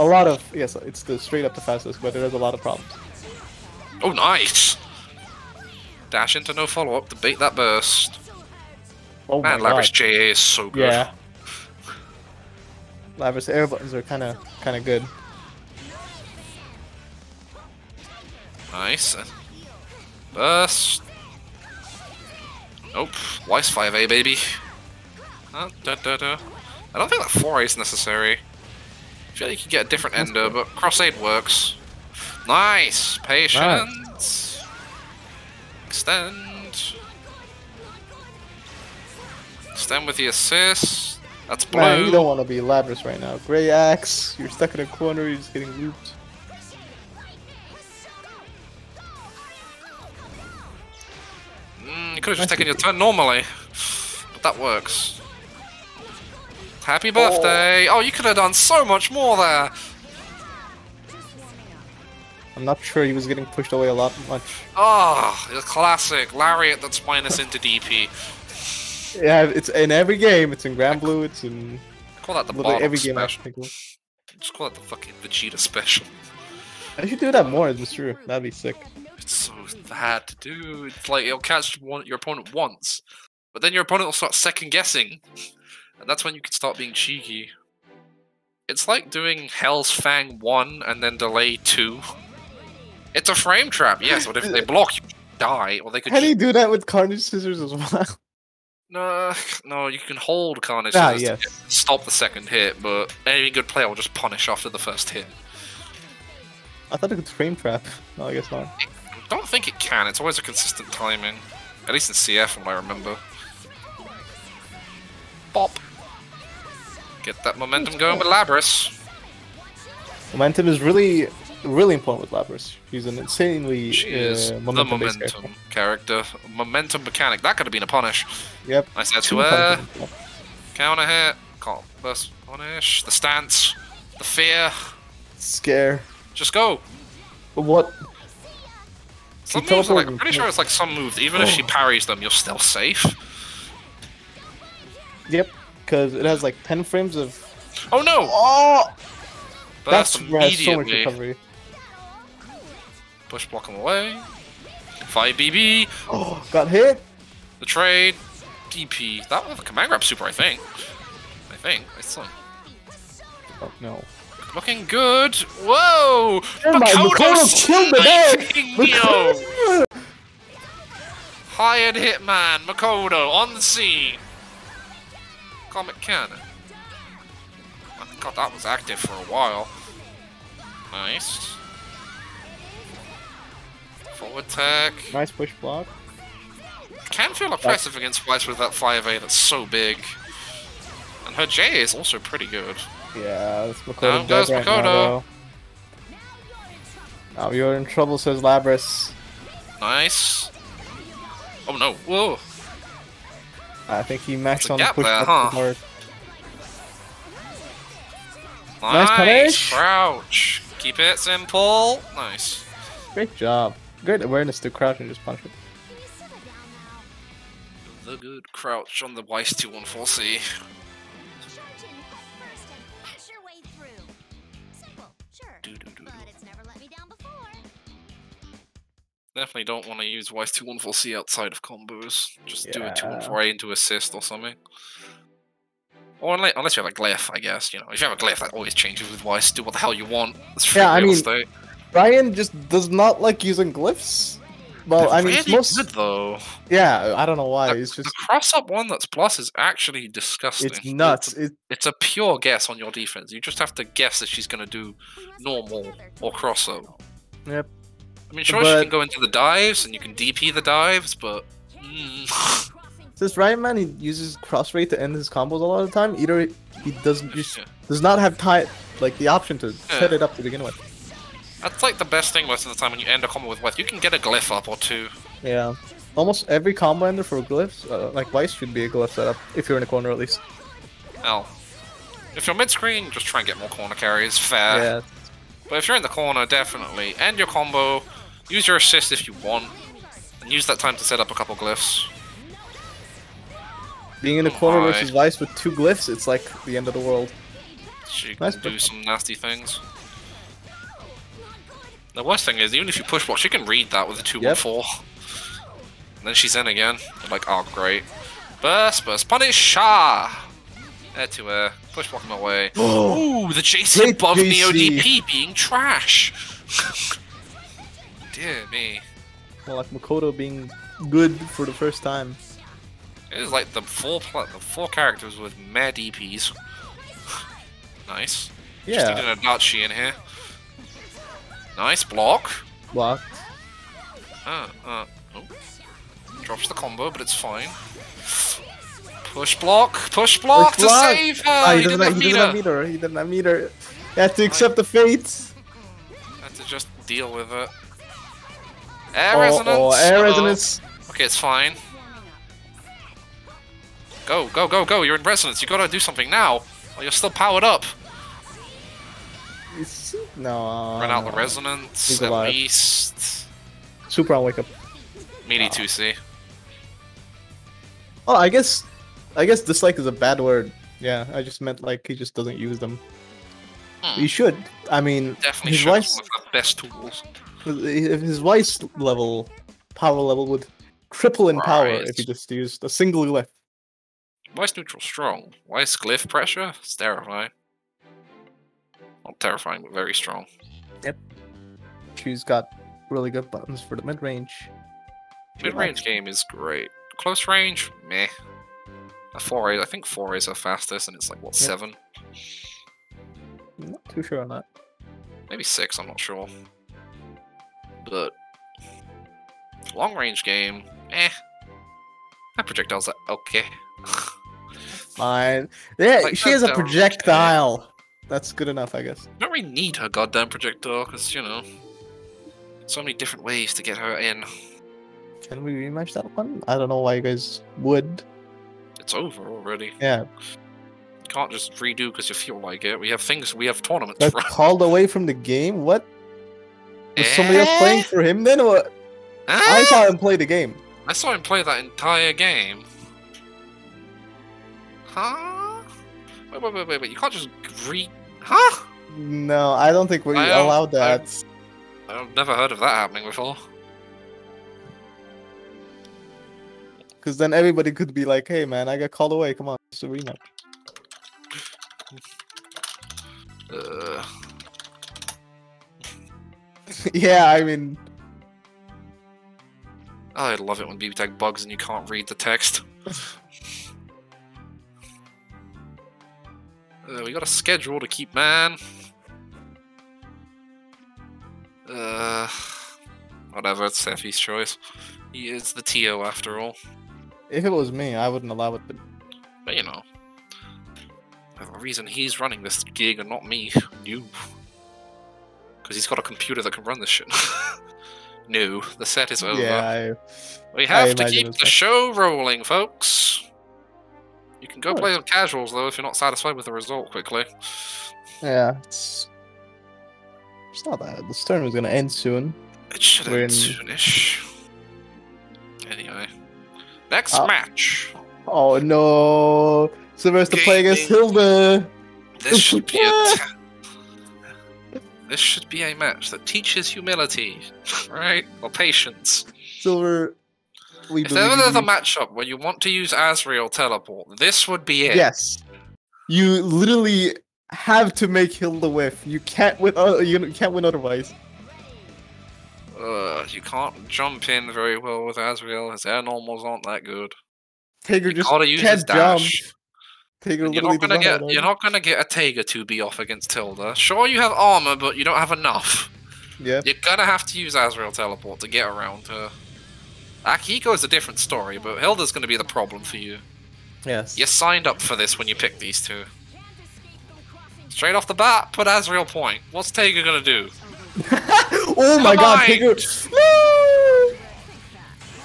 a lot of... Yes, it's straight up the fastest, but it has a lot of problems. Oh, nice! Dash into no follow-up to bait that burst. Oh man, Labrys JA is so good. Yeah. Labrys air buttons are kind of good. Nice. Burst. Nope. Weiss 5A, baby. I don't think that 4A is necessary. I feel like you can get a different ender, but cross-aid works. Nice! Patience! Extend. Extend with the assist. That's blue. Man, you don't want to be Labrys right now. Grey Axe, you're stuck in a corner, you're just getting looped. You could have just taken your turn normally, but that works. Happy birthday! Oh, you could have done so much more there! I'm not sure, he was getting pushed away much. Ah, oh, the classic Lariat that's minus into DP. Yeah, it's in every game, it's in Granblue, it's in... I call that the every game special. Just call it the fucking Vegeta special. I should do that more, it's true. That'd be sick. It's so bad to do. It's like it'll catch your opponent once, but then your opponent will start second guessing, and that's when you can start being cheeky. It's like doing Hell's Fang 1 and then delay 2. It's a frame trap, yes. But if they block, you die, or they could. How do you do that with Carnage Scissors as well? No, you can hold Carnage Scissors to stop the second hit, but any good player will just punish after the first hit. I thought it could frame trap. No, I guess not. I don't think it can. It's always a consistent timing. At least in CF, from what I remember. Bop. Get that momentum going with Labrys. Momentum is really, really important with Labrys. She's an insanely momentum-based character. Momentum mechanic. That could have been a punish. Yep. Nice head to air. Counter hit. Can't burst punish. The stance. The fear. Scare. Just go! What? Some moves are like, I'm pretty sure it's like some moves, even if she parries them, you're still safe. Yep, because it has like 10 frames of... Oh no! Oh! Burst immediately. So much recovery. Push block him away. 5BB! Oh, got hit! The trade. DP. That was a command grab super, I think. It's like... Oh no. Looking good. Whoa! Makoto killed the neo. Hired hitman Makoto on the scene. Comic cannon. Oh my god, that was active for a while. Nice. Full attack. Nice push block. Can feel oppressive against Weiss with that 5A that's so big. And her J is also pretty good. Yeah, that's Makoto does right now, though. Now you're in trouble, says Labrys. Nice. Oh no, whoa. I think he maxed on the push there, hard. Nice punish. Crouch. Keep it simple. Nice. Great job. Great awareness to crouch and just punch it. The good crouch on the Weiss 214C. Definitely don't want to use Weiss 214C outside of combos. Just do a 214A into assist or something. Or unless you have a glyph, I guess. You know, if you have a glyph, that always changes with Weiss. Do what the hell you want. It's free real estate. Ryan just does not like using glyphs. Well, they're it's most good though. Yeah, I don't know why. It's just the cross-up one that's plus is actually disgusting. It's nuts. It's a pure guess on your defense. You just have to guess that she's going to do normal or cross-up. Yep. I mean, sure, but you can go into the dives and you can DP the dives, but since Ryanman, he uses cross rate to end his combos a lot of the time, either he doesn't just does not have time, like the option to set it up to begin with. That's like the best thing most of the time when you end a combo with Weiss. You can get a glyph up or two. Yeah. Almost every combo ender for glyphs, like Weiss, should be a glyph setup, if you're in a corner at least. Well, if you're mid-screen, just try and get more corner carries, fair. Yeah. But if you're in the corner, definitely end your combo, use your assist if you want, and use that time to set up a couple glyphs. Being in the corner versus Weiss with two glyphs, it's like the end of the world. She can do some nasty things. The worst thing is, even if you push block, she can read that with a 2-1-4. And then she's in again. I'm like, oh, great. Burst, burst, punish! Ah! Air to air. Push block him away. Ooh, the JC above Neo DP being trash! Dear me. Well, like Makoto being good for the first time. It is like the four characters with meh DPs. Nice. Yeah. Just needed a Dachi in here. Nice block. Blocked. Oh. Drops the combo, but it's fine. Push block. Push block to save her. Ah, he didn't have meter. He didn't have meter. He had to accept the fate. Had to just deal with it. Air resonance. Oh, air resonance. Okay, it's fine. Go, go, go, go. You're in resonance. You gotta do something now. Well, you're still powered up. No. Run out the resonance. He's at least. Super on wake up. Meaty 2C. Oh, I guess dislike is a bad word. Yeah, I just meant like he just doesn't use them. He should. I mean, definitely should. Weiss, one of the best tools. His Weiss level, power level would triple in power if he just used a single glyph. Weiss neutral strong. Weiss glyph pressure. It's terrifying. Not terrifying, but very strong. Yep. She's got really good buttons for the mid-range. Mid-range game is great. Close range, meh. A 4A, I think 4A's are fastest, and it's like, what, 7? I'm not too sure on that. Maybe 6, I'm not sure. But long-range game, eh. That projectile's like, okay. Fine. Yeah, like, she has a projectile. That's good enough, I guess. I don't really need her goddamn projectile, because, you know, so many different ways to get her in. Can we rematch that one? I don't know why you guys would. It's over already. Yeah. You can't just redo because you feel like it. We have things, we have tournaments. Got called away from the game? What? Was somebody else playing for him then? Or... I saw him play the game. I saw him play that entire game. Huh? Wait, you can't just Huh? No, I don't think we allowed that. I've never heard of that happening before. Because then everybody could be like, hey man, I got called away, come on, it's a rematch. Yeah, I mean... I love it when BB Tag bugs and you can't read the text. We got a schedule to keep, man. Whatever, it's Sefy's choice. He is the TO after all. If it was me, I wouldn't allow it, but you know. There's a reason he's running this gig and not me. No. Because he's got a computer that can run this shit. No, the set is over. Yeah, we have to keep the show rolling, folks. You can go play on casuals, though, if you're not satisfied with the result quickly. Yeah, it's not that. This tournament's going to end soon. It should end soonish. Anyway. Next match! Oh, no! Sylvester's playing against Hilda! This should be this should be a match that teaches humility, right? Or patience. Silver... If there was another matchup where you want to use Azrael teleport, this would be it. Yes. You literally have to make Hilda whiff. You can't win, you can't win otherwise. You can't jump in very well with Azrael. His air normals aren't that good. Tager just gotta use his dash. Tager you're not gonna get a Tager 2B off against Hilda. Sure, you have armor, but you don't have enough. Yeah. You're gonna have to use Azrael Teleport to get around her. Akihiko is a different story, but Hilda's gonna be the problem for you. Yes. You signed up for this when you picked these two. Straight off the bat, put Azrael point. What's Tager gonna do? Oh my god, Tager! Woo!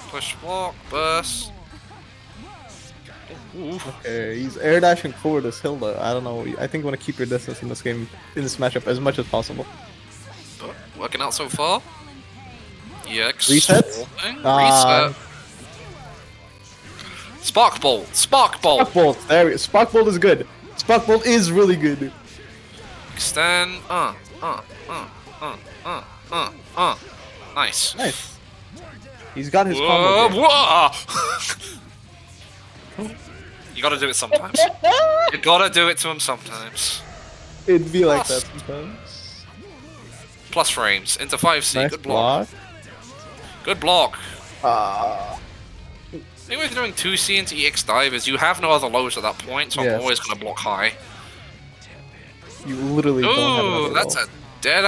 Push, walk, burst. Ooh. Okay, he's air dashing forward as Hilda. I don't know. I think you want to keep your distance in this game, in this matchup, as much as possible. But working out so far. EX. Reset. Reset. Spark Bolt. Spark Bolt. Spark Bolt. There we go. Spark Bolt is good. Spark Bolt is really good. Extend. Nice. Nice. He's got his combo. Whoa! You gotta do it sometimes. You gotta do it to him sometimes. It'd be like that sometimes. Plus frames into 5C. Nice. Good block. Good block. The thing with doing 2C into EX dive is you have no other lows at that point, so yes. I'm always gonna block high. You literally don't have another that's low. A dead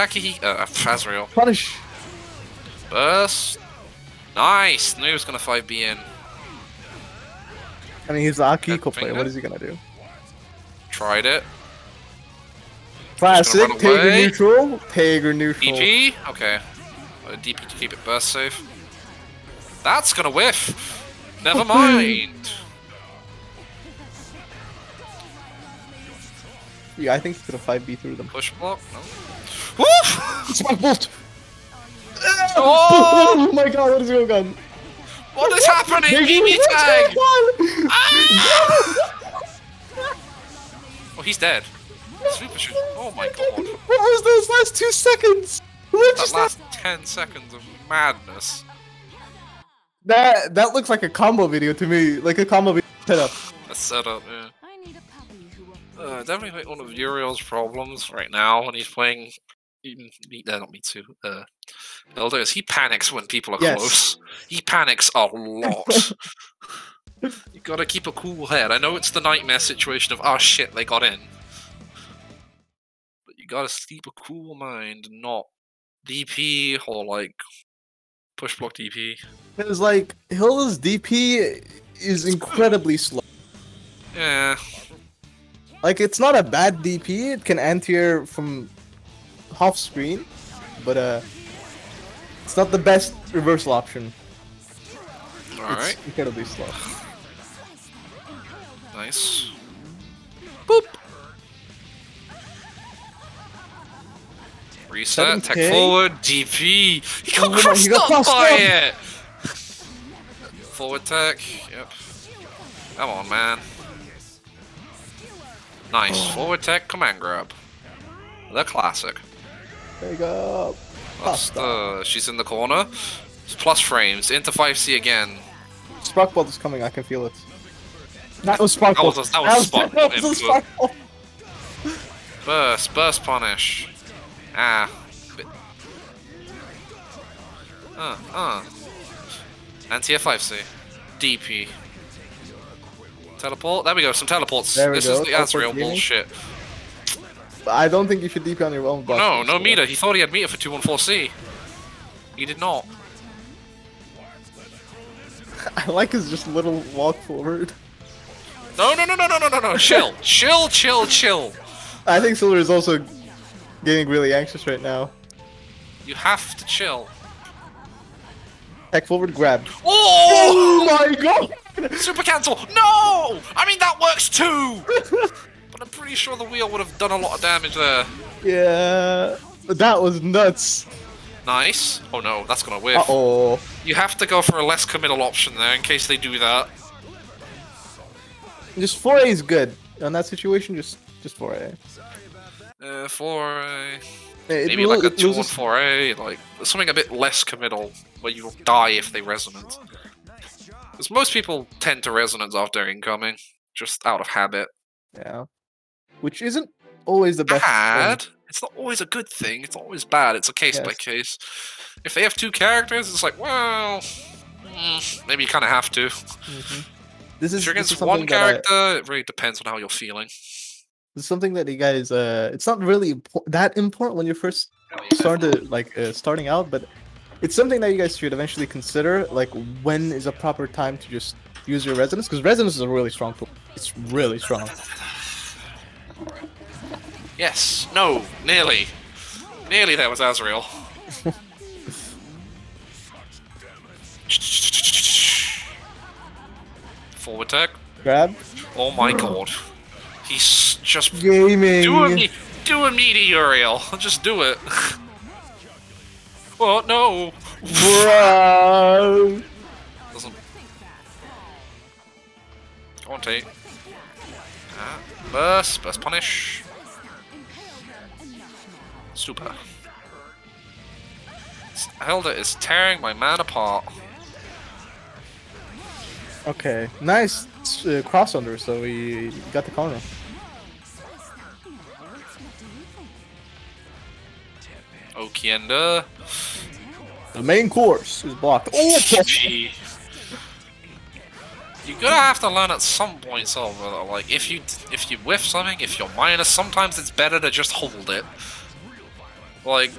Azrael. Punish. Burst. Nice. Knew he was gonna 5B in. I mean, he's the Akihiko player. What is he gonna do? Tried it. Classic. Tager neutral. Tager neutral. DP. Okay. DP to keep it burst safe. That's gonna whiff. Never mind. Yeah, I think he's gonna 5B through them. Push block. No. Woof! It's my bolt. Oh! Oh my god! What is going on? What is happening? EV tag! Ah! Oh, he's dead. Super shoot. Oh my god. What was those last 2 seconds? What that last 10 seconds of madness. That looks like a combo video to me. Like a combo video setup. A setup, yeah. Definitely one of Uriel's problems right now when he's playing... Elder is he panics when people are close. He panics a lot. You gotta keep a cool head. I know it's the nightmare situation of, oh shit, they got in. But you gotta keep a cool mind and not DP or like push block DP. Because like, Hilda's DP is incredibly slow. Yeah. Like, it's not a bad DP, it can anti-air from half screen, but it's not the best reversal option. Alright. It's incredibly slow. Nice. Boop! Reset, tech forward, DP! He got crossed up by it! Forward tech, yep. Come on, man. Nice. Forward tech, command grab. The classic. There you go. She's in the corner. It's plus frames. Into 5C again. Spark Bolt is coming. I can feel it. That was Spark Bolt. That was Spark Bolt. Burst. Burst punish. Ah. Anti 5C. DP. Teleport. There we go. Some teleports. This is the Azrael bullshit. I don't think you should DP on your own box. No, no meter. He thought he had meter for 214C. He did not. I like his just little walk forward. No. Chill. Chill. I think Silver is also getting really anxious right now. You have to chill. Tech forward grab. Oh, oh my god! Super cancel. No! I mean, that works too! But I'm pretty sure the wheel would have done a lot of damage there. Yeah, that was nuts. Nice. Oh no, that's gonna whiff. Uh-oh. You have to go for a less committal option there in case they do that. Just 4A is good. In that situation, just 4A. 4A. Yeah, maybe like a 2 on 4A, like something a bit less committal, where you'll die if they resonate. Because most people tend to resonance after incoming, just out of habit. Yeah. Which isn't always the best thing. It's not always a good thing. It's always bad. It's a case by case. If they have 2 characters, it's like, well, maybe you kind of have to. If you're against one character, it really depends on how you're feeling. It's something that you guys, it's not really that important when you're first starting out, but it's something that you guys should eventually consider, like when is a proper time to just use your resonance, because resonance is a really strong tool. It's really strong. Right. Yes. No. Nearly. Nearly there was Azrael. Forward tag. Grab. Oh my god. He's just gaming. Do me to Uriel. Just do it. Oh no. Bro. Doesn't. I want to. Burst punish. Super. Hilda is tearing my man apart. Okay, nice cross under, so we got the corner. Okienda. The main course is blocked. Oh, gee. You're gonna have to learn at some point, Silver, though. Like, if you whiff something, if you're minus, sometimes it's better to just hold it. Like,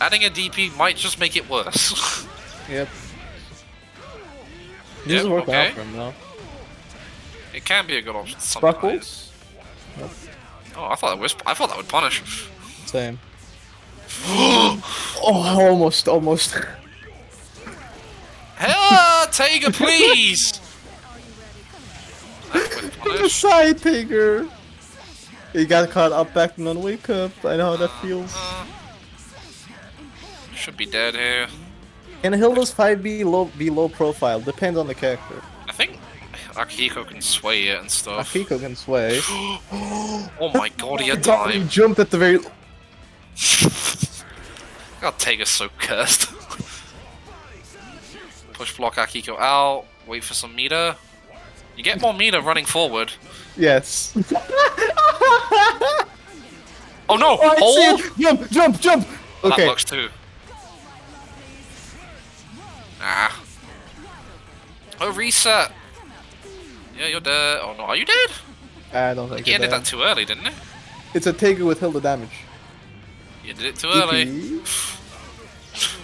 adding a DP might just make it worse. Yep. It doesn't work out for him, though. It can be a good option sometimes. Yep. Oh, I thought that would punish. Same. Oh, almost. Hell, tager, please! The side taker. He got caught up back and on wake up. I know how that feels. Should be dead here. And Hilda's 5B be low profile. Depends on the character. I think akihiko can sway it and stuff. Akihiko can sway. Oh my god, he had time. He jumped at the very. God, Tager's so cursed. Push block akihiko out. Wait for some meter. You get more meter running forward. Yes. Oh no! Oh! Jump! Okay. That works too. Nah. Oh, reset! Yeah, you're dead. Oh no, are you dead? I don't think so. You ended that too early, didn't it? It's a tager with Hilda damage. You did it too early.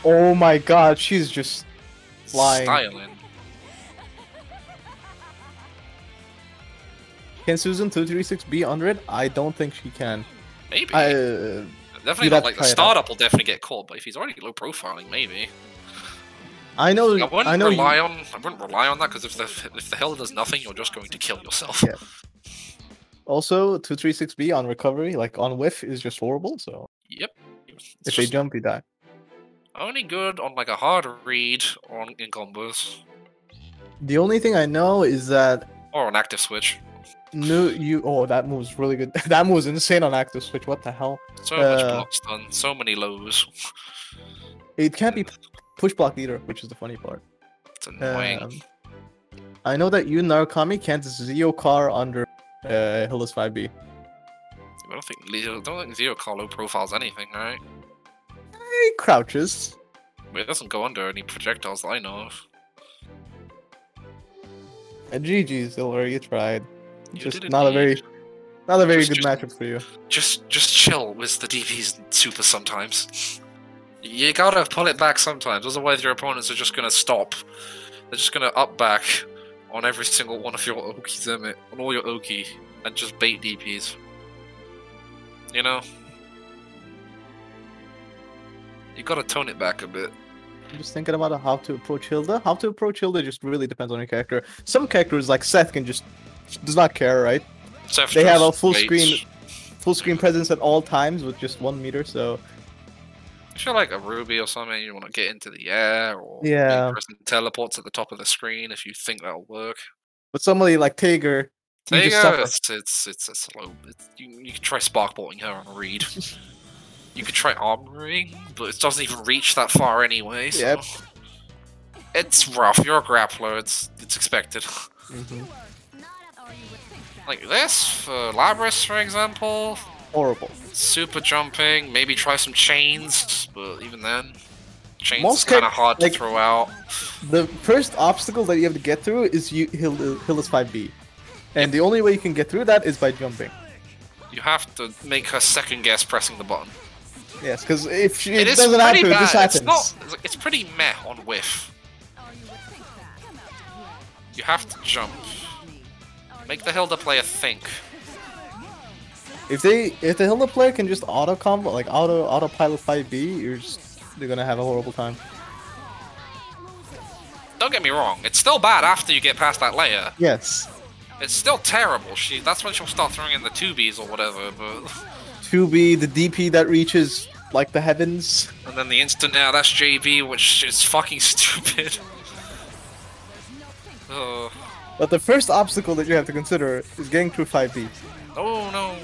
Oh my god, she's just flying. Styling. Can Susan 236 be under it? I don't think she can. Maybe. Definitely not like the startup will definitely get caught, but if he's already low profiling, maybe. I wouldn't rely on that because if the hell does nothing, you're just going to kill yourself. Yeah. Also, 236B on recovery, like on whiff, is just horrible. So. Yep. If they jump, you die. Only good on like a hard read on in combos. The only thing I know is that. Or an active switch. No, you. Oh, that move's really good. That move's insane on active switch. What the hell? So much block stun. So many lows. It can't be push block either, which is the funny part. It's annoying. I know that you Narukami can't Zeo-Car under Hilda's 5B. I don't think Zeo-Car low profiles anything, right? He crouches. But it doesn't go under any projectiles that I know of. GG, Silver, you tried. Just not a very good matchup for you. Just chill with the DPs and super sometimes. You gotta pull it back sometimes, otherwise your opponents are just gonna stop. They're just gonna up back on every single one of your okis, on all your oki, and just bait DPs. You know? You gotta tone it back a bit. I'm just thinking about how to approach Hilda. How to approach Hilda just really depends on your character. Some characters like Seth can just does not care, right? Seth they have a full screen presence at all times with just 1 meter, so. If you're like a Ruby or something, you want to get into the air, or yeah, person teleports at the top of the screen if you think that'll work. But somebody like Tager, it's a slow. You can try sparkbolting her on read. You could try armoring, but it doesn't even reach that far anyway. So. Yep. It's rough. You're a grappler. It's expected. Like this for Labrys, for example. Horrible. Super jumping, maybe try some chains, but even then, chains is kind of hard to throw out. The first obstacle that you have to get through is Hilda's 5B, and the only way you can get through that is by jumping. You have to make her second guess pressing the button. Yes, because if she doesn't happen, it just happens. It's pretty meh on whiff. You have to jump. Make the Hilda player think. If the Hilda player can just auto combo, like autopilot 5B, they're gonna have a horrible time. Don't get me wrong, it's still bad after you get past that layer. Yes. It's still terrible. That's when she'll start throwing in the 2Bs or whatever, but 2B, the DP that reaches like the heavens. And then the instant now, that's JB, which is fucking stupid. But the first obstacle that you have to consider is getting through 5B. Oh no.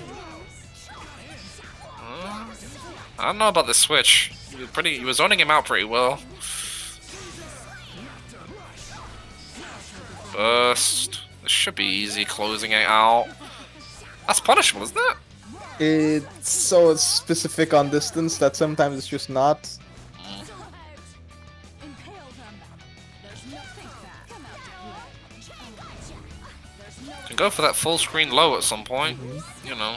I don't know about the switch. You were zoning him out pretty well. Burst. This should be easy, closing it out. That's punishable, isn't it? It's so specific on distance that sometimes it's just not. You can go for that full screen low at some point, you know.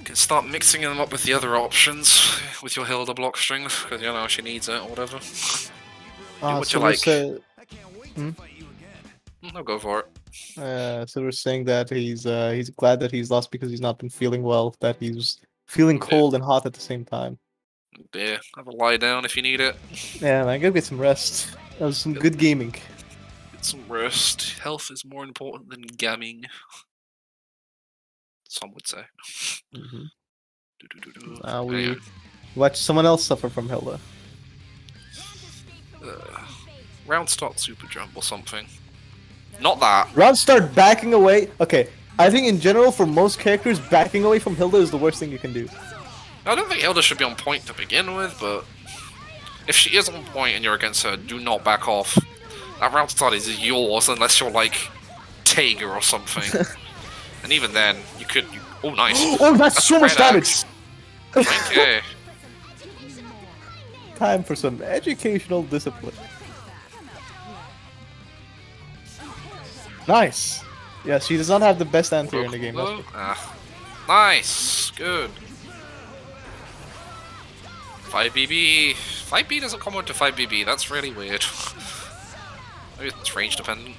You can start mixing them up with the other options, with your Hilda block strings, because, you know, she needs it or whatever. Do what so you like. I'll go for it. So we're saying that he's glad that he's lost because he's not been feeling well, that he's feeling cold and hot at the same time. Yeah, have a lie down if you need it. Yeah, man, go get some rest. That was some good gaming. Get some rest. Health is more important than gaming. Some would say. Now we watch someone else suffer from Hilda. Round start super jump or something. Not that. Round start backing away. Okay, I think in general for most characters, backing away from Hilda is the worst thing you can do. I don't think Hilda should be on point to begin with, but if she is on point and you're against her, do not back off. That round start is yours unless you're like Tager or something. And even then, you could. Oh, nice. Oh, that's so much damage. Okay. Time for some educational discipline. Nice! Yeah, she does not have the best anti-air in the game. Nice! Good. 5BB. 5B doesn't come into 5BB, that's really weird. Maybe it's range dependent.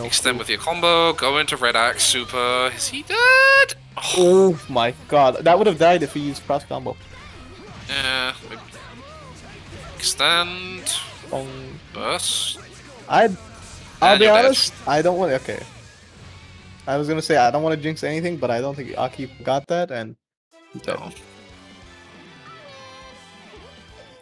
Extend with your combo, go into red axe, super. Is he dead? Oh my god, that would have died if he used cross combo. Yeah. Maybe. Extend. Burst. I'll be honest, I don't want. Okay. I was gonna say I don't want to jinx anything, but I don't think Aki got that, and he's dead. No.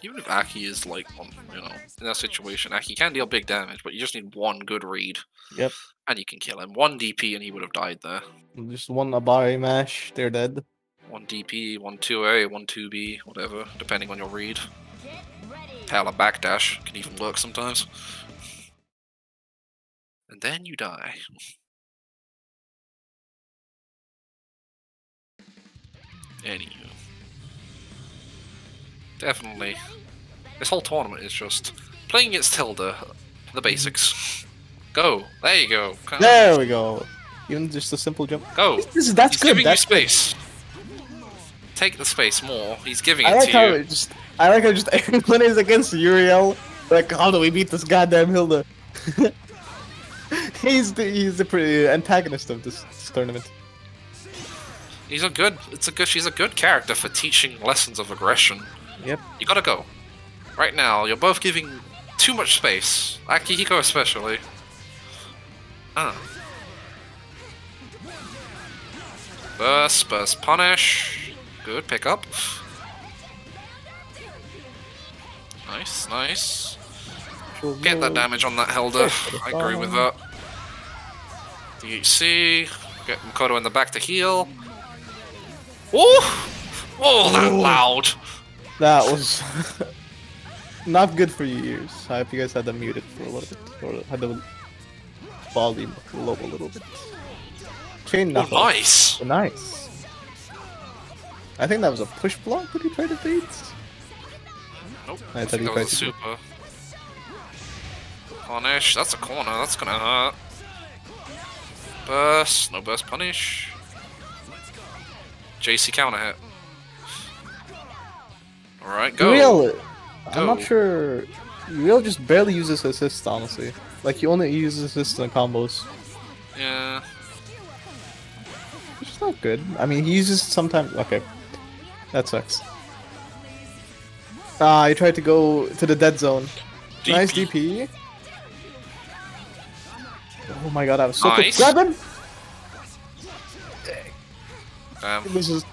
Even if Aki is like, you know, in that situation, Aki can deal big damage, but you just need one good read. Yep. And you can kill him. One DP, and he would have died there. Just one Abari mash, they're dead. One DP, one 2A, one 2B, whatever, depending on your read. Hell, a backdash can even work sometimes. And then you die. Anywho. Definitely. This whole tournament is just playing against Hilda, the basics. Go! There you go! There we go! Even just a simple jump. Go! That's good. He's giving you space. Take the space more. He's giving it to you. I like how just everyone is against Uriel. Like, how do we beat this goddamn Hilda? He's the pretty antagonist of this tournament. She's a good character for teaching lessons of aggression. Yep. You gotta go. Right now, you're both giving too much space. Akihiko especially. Burst, punish. Good pickup. Nice. Get that damage on that Hilda. I agree with that. DHC. Get Makoto in the back to heal. Oh! Oh, that loud! That was not good for your ears. I hope you guys had them muted for a little bit. Or had the volume low a little bit. Chain knuckle. Oh, nice! Oh, nice. I think that was a push block that he tried to beat. Nope. I think that was a super. Punish, that's a corner, that's gonna hurt. Burst, no burst punish. JC counter hit. Alright, go. Uriel, I'm not sure. Uriel just barely uses assists, honestly. Like, he only uses assists in combos. Yeah. Which is not good. I mean, he uses sometimes. Okay. That sucks. Ah, he tried to go to the dead zone. DP. Nice DP. Oh my god, I was so nice. Quick. Grab him! This is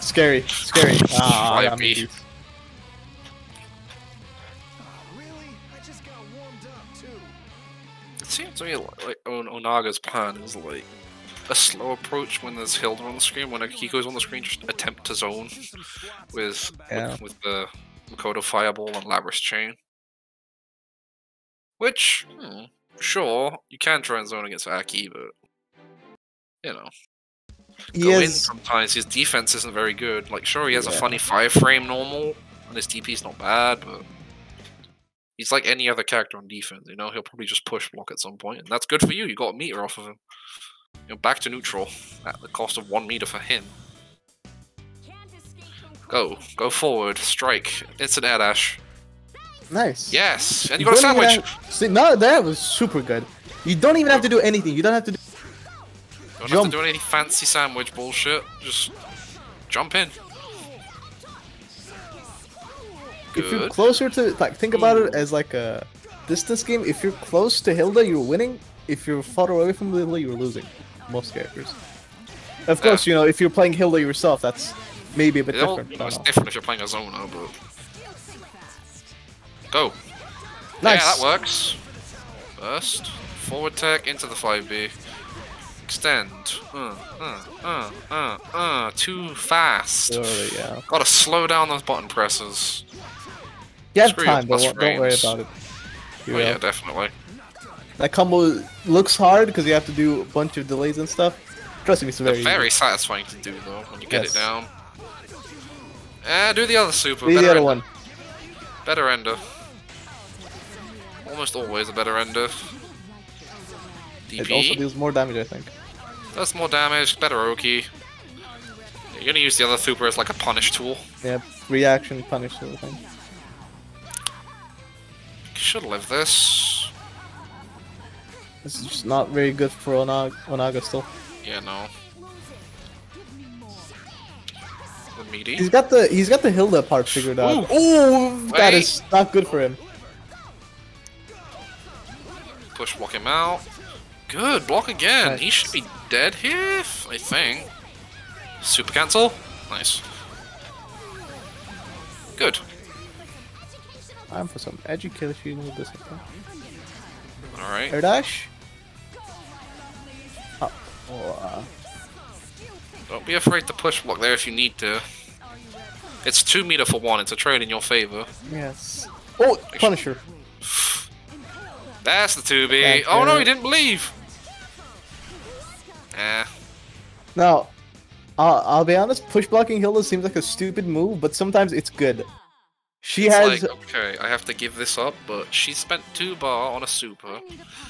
scary. Scary. Ah, I got me. It seems to me like Onaga's plan is like a slow approach when there's Hilda on the screen. When Akihiko's on the screen, just attempt to zone with the Makoto Fireball and Labrys Chain. Which, sure, you can try and zone against Aki, but you know, in sometimes his defense isn't very good. Like, sure, he has a funny 5 frame normal, and his DP's not bad, but he's like any other character on defense. You know, he'll probably just push block at some point, and that's good for you. You got a meter off of him. You know, back to neutral at the cost of 1 meter for him. Go, go forward, strike, instant air dash. Nice. Yes, and you got a sandwich. See, no, that was super good. You don't even have to do anything. You don't have to do. You don't have to do any fancy sandwich bullshit. Just jump in. Good. If you're closer to, like, think about it as like a distance game. If you're close to Hilda, you're winning. If you're far away from Hilda, you're losing. Most characters. Of course, you know, if you're playing Hilda yourself, that's maybe a bit different. It's different if you're playing a Zona, but. Go. Nice. Yeah, that works. Burst. Forward tech into the 5B. Extend. Too fast. There we go. Gotta slow down those button presses. You have time, but don't worry about it. Oh, yeah, definitely. That combo looks hard because you have to do a bunch of delays and stuff. Trust me, it's very satisfying to do, though, when you get it down. Do the other super. Do the other one. Better ender. Almost always a better ender. DP. It also deals more damage, I think. That's more damage, better Oki. You're gonna use the other super as like a punish tool. Yeah, reaction punish sort of thing. Should live this. This is just not very good for Onaga still. Yeah, no. The meaty. He's got the Hilda part figured out. Oh, that is not good for him. Push block him out. Good, block again. Nice. He should be dead here, I think. Super cancel. Nice. Good. Time for some education with this. Alright. Air dash. Up. Don't be afraid to push block there if you need to. It's 2 meter for 1. It's a trade in your favor. Yes. Oh, Punisher. That's the 2B. Oh no, he didn't believe. Eh. Now, I'll be honest. Push blocking Hilda seems like a stupid move, but sometimes it's good. It's like, okay, I have to give this up, but she spent 2 bar on a super,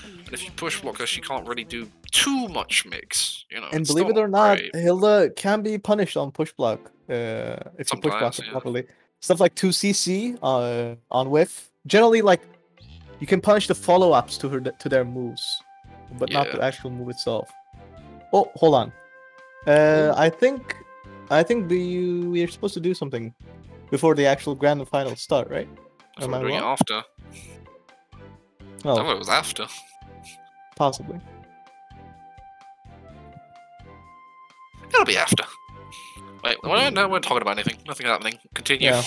and if you push block her, she can't really do too much mix, you know. And believe it or not, Hilda can be punished on push block if you push block her properly. Stuff like 2cc on whiff. Generally, like, you can punish the follow-ups to their moves, but not the actual move itself. Oh, hold on. I think we're supposed to do something before the actual grand and final start, right? So we're doing it after. Oh. I thought it was after. Possibly. It'll be after. Wait, no, we're not talking about anything. Nothing happening. Continue. Yeah.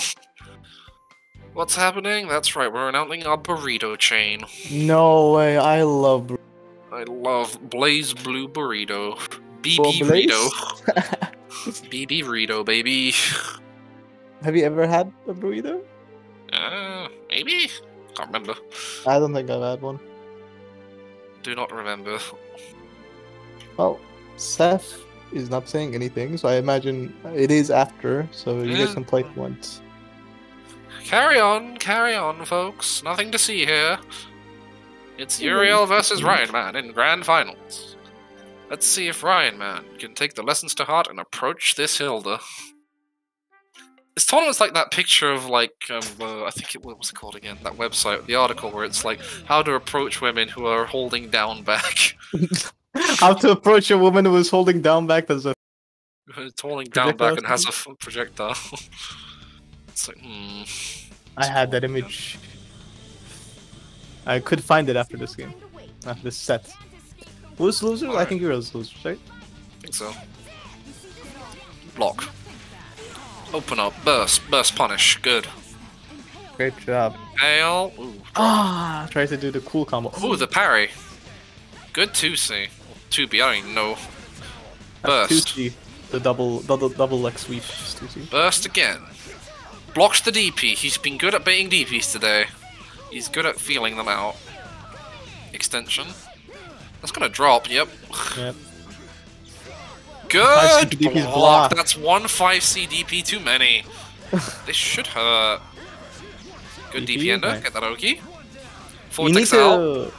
What's happening? That's right, we're announcing our burrito chain. No way, I love burrito. I love BlazBlue burrito. BB burrito. BB burrito, baby. Have you ever had a burrito? Maybe? Can't remember. I don't think I've had one. Do not remember. Well, Seth is not saying anything, so I imagine it is after, so you guys can play once. Carry on, folks. Nothing to see here. It's Uriel versus Ryanman in grand finals. Let's see if Ryanman can take the lessons to heart and approach this Hilda. This tournament's like that picture of, like, I think it was called again, that website, the article where it's like, how to approach women who are holding down back. How to approach a woman who is holding down back as a... It's holding down back and has a projectile. It's like, I had that image. I could find it after this game. After this set. Who's loser? I think Uriel's loser, right? I think so. Block. Open up, burst, punish, good. Great job. Hail. Ah, tries to do the cool combo. Ooh, the parry. Good 2C. 2B, I don't know. Burst. 2C, the double leg sweep. 2C. Burst again. Blocks the DP. He's been good at baiting DPs today. He's good at feeling them out. Extension. That's gonna drop, yep. Good block. That's one 5C DP too many. This should hurt. Good DP ender. Get that Oki. Forward takes out.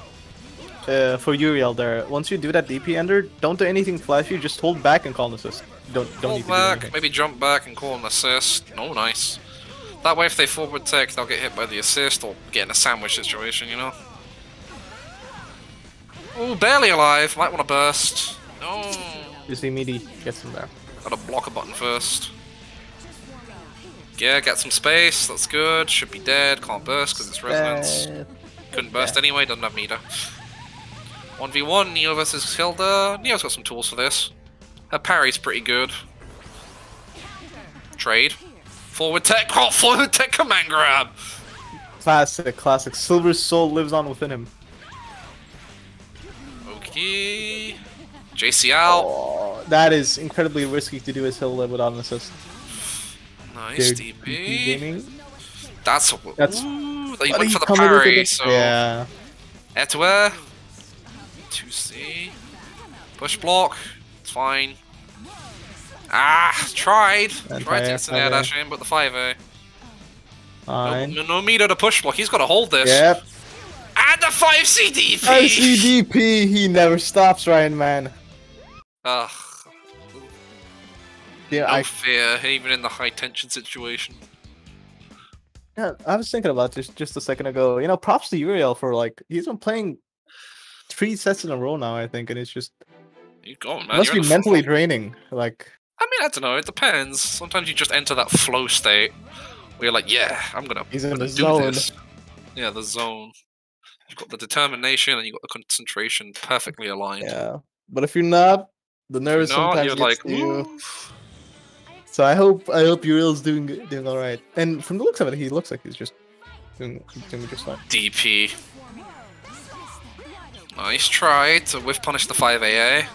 For Uriel there, once you do that DP ender, don't do anything flashy. Just hold back and call an assist. Don't need to do anything. Maybe jump back and call an assist. No, nice. That way, if they forward tech, they'll get hit by the assist or get in a sandwich situation. You know. Oh, barely alive. Might want to burst. No. Just immediately gets him there. Gotta block a button first. Yeah, get some space, that's good. Should be dead, can't burst because it's resonance. Couldn't burst anyway, doesn't have meter. 1v1, Neo versus Hilda. Neo's got some tools for this. Her parry's pretty good. Trade. Forward tech. Oh, forward tech command grab! Classic, classic. Silver's soul lives on within him. Okay. JC out. Oh, that is incredibly risky to do as Hilda without an assist. Nice DP. Gaming. That's a... That's, ooh, they went for the parry, so... Yeah. Air to air. 2C. Push block. It's fine. Ah, tried. Tried to instant air dash in, but the 5A. No meter to push block. He's got to hold this. Yep. And the 5C DP! 5C DP! He never stops, Ryanman. Ugh. Yeah, no fear, even in the high tension situation. Yeah, I was thinking about this just a second ago. You know, props to Uriel for, like, he's been playing 3 sets in a row now, I think, and it's just... You go, man. It must be mentally draining, like... I mean, I don't know, it depends. Sometimes you just enter that flow state, where you're like, yeah, I'm gonna, do this. Yeah, the zone. You've got the determination and you've got the concentration perfectly aligned. Yeah, but if you're not, the nerves sometimes gets like, to you. So I hope Uriel's doing all right. And from the looks of it, he looks like he's just doing just fine. DP. Nice try to whiff punish the 5AA.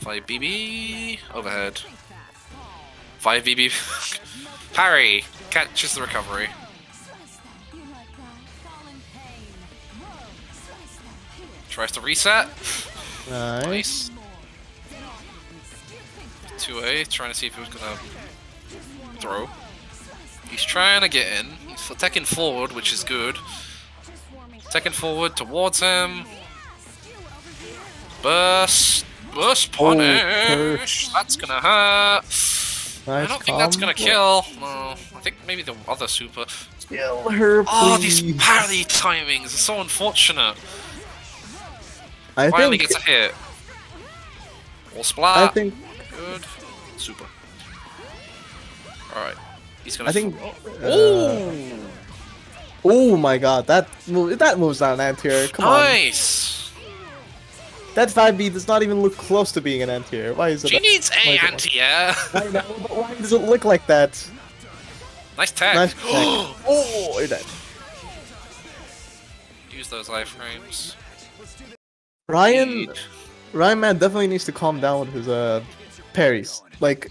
5BB overhead. 5BB parry catches the recovery. Tries to reset. Nice. 2A, trying to see if he was gonna throw. He's trying to get in. He's attacking forward, which is good. Attacking forward towards him. Burst. Burst punish. That's gonna hurt. Nice I don't think that's gonna kill. No, I think maybe the other super. Kill her, please. Oh, these parry timings are so unfortunate. I finally gets a hit. Or splat. I think. Good. Super. Alright. He's gonna. I think. Oh my god, that moves down an anterior. Come on. Nice! That 5B does not even look close to being an anterior. Why is it? She needs an anti-air! I know, but why does it look like that? Nice tag. Nice tag. Oh, you're dead. Use those iframes. Ryanman definitely needs to calm down with his parries. Like,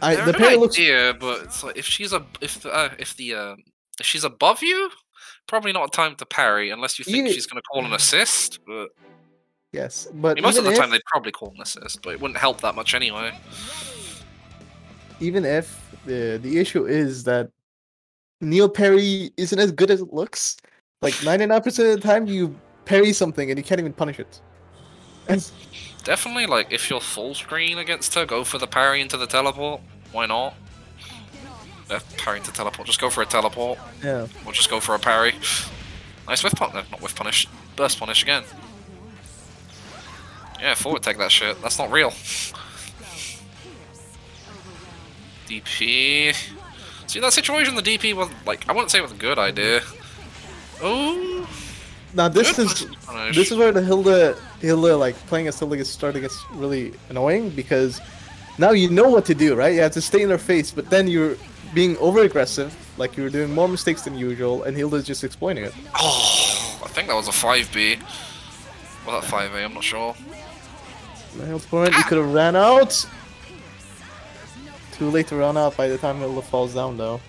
the parry looks dear, but it's like, if she's above you, probably not a time to parry unless you think she's gonna call an assist. But yes, but I mean, most of the time they'd probably call an assist, but it wouldn't help that much anyway. Even if the issue is that Neo parry isn't as good as it looks. Like 99% of the time you parry something and you can't even punish it. definitely, like, if you're full screen against her, go for the parry into the teleport. Why not? Parry into teleport. Just go for a teleport. Yeah. Or just go for a parry. Nice whiff punish. No, not whiff punish. Burst punish again. Yeah, forward take that shit. That's not real. DP. See, that situation, the DP was, like, I wouldn't say it was a good idea. Oh. Now this is where the Hilda like playing as Hilda gets started gets really annoying, because now you know what to do, right? You have to stay in their face, but then you're being over aggressive, like you're doing more mistakes than usual, and Hilda's just exploiting it. Oh, I think that was a 5B. Well, that 5A, I'm not sure. My health point, you could have ran out. Too late to run out by the time Hilda falls down, though.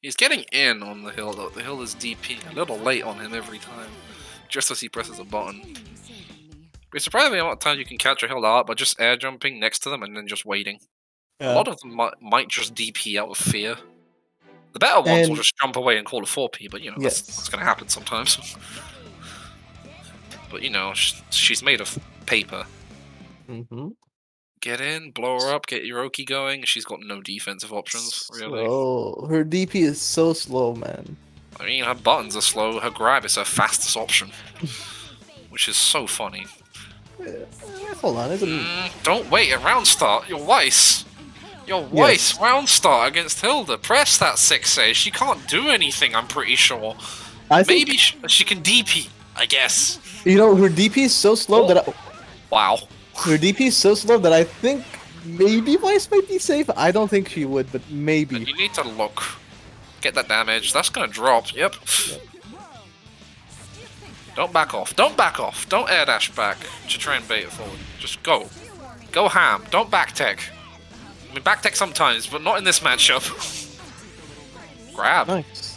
He's getting in on the Hilda. The Hilda's DP a little late on him every time, just as he presses a button. It's surprising how much time you can catch a Hilda out by just air jumping next to them and then just waiting. A lot of them might just DP out of fear. The better ones will just jump away and call a 4P, but you know, that's going to happen sometimes. But you know, she's made of paper. Mm-hmm. Get in, blow her up, get Hiroki going. She's got no defensive options, really. Oh, her DP is so slow, man. I mean, her buttons are slow. Her grab is her fastest option, which is so funny. Hold on, isn't don't wait at round start. You're Weiss. You're Weiss. Yes. Round start against Hilda. Press that 6A. She can't do anything, I'm pretty sure. Maybe she can DP, I guess. You know, her DP is so slow that wow. Her DP is so slow that I think maybe Weiss might be safe. I don't think she would, but maybe. And you need to look. Get that damage. That's gonna drop. Yep. Don't back off. Don't back off. Don't air dash back to try and bait it forward. Just go. Go ham. Don't back tech. I mean, back tech sometimes, but not in this matchup. Grab. Nice.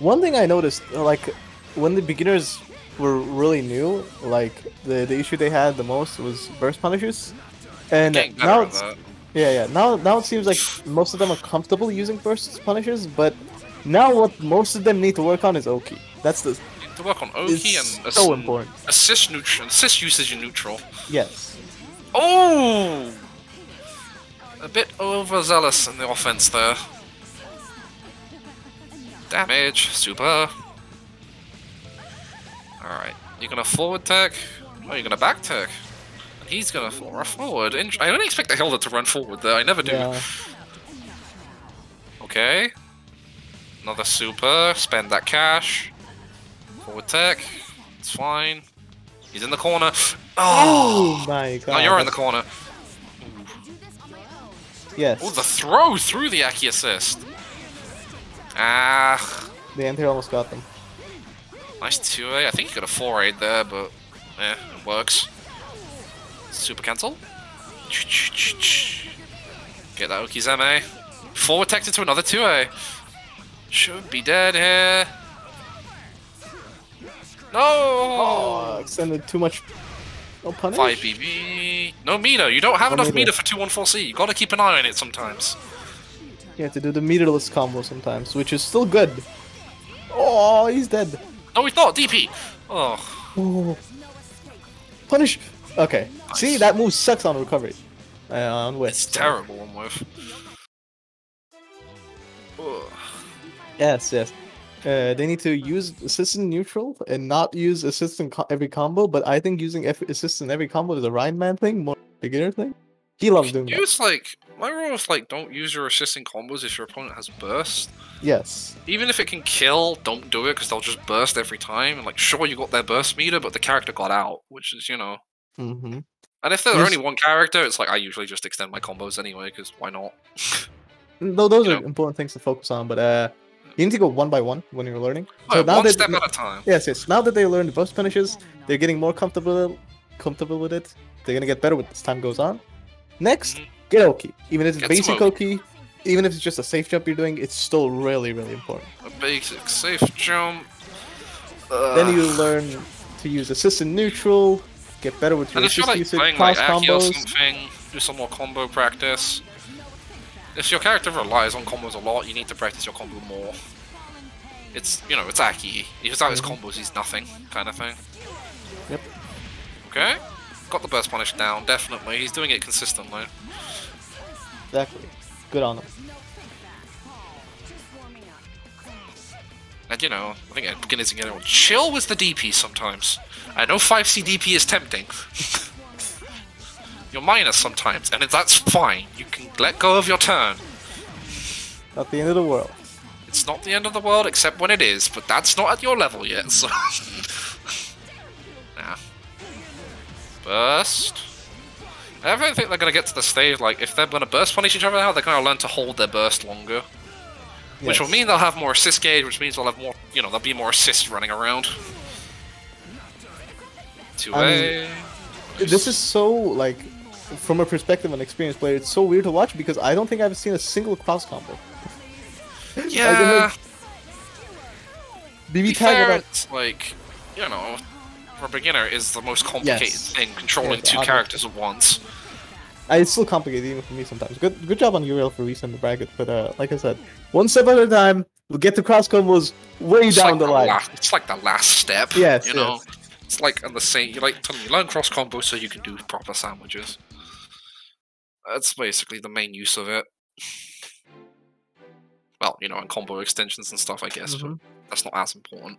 One thing I noticed, like, when the beginners were really new, like the issue they had the most was burst punishers, and now it's, now it seems like most of them are comfortable using burst punishers, but now what most of them need to work on is Oki. That's the to work on Oki and so important assist neutral, assist usage in neutral. Yes. Oh, a bit overzealous in the offense there. Damage, super. Alright, you're gonna forward tech? Oh, you're gonna back tech? He's gonna forward. I don't expect the Hilda to run forward there, I never do. Yeah. Okay. Another super, spend that cash. Forward tech, it's fine. He's in the corner. Oh, my god. No, you're in the corner. Yes. Oh, the throw through the Aki assist. Ah. The anti almost got them. Nice 2A. I think he got a 4A there, but yeah, it works. Super cancel. Get that Oki's MA. Forward tech into another 2A. Should be dead here. No! Oh, extended too much. No punish? 5BB. No meter. You don't have enough meter for 214C. You gotta keep an eye on it sometimes. You have to do the meterless combo sometimes, which is still good. Oh, he's dead. No, he's not! DP! Oh. Ooh. Punish! Okay. Nice. See, that move sucks on recovery. On whiff. It's terrible on whiff. Yes, yes. They need to use assist in neutral and not use assist in every combo, but I think using assist in every combo is a Ryanman thing, more beginner thing. He loves doing that. Like, my rule is like, don't use your assist in combos if your opponent has burst. Yes. Even if it can kill, don't do it because they'll just burst every time. And like, sure, you got their burst meter, but the character got out, which is, you know. Mm-hmm. And if there's only one character, it's like I usually just extend my combos anyway because why not? No, those are important things to focus on, but you need to go one by one when you're learning. Oh, so now one step at a time. Yes, yes. Now that they learned burst punishes, they're getting more comfortable with it. They're gonna get better with as time goes on. Next, get Oki. Even if it's basic Oki. Even if it's just a safe jump you're doing, it's still really, really important. A basic safe jump. Then you learn to use assist in neutral, get better with your assist usage, cross combos. Something, do some more combo practice. If your character relies on combos a lot, you need to practice your combo more. It's, you know, it's Aki. If it's out his combos, he's nothing, kind of thing. Yep. Okay. Got the burst punish down, definitely. He's doing it consistently. Exactly. Good on him. And you know, I think at beginners in general, chill with the DP sometimes. I know 5C DP is tempting. You're minus sometimes, and if that's fine, you can let go of your turn. Not the end of the world. It's not the end of the world, except when it is, but that's not at your level yet, so... nah. Burst. I don't think they're going to get to the stage, like, if they're going to burst punish each other now, they're going to learn to hold their burst longer. Yes. Which will mean they'll have more assist gauge, which means they'll have more, you know, there'll be more assists running around. 2A... This is so, like, from a perspective of an experienced player, it's so weird to watch because I don't think I've seen a single cross combo. Yeah. BB tag it's like, you know, for a beginner is the most complicated thing, controlling two characters at once. It's still complicated even for me sometimes. Good job on Uriel for resetting the bracket, but like I said, one step at a time, we'll get the cross combos way it's down like the line. It's like the last step, you know? Yes. It's like on the same, you like to learn cross combo so you can do proper sandwiches. That's basically the main use of it. Well, you know, and combo extensions and stuff, I guess, but that's not as important.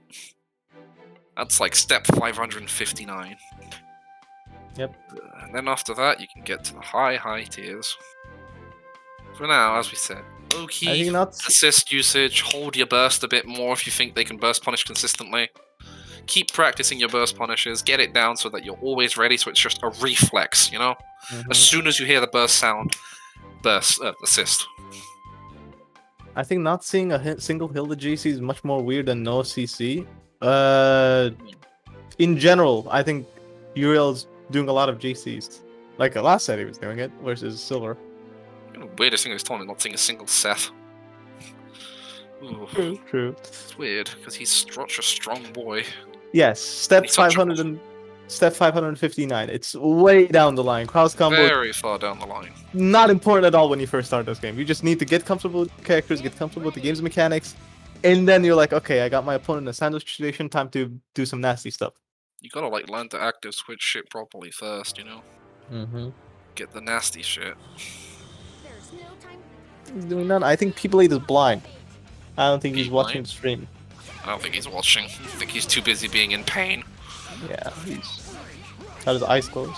That's like step 559. Yep. And then after that, you can get to the high tiers. For now, as we said, low key assist usage, hold your burst a bit more if you think they can burst punish consistently. Keep practicing your burst punishes, get it down so that you're always ready, so it's just a reflex, you know? As soon as you hear the burst sound, burst, assist. I think not seeing a single Hilda GC is much more weird than no CC. In general, I think Uriel's doing a lot of GCs. Like last set he was doing it, versus Silver. Weirdest thing is Tom is not seeing a single Seth. Ooh. True. It's weird, because he's such a strong boy. Yes, step 559. It's way down the line. Cross combo. Very far down the line. Not important at all when you first start this game. You just need to get comfortable with the characters, get comfortable with the game's mechanics, and then you're like, okay, I got my opponent in a sandwich situation, time to do some nasty stuff. You gotta like learn to active switch shit properly first, you know? Get the nasty shit. He's doing none. I think people is blind. I don't think he's watching the stream. I don't think he's watching. I think he's too busy being in pain. Yeah, he's got his eyes closed.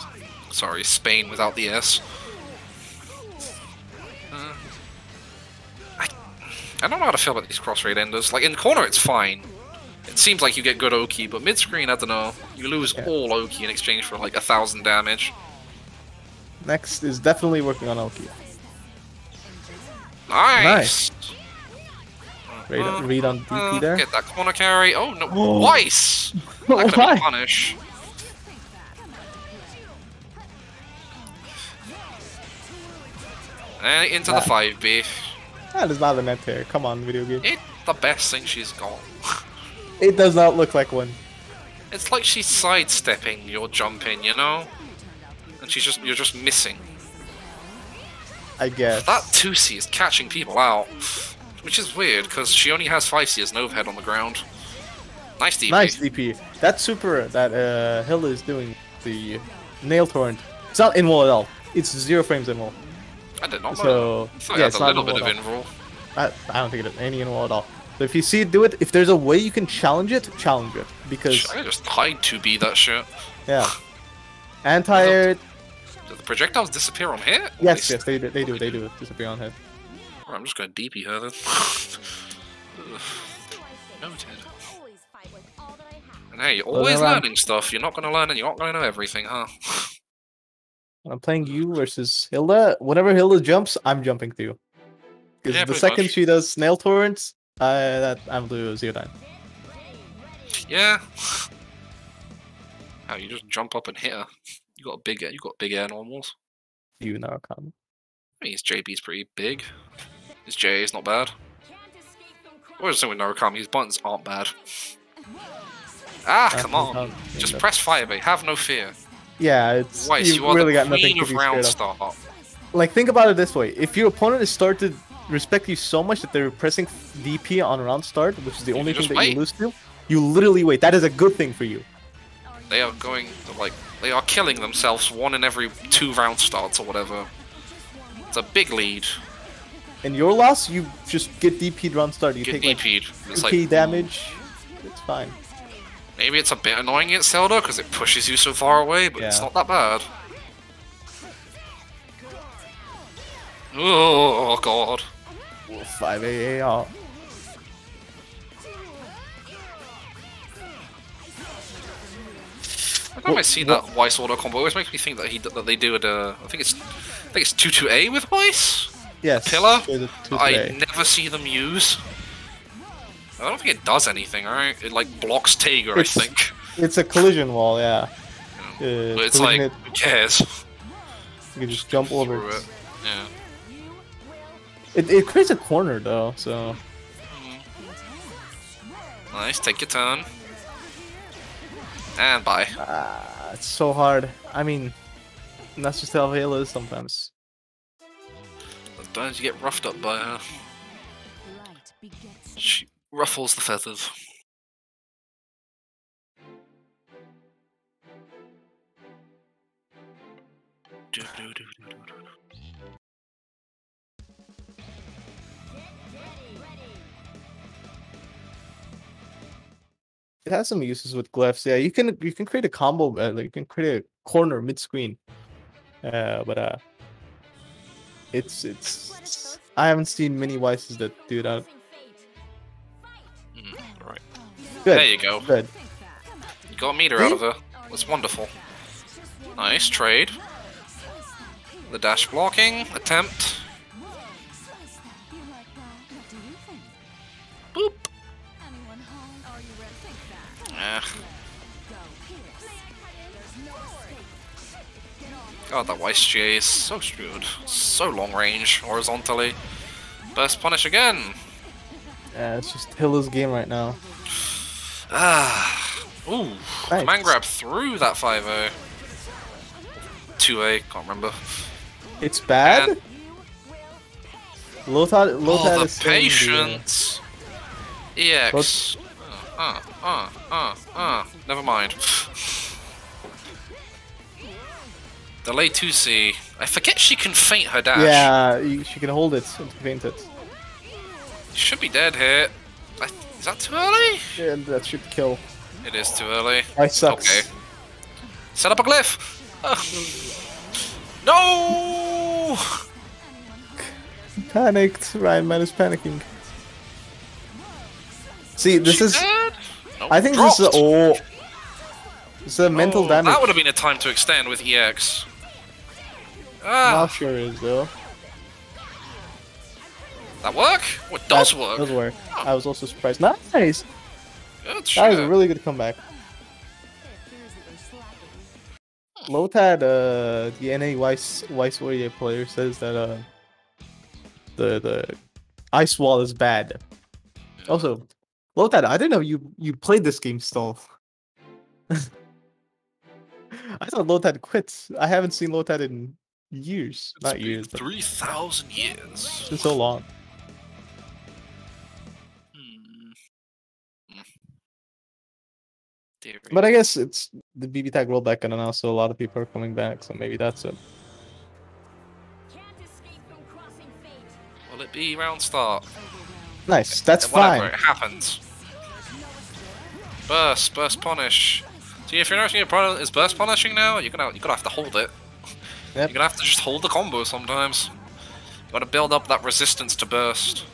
Sorry, Spain without the S. I don't know how to feel about these cross raid enders. Like, in the corner, it's fine. It seems like you get good Oki, but mid-screen, I don't know. You lose all Oki in exchange for, like, 1,000 damage. Next is definitely working on Oki. Nice! Read on DP there. Get that corner carry. Oh no, Weiss! That could be punish. And into the 5B. That is not a net there. Come on, video game. It's the best thing she's got. It does not look like one. It's like she's sidestepping your jump in, you know? And she's just you're just missing. I guess. That 2C is catching people out. Which is weird, because she only has 5C as an overhead on the ground. Nice DP. Nice DP. That super that Hilda is doing, the Nail Torrent, it's not invul at all. It's 0 frames invul. I did not know. So, yeah, it's a little bit of invul. I don't think it is any invul at all. So if you see it do it, if there's a way you can challenge it. Because I just hide 2B that shit. Yeah. Anti-air... Do the projectiles disappear on hit? Yes, yes, they do disappear on hit. I'm just going to DP her then. Noted. And hey, you're always learning stuff. You're not going to learn and you're not going to know everything, huh? When I'm playing you versus Hilda, whenever Hilda jumps, I'm jumping too. Because the second she does Snail Torrents, I'm doing 0-9. Yeah. How you just jump up and hit her. You got big air normals. You know, I can't. I mean, his JB's pretty big. His JA's not bad. What is it with Narukami? His buttons aren't bad. Ah, come on. Just press 5A. Have no fear. Yeah, it's... Weiss, you are really the queen of round start. Like, think about it this way. If your opponent has started to respect you so much that they're pressing DP on round start, which is the only thing that you lose to, you literally wait. That is a good thing for you. They are going, like, they are killing themselves one in every 2 round starts or whatever. It's a big lead. And your loss, you just get DP'd round start. You get take DP'd. Like, it's like damage. It's fine. Maybe it's a bit annoying at Zelda because it pushes you so far away, but it's not that bad. Oh god. 5 AAR. I've never seen that Weiss auto combo. It always makes me think that they do it. I think it's 2-2-A with Weiss. Yes. A pillar. I never see them use. I don't think it does anything. Right? It like blocks Tager. I think. It's a collision wall. Yeah. You know, but it's like who cares? You can just jump over it. Yeah. It creates a corner though, so. Nice, take your turn. And bye. It's so hard. I mean, that's just how Hilda is sometimes. Sometimes you get roughed up by her. She ruffles the feathers. It has some uses with glyphs. Yeah, you can create a combo. Like you can create a corner mid screen. But it's I haven't seen many Weisses that do that. Right. Good. There you go. Good. You got a meter out of her. That's wonderful. Nice trade. The dash blocking attempt. Boop. God, that Weiss J is so screwed. So long range, horizontally. Burst punish again! Yeah, it's just Hilda's game right now. Ooh, nice. Command grab through that 5-0. 2-A, can't remember. It's bad? And... Lothad is patience! EX. Never mind. Delay 2C. I forget she can feint her dash. Yeah, she can hold it and feint it. Should be dead here. Is that too early? Yeah, that should kill. It is too early. I suck. Okay. Set up a glyph! No! Panicked. Ryanman is panicking. See, this is... Nope, I think dropped. This is all... It's a mental damage. That would have been a time to extend with EX. Not sure is though. That work? What does work? Does work. Oh. I was also surprised. Nice. Good shit. That was a really good comeback. Lothad, the NA Weiss Warrior player says that the ice wall is bad. Also, Lothad, I didn't know you played this game still. I thought Lothad quits. I haven't seen Lothad in years. It's not years. 3,000 years. It's been so long. But I guess it's the BB tag rollback, and now so a lot of people are coming back, so maybe that's it. Will it be round start? Nice. That's fine. It happens. Burst punish. See, if you're noticing your opponent is burst punishing now, you're gonna have to hold it. Yep. You're gonna have to just hold the combo sometimes. You gotta build up that resistance to burst.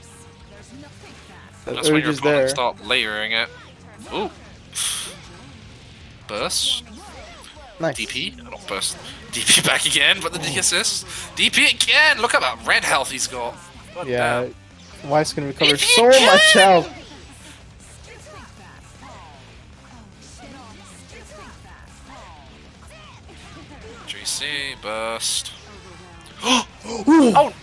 And that's when your opponent start layering it. Ooh. Burst. Nice. DP. Not burst. DP back again, but the assist. DP again! Look at that red health he's got. God damn. Weiss can recover so much health. See, burst. Oh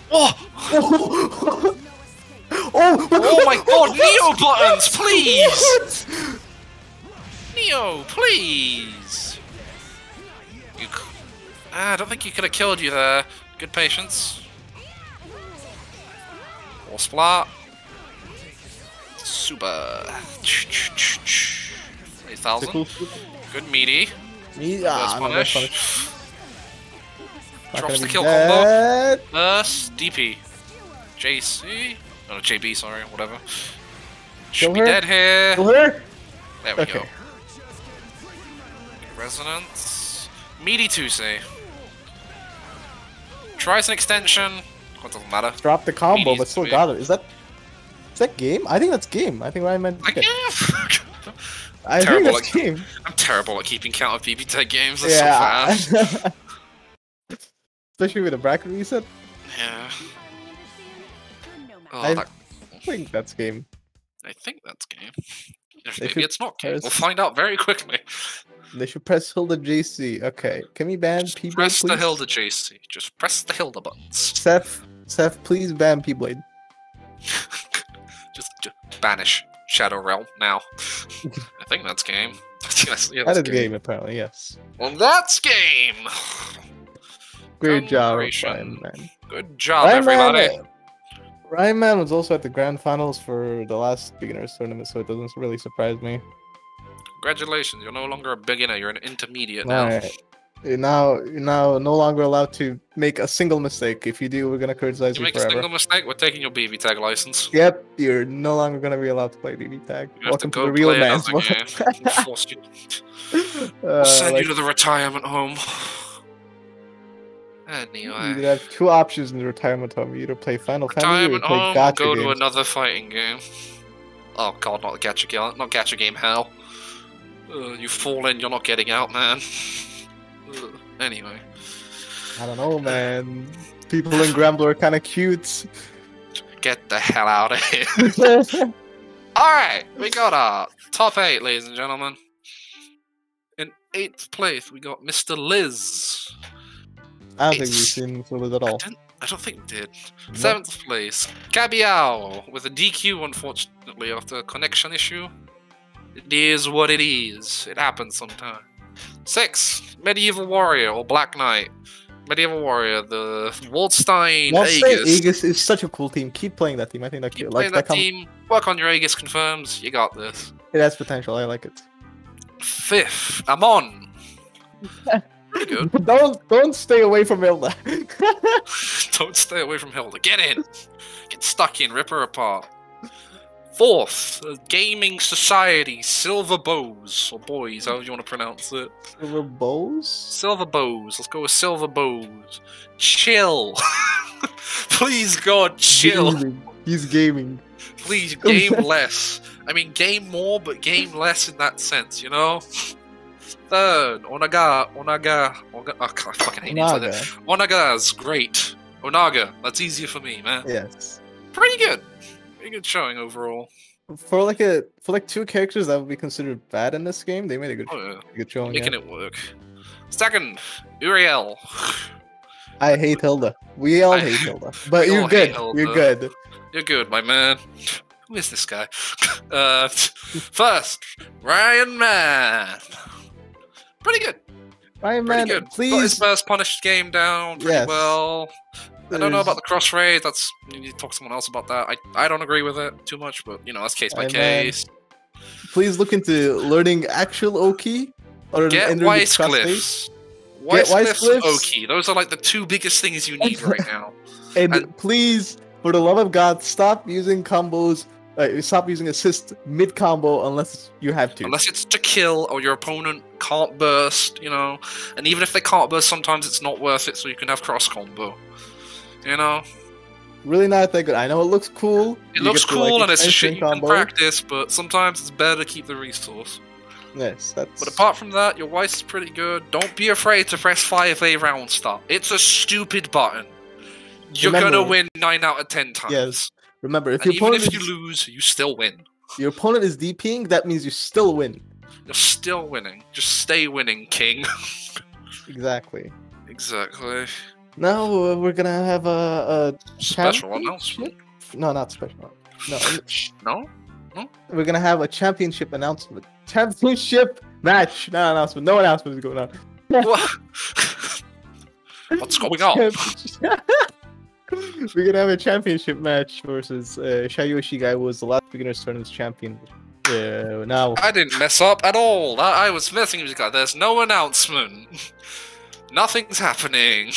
my god, Neo buttons, please! Neo, please! I don't think he could have killed you there. Good patience. Or splat. Super. 8,000. Good meaty. Reverse punish. Drops the kill combo. DP. JC. Oh, JB, sorry, whatever. Should be dead here. Kill her? There we go. Resonance. Meaty 2C. Tries an extension. What doesn't matter. Drop the combo, but still got it. Is that game? I think that's game. I think Ryanman. I think that's game. I'm terrible at keeping count of BB Tech games. That's so fast. Especially with a bracket reset. Yeah. Oh, I think that's game. I think that's game. Maybe it's not game. We'll find out very quickly. They should press Hilda JC. Okay. Can we ban P-Blade? Press the Hilda JC. Just press the Hilda buttons. Seth, please ban P-Blade. just banish Shadow Realm now. I think that's game. That is game, apparently, yes. Well, that's game! Great job, Ryanman. Good job, everybody. Ryanman was also at the grand finals for the last beginners tournament, so it doesn't really surprise me. Congratulations, you're no longer a beginner, you're an intermediate now. Right. You're now no longer allowed to make a single mistake. If you do, we're going to criticize you forever. You make a single mistake, we're taking your BB Tag license. Yep, you're no longer going to be allowed to play BB Tag. Welcome to the real man's world. We'll send you to the retirement home. Anyway. You have two options in the retirement home. You either play Final Fantasy or play gacha games. Go to another fighting game. Oh god, not gacha game. Not gacha game. Hell, you fall in, you're not getting out, man. Anyway, I don't know, man. People in Granblue are kind of cute. Get the hell out of here! All right, we got our top 8, ladies and gentlemen. In 8th place, we got Mr. Liz. I don't think we've seen Liz at all. I don't think we did. Nope. 7th place, Cabaio, with a DQ, unfortunately, after a connection issue. It is what it is. It happens sometimes. 6th, Midevalwarrior, or Black Knight. Midevalwarrior, the Waldstein Aegis. Aegis is such a cool team. Keep playing that team. I think that's cute. Like, that team. Work on your Aegis confirms. You got this. It has potential. I like it. 5th, Amon. Good. Don't stay away from Hilda. Don't stay away from Hilda. Get in. Get stuck in. Rip her apart. 4th, Gaming Society, SilverBowz. Or Boys, how do you want to pronounce it? SilverBowz? SilverBowz. Let's go with SilverBowz. Chill. Please, God, chill. Gaming. He's gaming. Please, game less. I mean, game more, but game less in that sense, you know? 3rd, Onaga. Oh, God, I fucking hate it. OnagaZGreat. Onaga. That's easier for me, man. Yes. Pretty good. Pretty good showing overall. For like 2 characters that would be considered bad in this game, they made a good showing. Making it work. 2nd, Uriel. I hate Hilda. We all hate Hilda. But you're good. You're good. You're good, my man. Who is this guy? 1st, Ryanman. Pretty good. Ryanman, please. Got his first punished game down pretty well. I don't know about the cross raid. That's, you need to talk to someone else about that. I don't agree with it too much, but you know, that's case by case. Please look into learning actual Oki. Or get Weiss Glyphs. Weiss Glyphs, Oki. Those are like the 2 biggest things you need right now. And please, for the love of God, stop using combos. Stop using assist mid-combo unless you have to. Unless it's to kill or your opponent can't burst, you know. And even if they can't burst, sometimes it's not worth it, so you can have cross-combo. You know? Really not that good. I know it looks cool. It looks cool and it's shit you can practice, but sometimes it's better to keep the resource. Yes, that's... But apart from that, your Weiss is pretty good. Don't be afraid to press 5A round start. It's a stupid button. You're gonna win 9 out of 10 times. Yes. Remember, even if you lose, you still win. Your opponent is DPing, that means you still win. You're still winning. Just stay winning, King. Exactly. Exactly. Now we're gonna have a special announcement. No, not special. No. No. No. We're gonna have a championship announcement. Championship match. Not announcement. No announcement is going on. What? What's going on? We're gonna have a championship match versus Shayoshi guy, who was the last beginner's tournament's champion. do now? I didn't mess up at all. I was messing with you guys. There's no announcement. Nothing's happening.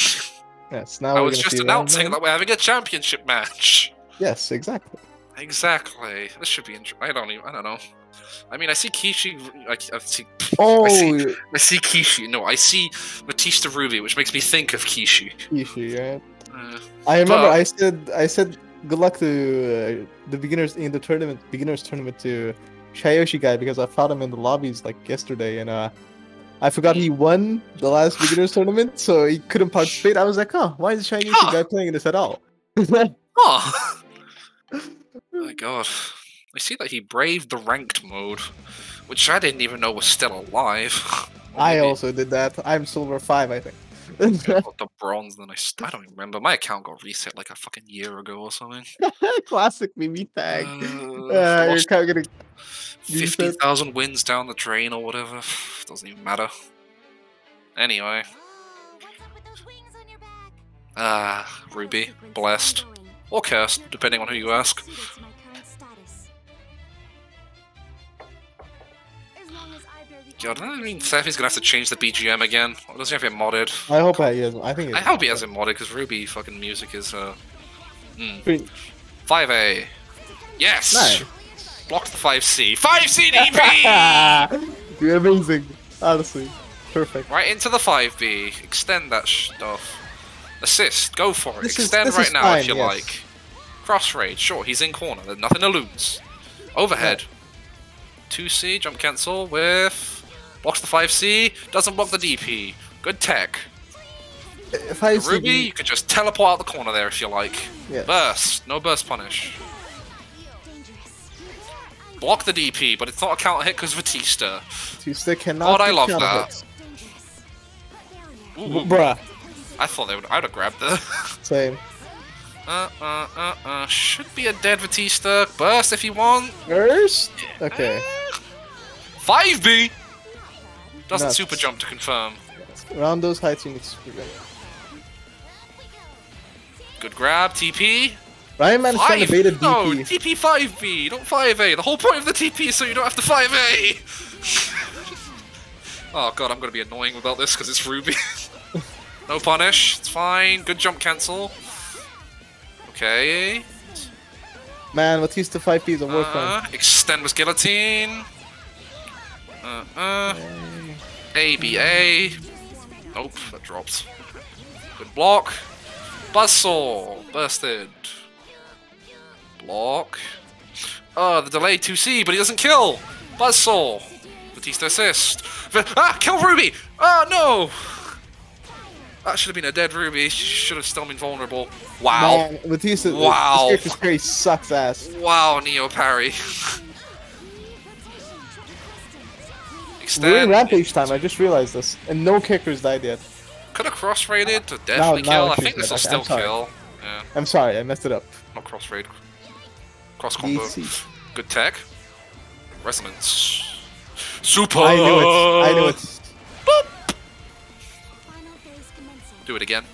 Yes, now I was just announcing that we're having a championship match. Yes, exactly. Exactly. This should be interesting. I don't know. I mean, I see Kishi. I see Kishi. No, I see Matista Ruby, which makes me think of Kishi. Kishi, right? I remember I said good luck to the beginners in the tournament, to Shayoshi guy, because I found him in the lobbies like yesterday, and I forgot he won the last beginners tournament, so he couldn't participate. I was like, oh, why is Shayoshi guy playing this at all? Oh. My God. I see that he braved the ranked mode, which I didn't even know was still alive. I also did that. I'm silver 5, I think. I got the bronze, then I don't even remember. My account got reset like a fucking year ago or something. Classic Mimi tag. You're kind of gonna 50,000 wins down the drain or whatever. Doesn't even matter. Anyway. Ah, Ruby, blessed or cursed, depending on who you ask. God, does that mean Sephy's gonna have to change the BGM again? Or does he have it modded? I hope he has. I hope he has it modded, because Ruby fucking music is 5A. Yes. Nice. Blocked the 5C. 5C DP. You're amazing. Honestly, perfect. Right into the 5B. Extend that stuff. Assist. Go for it. Extend right now if you like. Cross raid. Sure, he's in corner. There's nothing to lose. Overhead. 2C. Jump cancel with. Blocks the 5C, doesn't block the DP. Good tech. Ruby, you can just teleport out the corner there if you like. Yes. Burst, no burst punish. Block the DP, but it's not a counter hit because Batista. Batista cannot. God, I love that. Ooh, bruh. I thought they would. I'd have grabbed the. Same. Should be a dead Batista. Burst if you want. Burst. Okay. 5B. Doesn't nuts. Super jump to confirm. Around those heights you need to super jump. Good grab, TP. Ryanman is trying to bait a DP. No, TP 5B, not 5A. The whole point of the TP is so you don't have to 5A. Oh God, I'm going to be annoying about this because it's Ruby. No punish, it's fine. Good jump cancel. Okay. Man, Batista 5B is a workaround. Extend with guillotine. ABA. Nope, that dropped. Good block. Buzzsaw. Bursted. Block. Oh, the delay 2C, but he doesn't kill. Buzzsaw. Batista assist. Kill Ruby! Ah, no! That should have been a dead Ruby. She should have still been vulnerable. Wow. Man, Batista. Wow. This character sucks ass. Wow, Neo parry. We're in rampage time, I just realized this. And no kickers died yet. Could have cross raided to definitely kill. I think this will still kill. Yeah. I'm sorry, I messed it up. Not cross raid. Cross combo. Good tech. Resonance. Super! I knew it. I knew it. Boop! Do it again.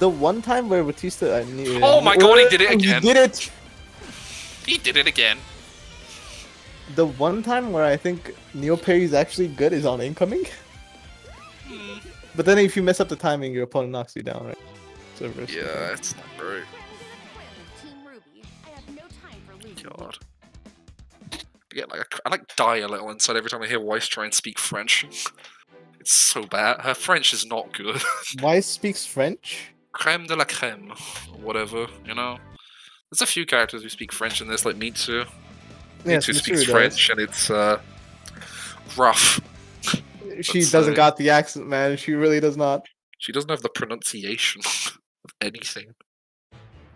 The one time where Batista. I knew. Oh my God, he did it again. He did it! He did it again. The one time where I think Neo parry is actually good is on incoming. But then if you mess up the timing, your opponent knocks you down, right? So yeah, it's not great. God. Yeah, like, I like die a little inside every time I hear Weiss try and speak French. It's so bad. Her French is not good. Weiss speaks French? Creme de la creme. Whatever, you know? There's a few characters who speak French in this, like Mitsu. Yes, who speaks French, and it's rough. She doesn't got the accent, man. She really does not. She doesn't have the pronunciation of anything.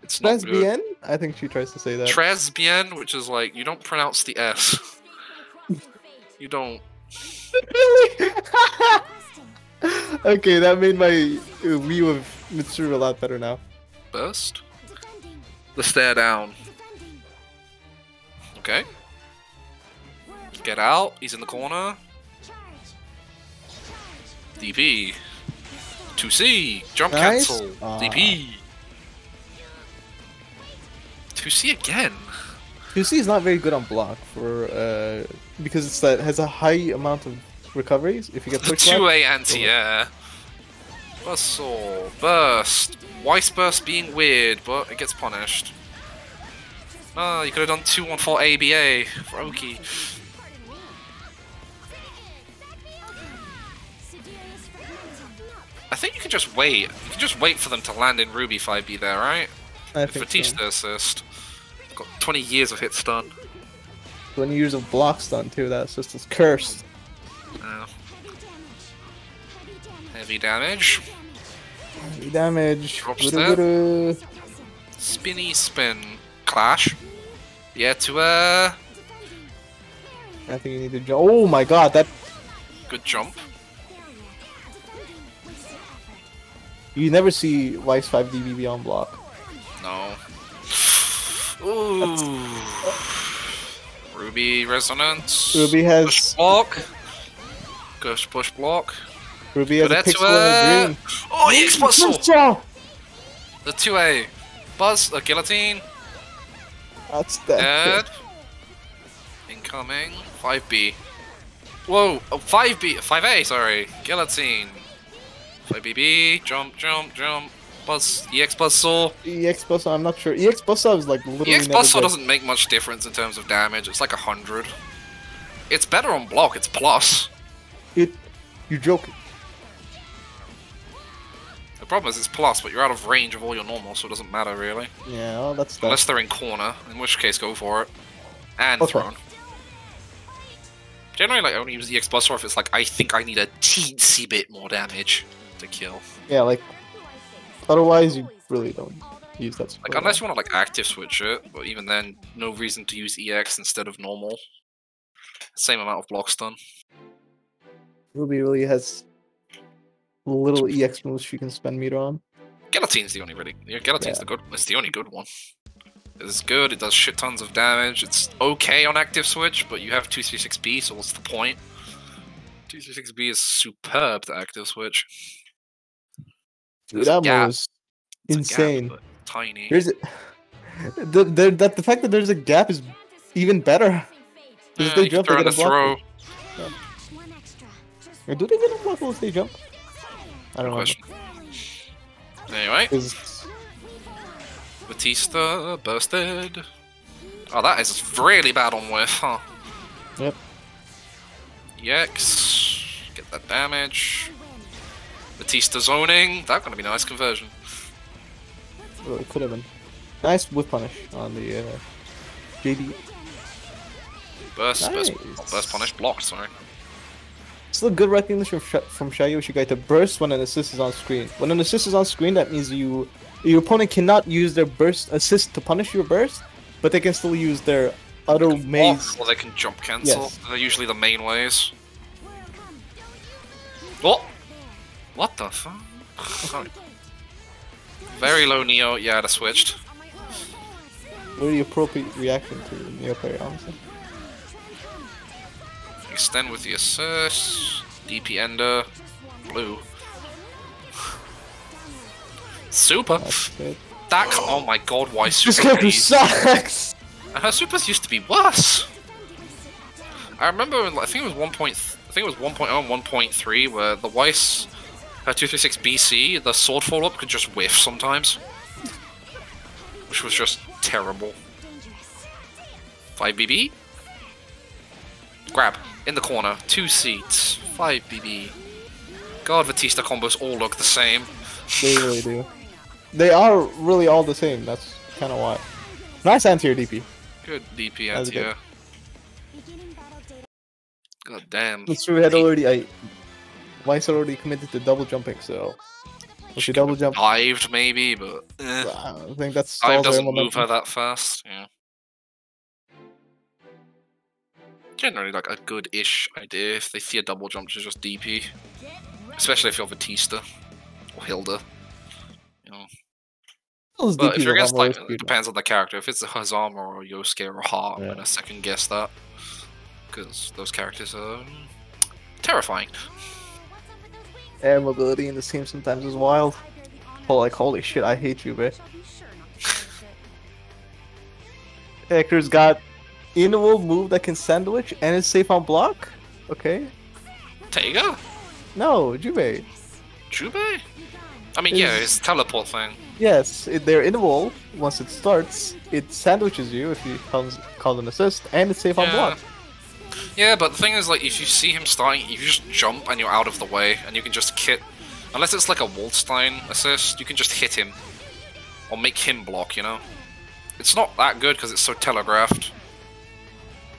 It's not good. I think she tries to say that. Tres bien, which is like, you don't pronounce the S. You don't. Okay, that made my view of Mitsuru a lot better now. Burst? The stare down. Okay. Get out. He's in the corner. DP. 2C. Jump cancel. DP. 2C again. QC is not very good on block for because it's that has a high amount of recoveries if you get pushed. 2A anti-air. Buzzsaw. Burst. Weiss burst being weird, but it gets punished. Ah, oh, you could have done 214 ABA for Oki. I think you can just wait. You can just wait for them to land in Ruby 5B there, right? I think Fatih's the assist. Got 20 years of hit stun. 20 years of block stun too, that assist is cursed. Oh. Heavy damage. Heavy damage. Drops there. Spinny spin. Clash. Yeah, to I think you need to jump. Oh my god, that... Good jump. You never see Weiss 5DBB on block. No. Ooh. Ruby Resonance. Ruby has... Push block. Ghost push block. Ruby has a pixel and a green. Oh, he explosive! The 2A. Buzz, a guillotine. That's dead. Incoming. 5B. Whoa! Oh, 5B! 5A, sorry. Guillotine. 5BB. Jump, jump, jump. Buzz. EX Buzzsaw. EX Buzzsaw, I'm not sure. EX Buzzsaw is like literally. EX Buzzsaw doesn't make much difference in terms of damage. It's like 100. It's better on block, it's plus. It. You're joking. The problem is it's plus, but you're out of range of all your normals, so it doesn't matter really. Yeah, well, that's unless they're in corner, in which case go for it. And thrown. Right. Generally, like, I only use EX Buzzsaw if it's like, I think I need a teensy bit more damage to kill. Yeah, like, otherwise you really don't use that. Like, unless you want to, like, active switch it, but even then, no reason to use EX instead of normal. Same amount of block stun. Ruby really has little EX moves she can spend meter on. Guillotine's the only really... Guillotine's the good... It's the only good one. It's good, it does shit tons of damage, it's okay on active switch, but you have 236B, so what's the point? 236B is superb to active switch. Dude, that was insane. Gap, tiny. There's a... the fact that there's a gap is even better. Yeah, they jump, they get a throw. Yeah. Or do they get unblockable if they jump? I don't know. Anyway. Batista bursted. Oh, that is really bad on whiff, huh? Yep. Yex. Get that damage. Batista zoning. That's going to be a nice conversion. Oh, it could have been. Nice whip punish on the JD. Burst, nice. burst punish blocked, sorry. Still good recognition from Shai Yoshigai to burst when an assist is on screen. When an assist is on screen, that means your opponent cannot use their burst assist to punish your burst, but they can still use their auto maze. Or they can jump cancel. Yes. They're usually the main ways. Oh! What the fuck? Sorry. Very low Neo. Yeah, I switched. Really appropriate reaction to the Neo player, honestly. Extend with the assist. DP ender. Blue. Super. That oh my god, why super sucks? And her supers used to be worse. I remember, I think it was 1.0 and 1.3, where the Weiss, her 236 BC, the sword fall up could just whiff sometimes, which was just terrible. 5BB. Grab. In the corner. 2 seats. 5BB. God, Batista combos all look the same. They really do. They are really all the same, that's kind of why. Nice anti-air DP. Good DP anti-air. God damn. Mitsuru had already... Weiss already committed to double jumping, so... She double jumped. Dived, maybe, but... Eh. I think that's... Dive doesn't move her that fast, yeah. Generally, like, a good-ish idea if they see a double jump to just DP. Especially if you're Batista. Or Hilda. You know. But if you're against, like, it depends on the character. If it's a Hazama or Yosuke or Ha, I'm gonna second-guess that. Because those characters are... terrifying. Air mobility in this game sometimes is wild. Well, like, holy shit, I hate you, bitch. Hector's got... in-world move that can sandwich and is safe on block? Okay. Tager? No, Jubei. Jubei? I mean, yeah, it's a teleport thing. Yes, they're in-world. Once it starts, it sandwiches you if you call an assist, and it's safe on block. Yeah, but the thing is, like, if you see him starting, you just jump and you're out of the way, and you can just hit. Unless it's like a Waldstein assist, you can just hit him. Or make him block, you know? It's not that good because it's so telegraphed.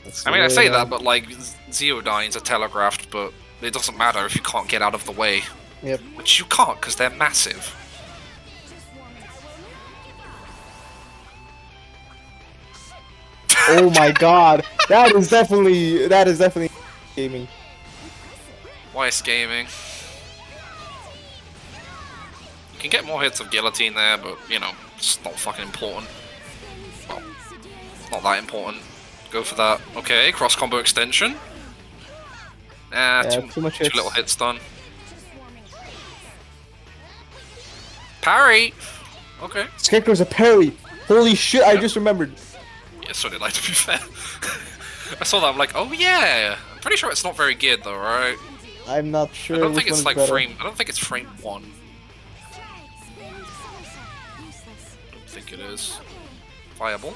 That's I mean, I say that, but like, Zeodynes are telegraphed, but it doesn't matter if you can't get out of the way. Yep. Which you can't because they're massive. Oh my god, that is definitely gaming. Weiss gaming. You can get more hits of guillotine there, but you know, it's not fucking important. Well, not that important. Go for that. Okay, cross combo extension. Nah, too much hits. Little hits done. Parry! Okay. Scarecrow's a parry! Holy shit, yep. I just remembered. Yeah, so did I, to be fair. I saw that, I'm like, oh yeah! I'm pretty sure it's not very geared though, right? I'm not sure. I don't think it's like better. I don't think it's frame 1. I don't think it is. Fireball.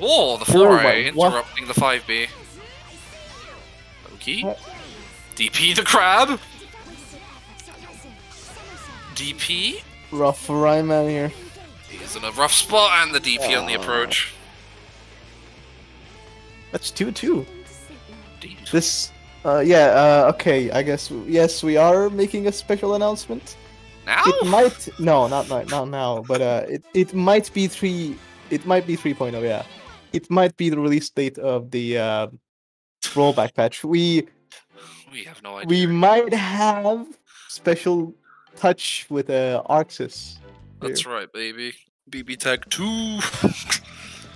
Oh, the foray, interrupting the 5B. Okay. DP the crab! DP. Rough for Ryanman here. He's in a rough spot, and the DP on the approach. That's 2-2. This, okay, I guess, yes, we are making a special announcement. Now? It might, not now, but it might be 3.0, yeah. It might be the release date of the rollback patch. We have no idea. We might have special touch with Arxis. That's right, baby. BB Tag 2!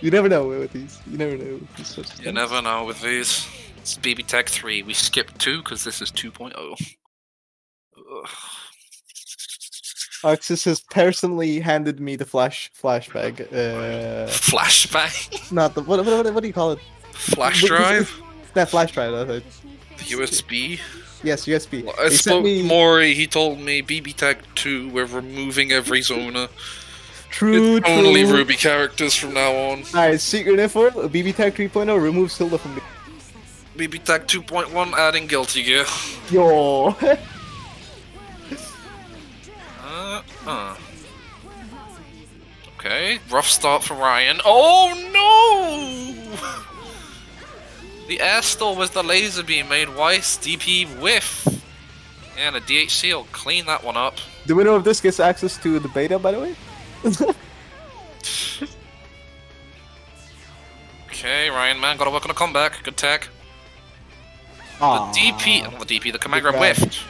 You never know with these. You never know with these sorts of things. You never know with these. It's BB Tag 3. We skipped 2 because this is 2.0. Arxis has personally handed me the flashbag. Flashbag? Not the. What do you call it? Flash drive? That flash drive, I think. The USB? Yes, USB. Well, I spoke to Mori, he told me BB Tag 2, we're removing every Zona. True. Only Ruby characters from now on. Alright, secret info, BB Tag 3.0 removes Hilda from the... BB Tag 2.1 adding Guilty Gear. Yo. Okay, rough start for Ryan. Oh no! The air store was the laser beam made Weiss DP whiff. And a DHC will clean that one up. The winner of this gets access to the beta, by the way. Okay, Ryanman, gotta work on a comeback. Good tech. Aww. The command grab whiffed.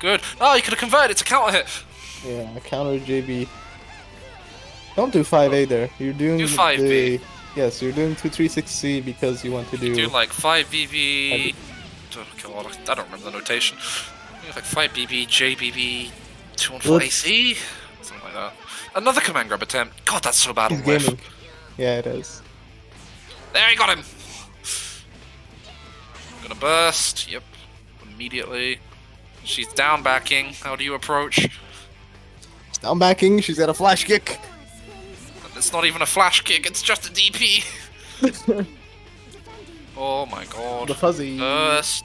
Good. Oh, you could have converted it to counter hit. Yeah, counter JB. Don't do 5A there. You're doing do 5B. Yes, you're doing 236C because you want to do. You do like 5BB. I don't remember the notation. Like 5BB, JBB, 214AC? Something like that. Another command grab attempt. God, that's so bad on whiff. Yeah, it is. There, you got him! Gonna burst. Yep. Immediately. She's down backing. How do you approach? Down backing. She's got a flash kick. It's not even a flash kick, it's just a DP! Oh my god. The fuzzy. Burst.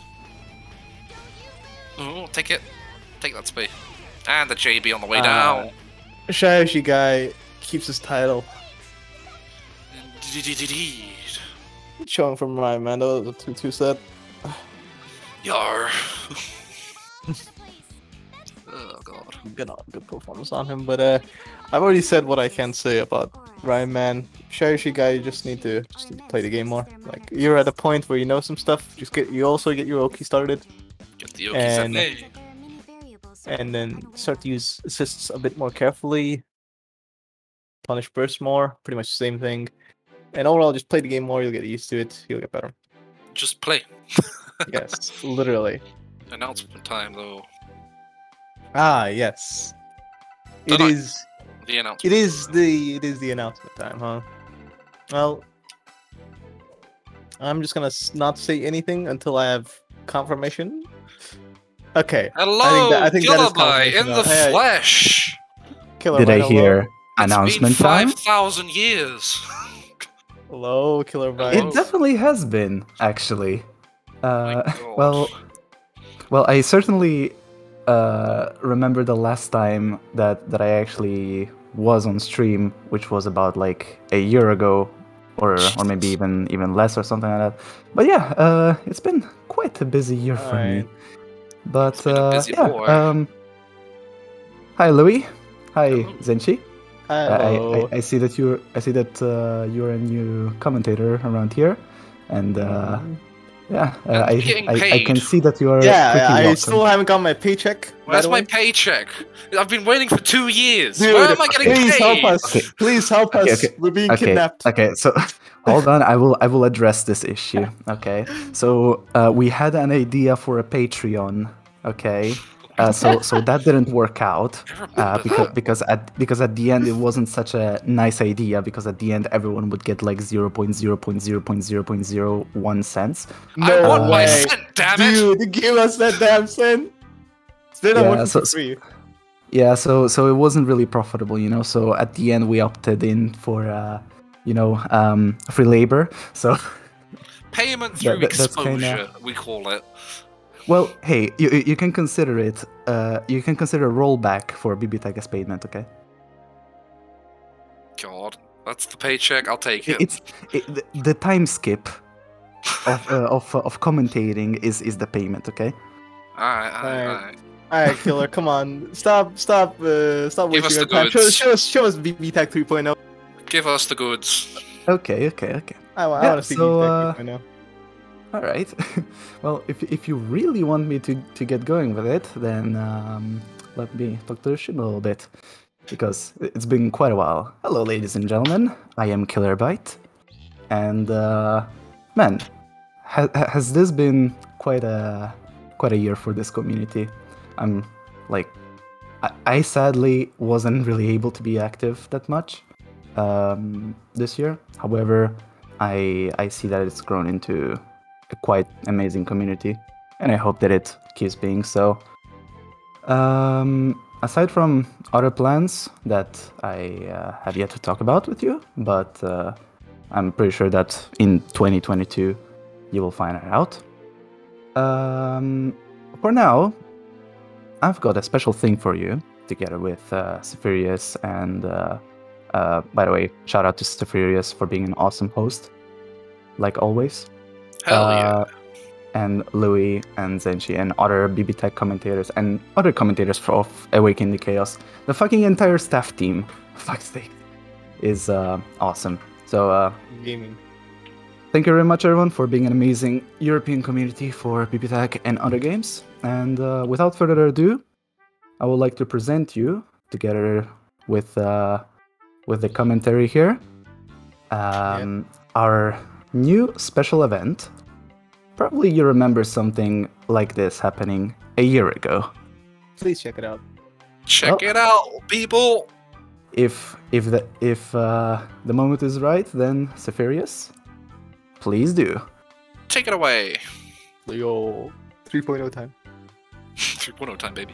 Ooh, take it. Take that speed. And the JB on the way down. Shayoshi guy keeps his title. Indeed. Showing from Ryan, man. That was a 2-2 set. Yar. Oh god. Good performance on him, but I've already said what I can say about Ryanman. Shayoshi guy, you just need to play the game more. Like, you're at a point where you know some stuff, you also get your Oki started. Get the Oki started. And then start to use assists a bit more carefully. Punish burst more, pretty much the same thing. And overall, just play the game more, you'll get used to it, you'll get better. Just play. Yes, literally. Announcement time, though. Ah, yes. It is The announcement. It is the announcement time, huh? Well, I'm just gonna not say anything until I have confirmation. Okay. Hello, Gillaby in the flesh. Killer Did I hear announcement time? 5,000 years. Hello, Killer Byte. It definitely has been, actually. Well, I certainly remember the last time that I actually was on stream, which was about like a year ago, or maybe even less or something like that. But yeah, it's been quite a busy year for me. But hi Louis. Hi Zenchi. I see that you're a new commentator around here, and I can see that you are. Yeah, I still haven't got my paycheck. Where's my paycheck? I've been waiting for 2 years. Dude, where am I getting paid? Help us. Okay. Please help us. Okay. We're being kidnapped. Okay, so hold on. I will address this issue. Okay, so we had an idea for a Patreon. Okay. So that didn't work out because at the end it wasn't such a nice idea, because at the end everyone would get like 0.00001 cents. No I want my cent, damn it! Dude, give us that damn cent. So it wasn't really profitable, you know. So at the end we opted in for free labor. So payment through exposure, we call it. Well, hey, you can consider it. You can consider a rollback for BBTaga's payment, okay? God, that's the paycheck. I'll take it. The time skip of commentating is the payment, okay? All right, Killer. Come on, stop wasting your time. Show us BBTag 3.0. Give us the goods. Okay. I want to see BBTag 3.0. All right. Well, if you really want me to get going with it, then let me talk to the ship a little bit, because it's been quite a while. Hello, ladies and gentlemen. I am Killer Byte, and man, has this been quite a year for this community? I'm like, I sadly wasn't really able to be active that much this year. However, I see that it's grown into a quite amazing community, and I hope that it keeps being so. Aside from other plans that I have yet to talk about with you, but I'm pretty sure that in 2022 you will find it out. For now, I've got a special thing for you, together with Sephyrias, and by the way, shout out to Sephyrias for being an awesome host, like always. Hell yeah. And Louis and Zenchi and other BBTech commentators and other commentators for Awaken the Chaos. The fucking entire staff team, fuck's sake, is awesome. So gaming. Thank you very much, everyone, for being an amazing European community for BBTech and other games. And without further ado, I would like to present you, together with the commentary here, our new special event. Probably you remember something like this happening a year ago. Please check it out. Check it out, people. If the moment is right, then Sephyrias, please do. Take it away. Yo, 3.0 time. 3.0 time, baby.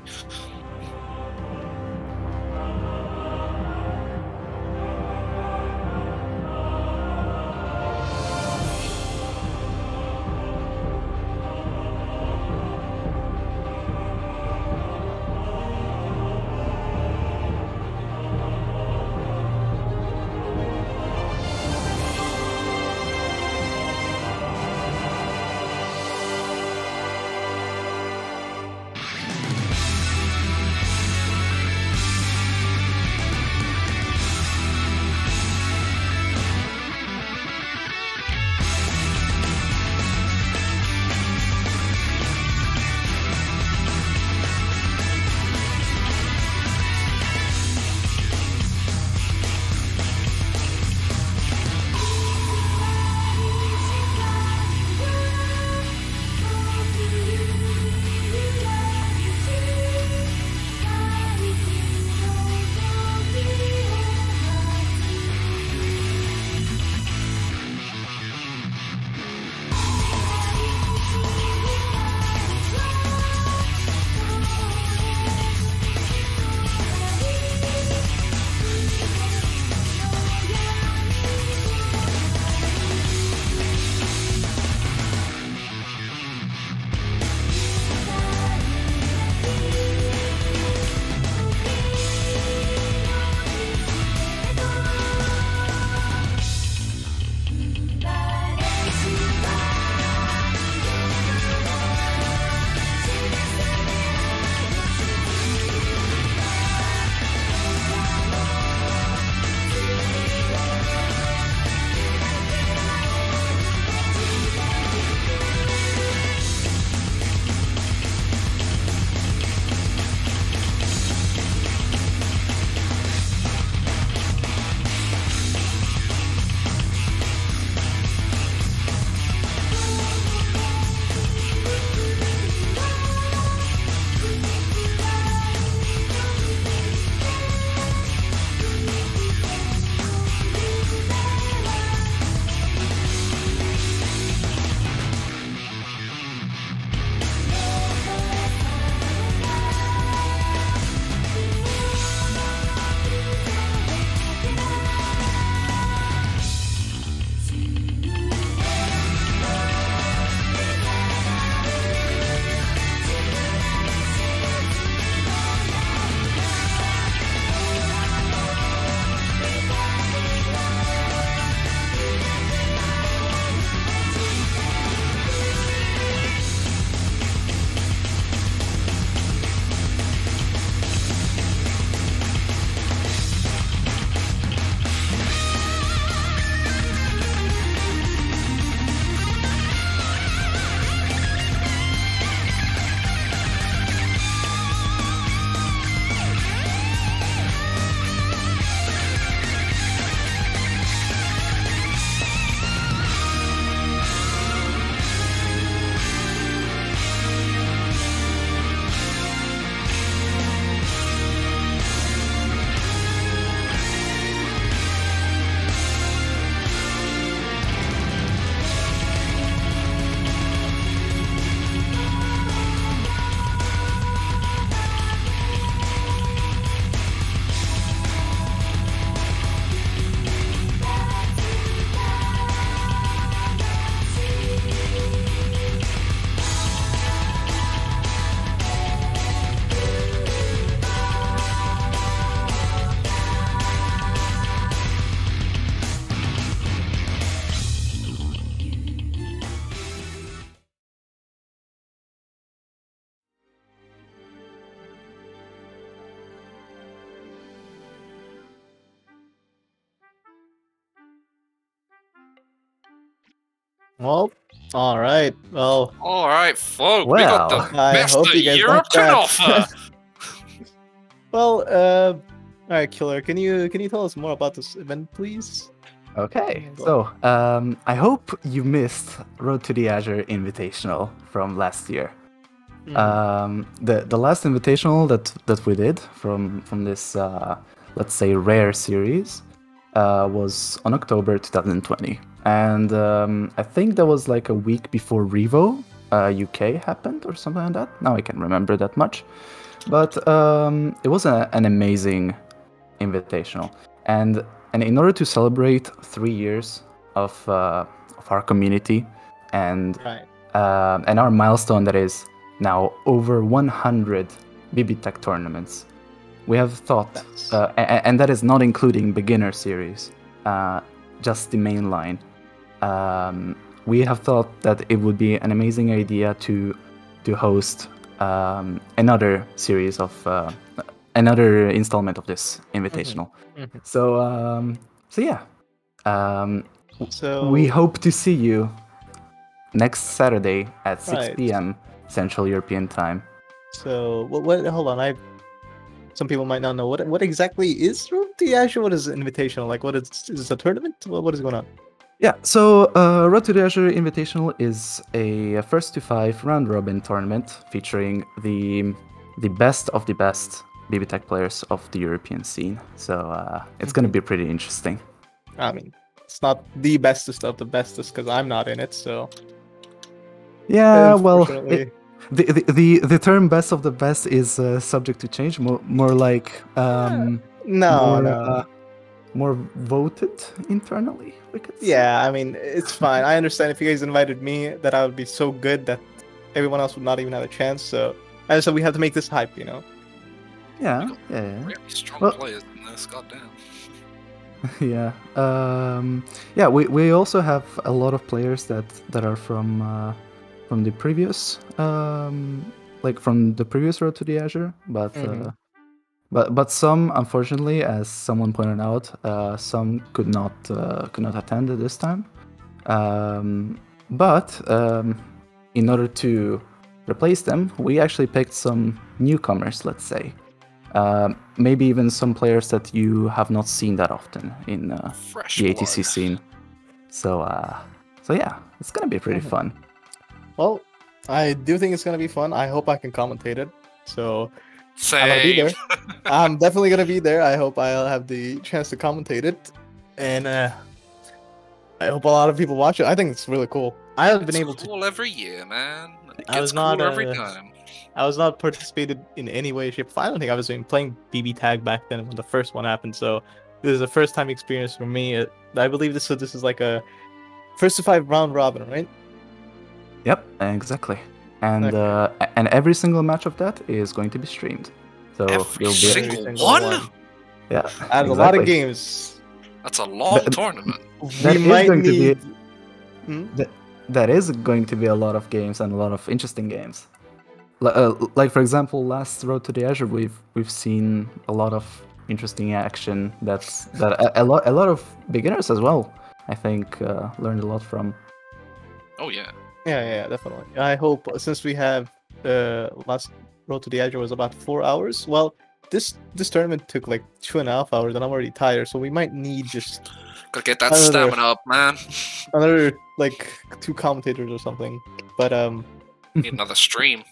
Well, all right. Well, all right, folks. Well, we got the best of European offer. Well, all right, Killer. Can you tell us more about this event, please? Okay. So, I hope you missed Road to the Azure Invitational from last year. Mm. The last invitational that we did from this let's say rare series was on October 2020. And I think that was like a week before Revo UK happened or something like that. Now I can't remember that much. But it was an amazing invitational. And in order to celebrate 3 years of our community and our milestone that is now over 100 BB Tech tournaments, we have thought, and that is not including beginner series, just the main line. We have thought that it would be an amazing idea to host another series of another installment of this invitational. Mm-hmm. Mm-hmm. So so we hope to see you next Saturday at 6 p.m. Central European Time. So what hold on, some people might not know what exactly is Road to the Azure. What is Invitational? Like, what is this a tournament? What is going on? Yeah, so Road to the Azure Invitational is a first to five round robin tournament featuring the best of the best BB Tech players of the European scene. So it's going to be pretty interesting. I mean, it's not the bestest of the bestest because I'm not in it. So yeah, well, the term "best of the best" is subject to change. More like more voted internally. Yeah, I mean, it's fine. I understand if you guys invited me, that I would be so good that everyone else would not even have a chance. So I just said we have to make this hype, you know. Yeah, yeah. Really strong players in this, goddamn. Yeah. Yeah. We also have a lot of players that are from the previous Road to the Azure, but but some, unfortunately, as someone pointed out, some could not attend it this time. But in order to replace them, we actually picked some newcomers, let's say. Maybe even some players that you have not seen that often in the ATC scene. So so yeah, it's gonna be pretty fun. Well, I do think it's gonna be fun. I hope I can commentate it. So I might be there. I'm definitely gonna be there. I hope I'll have the chance to commentate it, and I hope a lot of people watch it. I think it's really cool. I haven't been able to every year, man. It gets cooler every time. I was not participated in any way, shape. I don't think I was even playing BB Tag back then when the first one happened. So this is a first-time experience for me. I believe this. So this is like a first to five round robin, right? Yep, exactly. And okay. And every single match of that is going to be streamed. So every single one. Yeah, that's a lot of games. That's a long tournament. That is going to be a lot of games and a lot of interesting games. Like, for example, last Road to the Azure, we've seen a lot of interesting action that a lot of beginners as well, I think, learned a lot from. Oh yeah. Yeah, definitely. I hope, since we have last Road to the Azure was about 4 hours. Well, this tournament took like 2.5 hours, and I'm already tired, so we might need just gotta get that stamina up, man. Another like 2 commentators or something, but need another stream.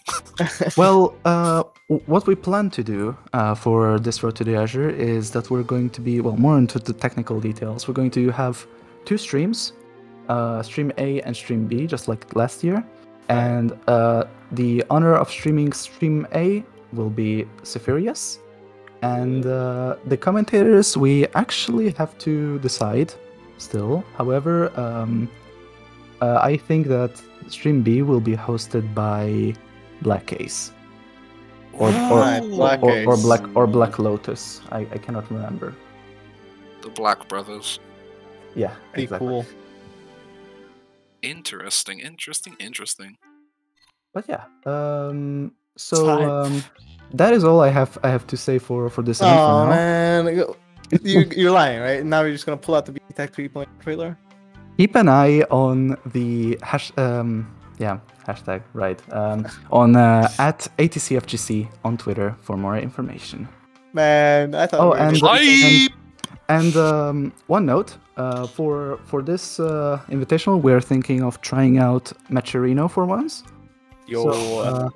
Well, what we plan to do for this Road to the Azure is that we're going to be more into the technical details. We're going to have 2 streams. Stream A and Stream B, just like last year, and the honor of streaming Stream A will be Sephyrias, and the commentators we actually have to decide still. However, I think that Stream B will be hosted by Black Ace or Black Lotus. I cannot remember. The Black Brothers. Yeah, exactly. Cool. Interesting. But yeah, so that is all I have to say for this event. Oh man, you're lying, right? Now you're just gonna pull out the BB Tech 3.0 trailer? keep an eye on the hashtag, right, on at ATCFGC on Twitter for more information. Man, I thought and one note, for this invitational, we're thinking of trying out Macherino for once. Yo. So,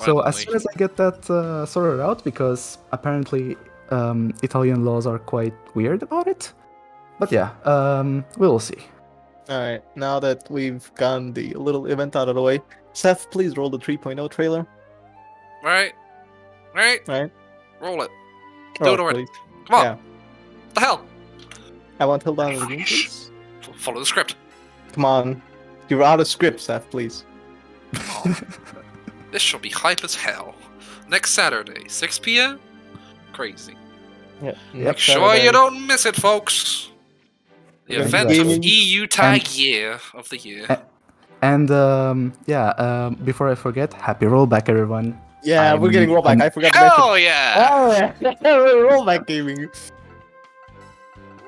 so as soon as I get that sorted out, because apparently Italian laws are quite weird about it. But yeah, we'll see. Alright, now that we've gotten the little event out of the way, Seth, please roll the 3.0 trailer. Alright. Alright. Alright. Roll it. Roll it already. Come on. Yeah. What the hell? I want Hilda on the game, please. Follow the script. Come on. You're out of script, Seth, please. Come on. This shall be hype as hell. Next Saturday, 6 PM? Crazy. Yeah. Make sure Saturday. You don't miss it, folks. The event of EU tag of the year. And before I forget, happy rollback, everyone. Yeah, we're getting rollback. I forgot. Hell yeah! Oh, yeah. Rollback gaming.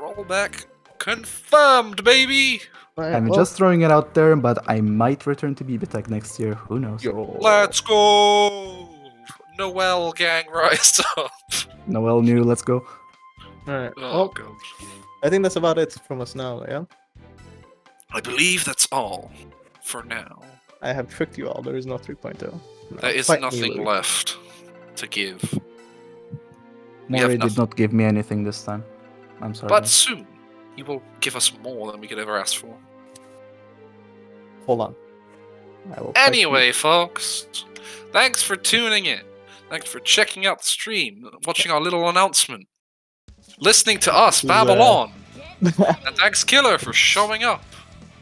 Rollback confirmed, baby. I'm just throwing it out there, but I might return to BBTech next year. Who knows? Yo. Let's go. Noel gang, rise up. Noel new. Let's go. All right. Oh, God. I think that's about it from us now, yeah? I believe that's all for now. I have tricked you all. There is no 3.0. No, there is nothing left to give. Mori did not give me anything this time. I'm sorry. But soon, you will give us more than we could ever ask for. Hold on. Anyway, folks, thanks for tuning in. Thanks for checking out the stream, watching our little announcement. Listening to us babble on, and thanks Killer for showing up.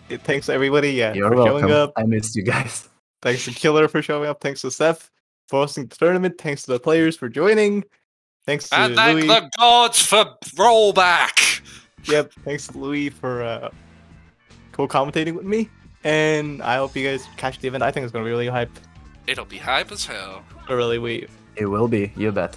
It thanks everybody, yeah, You're for welcome. Showing up. I missed you guys. Thanks to Killer for showing up. Thanks to Seth for hosting the tournament. Thanks to the players for joining. Thanks to Louis. Thank the gods for rollback. Yep, thanks to Louis for co-commentating with me. And I hope you guys catch the event. I think it's gonna be really hype. It'll be hype as hell. It will be. You bet.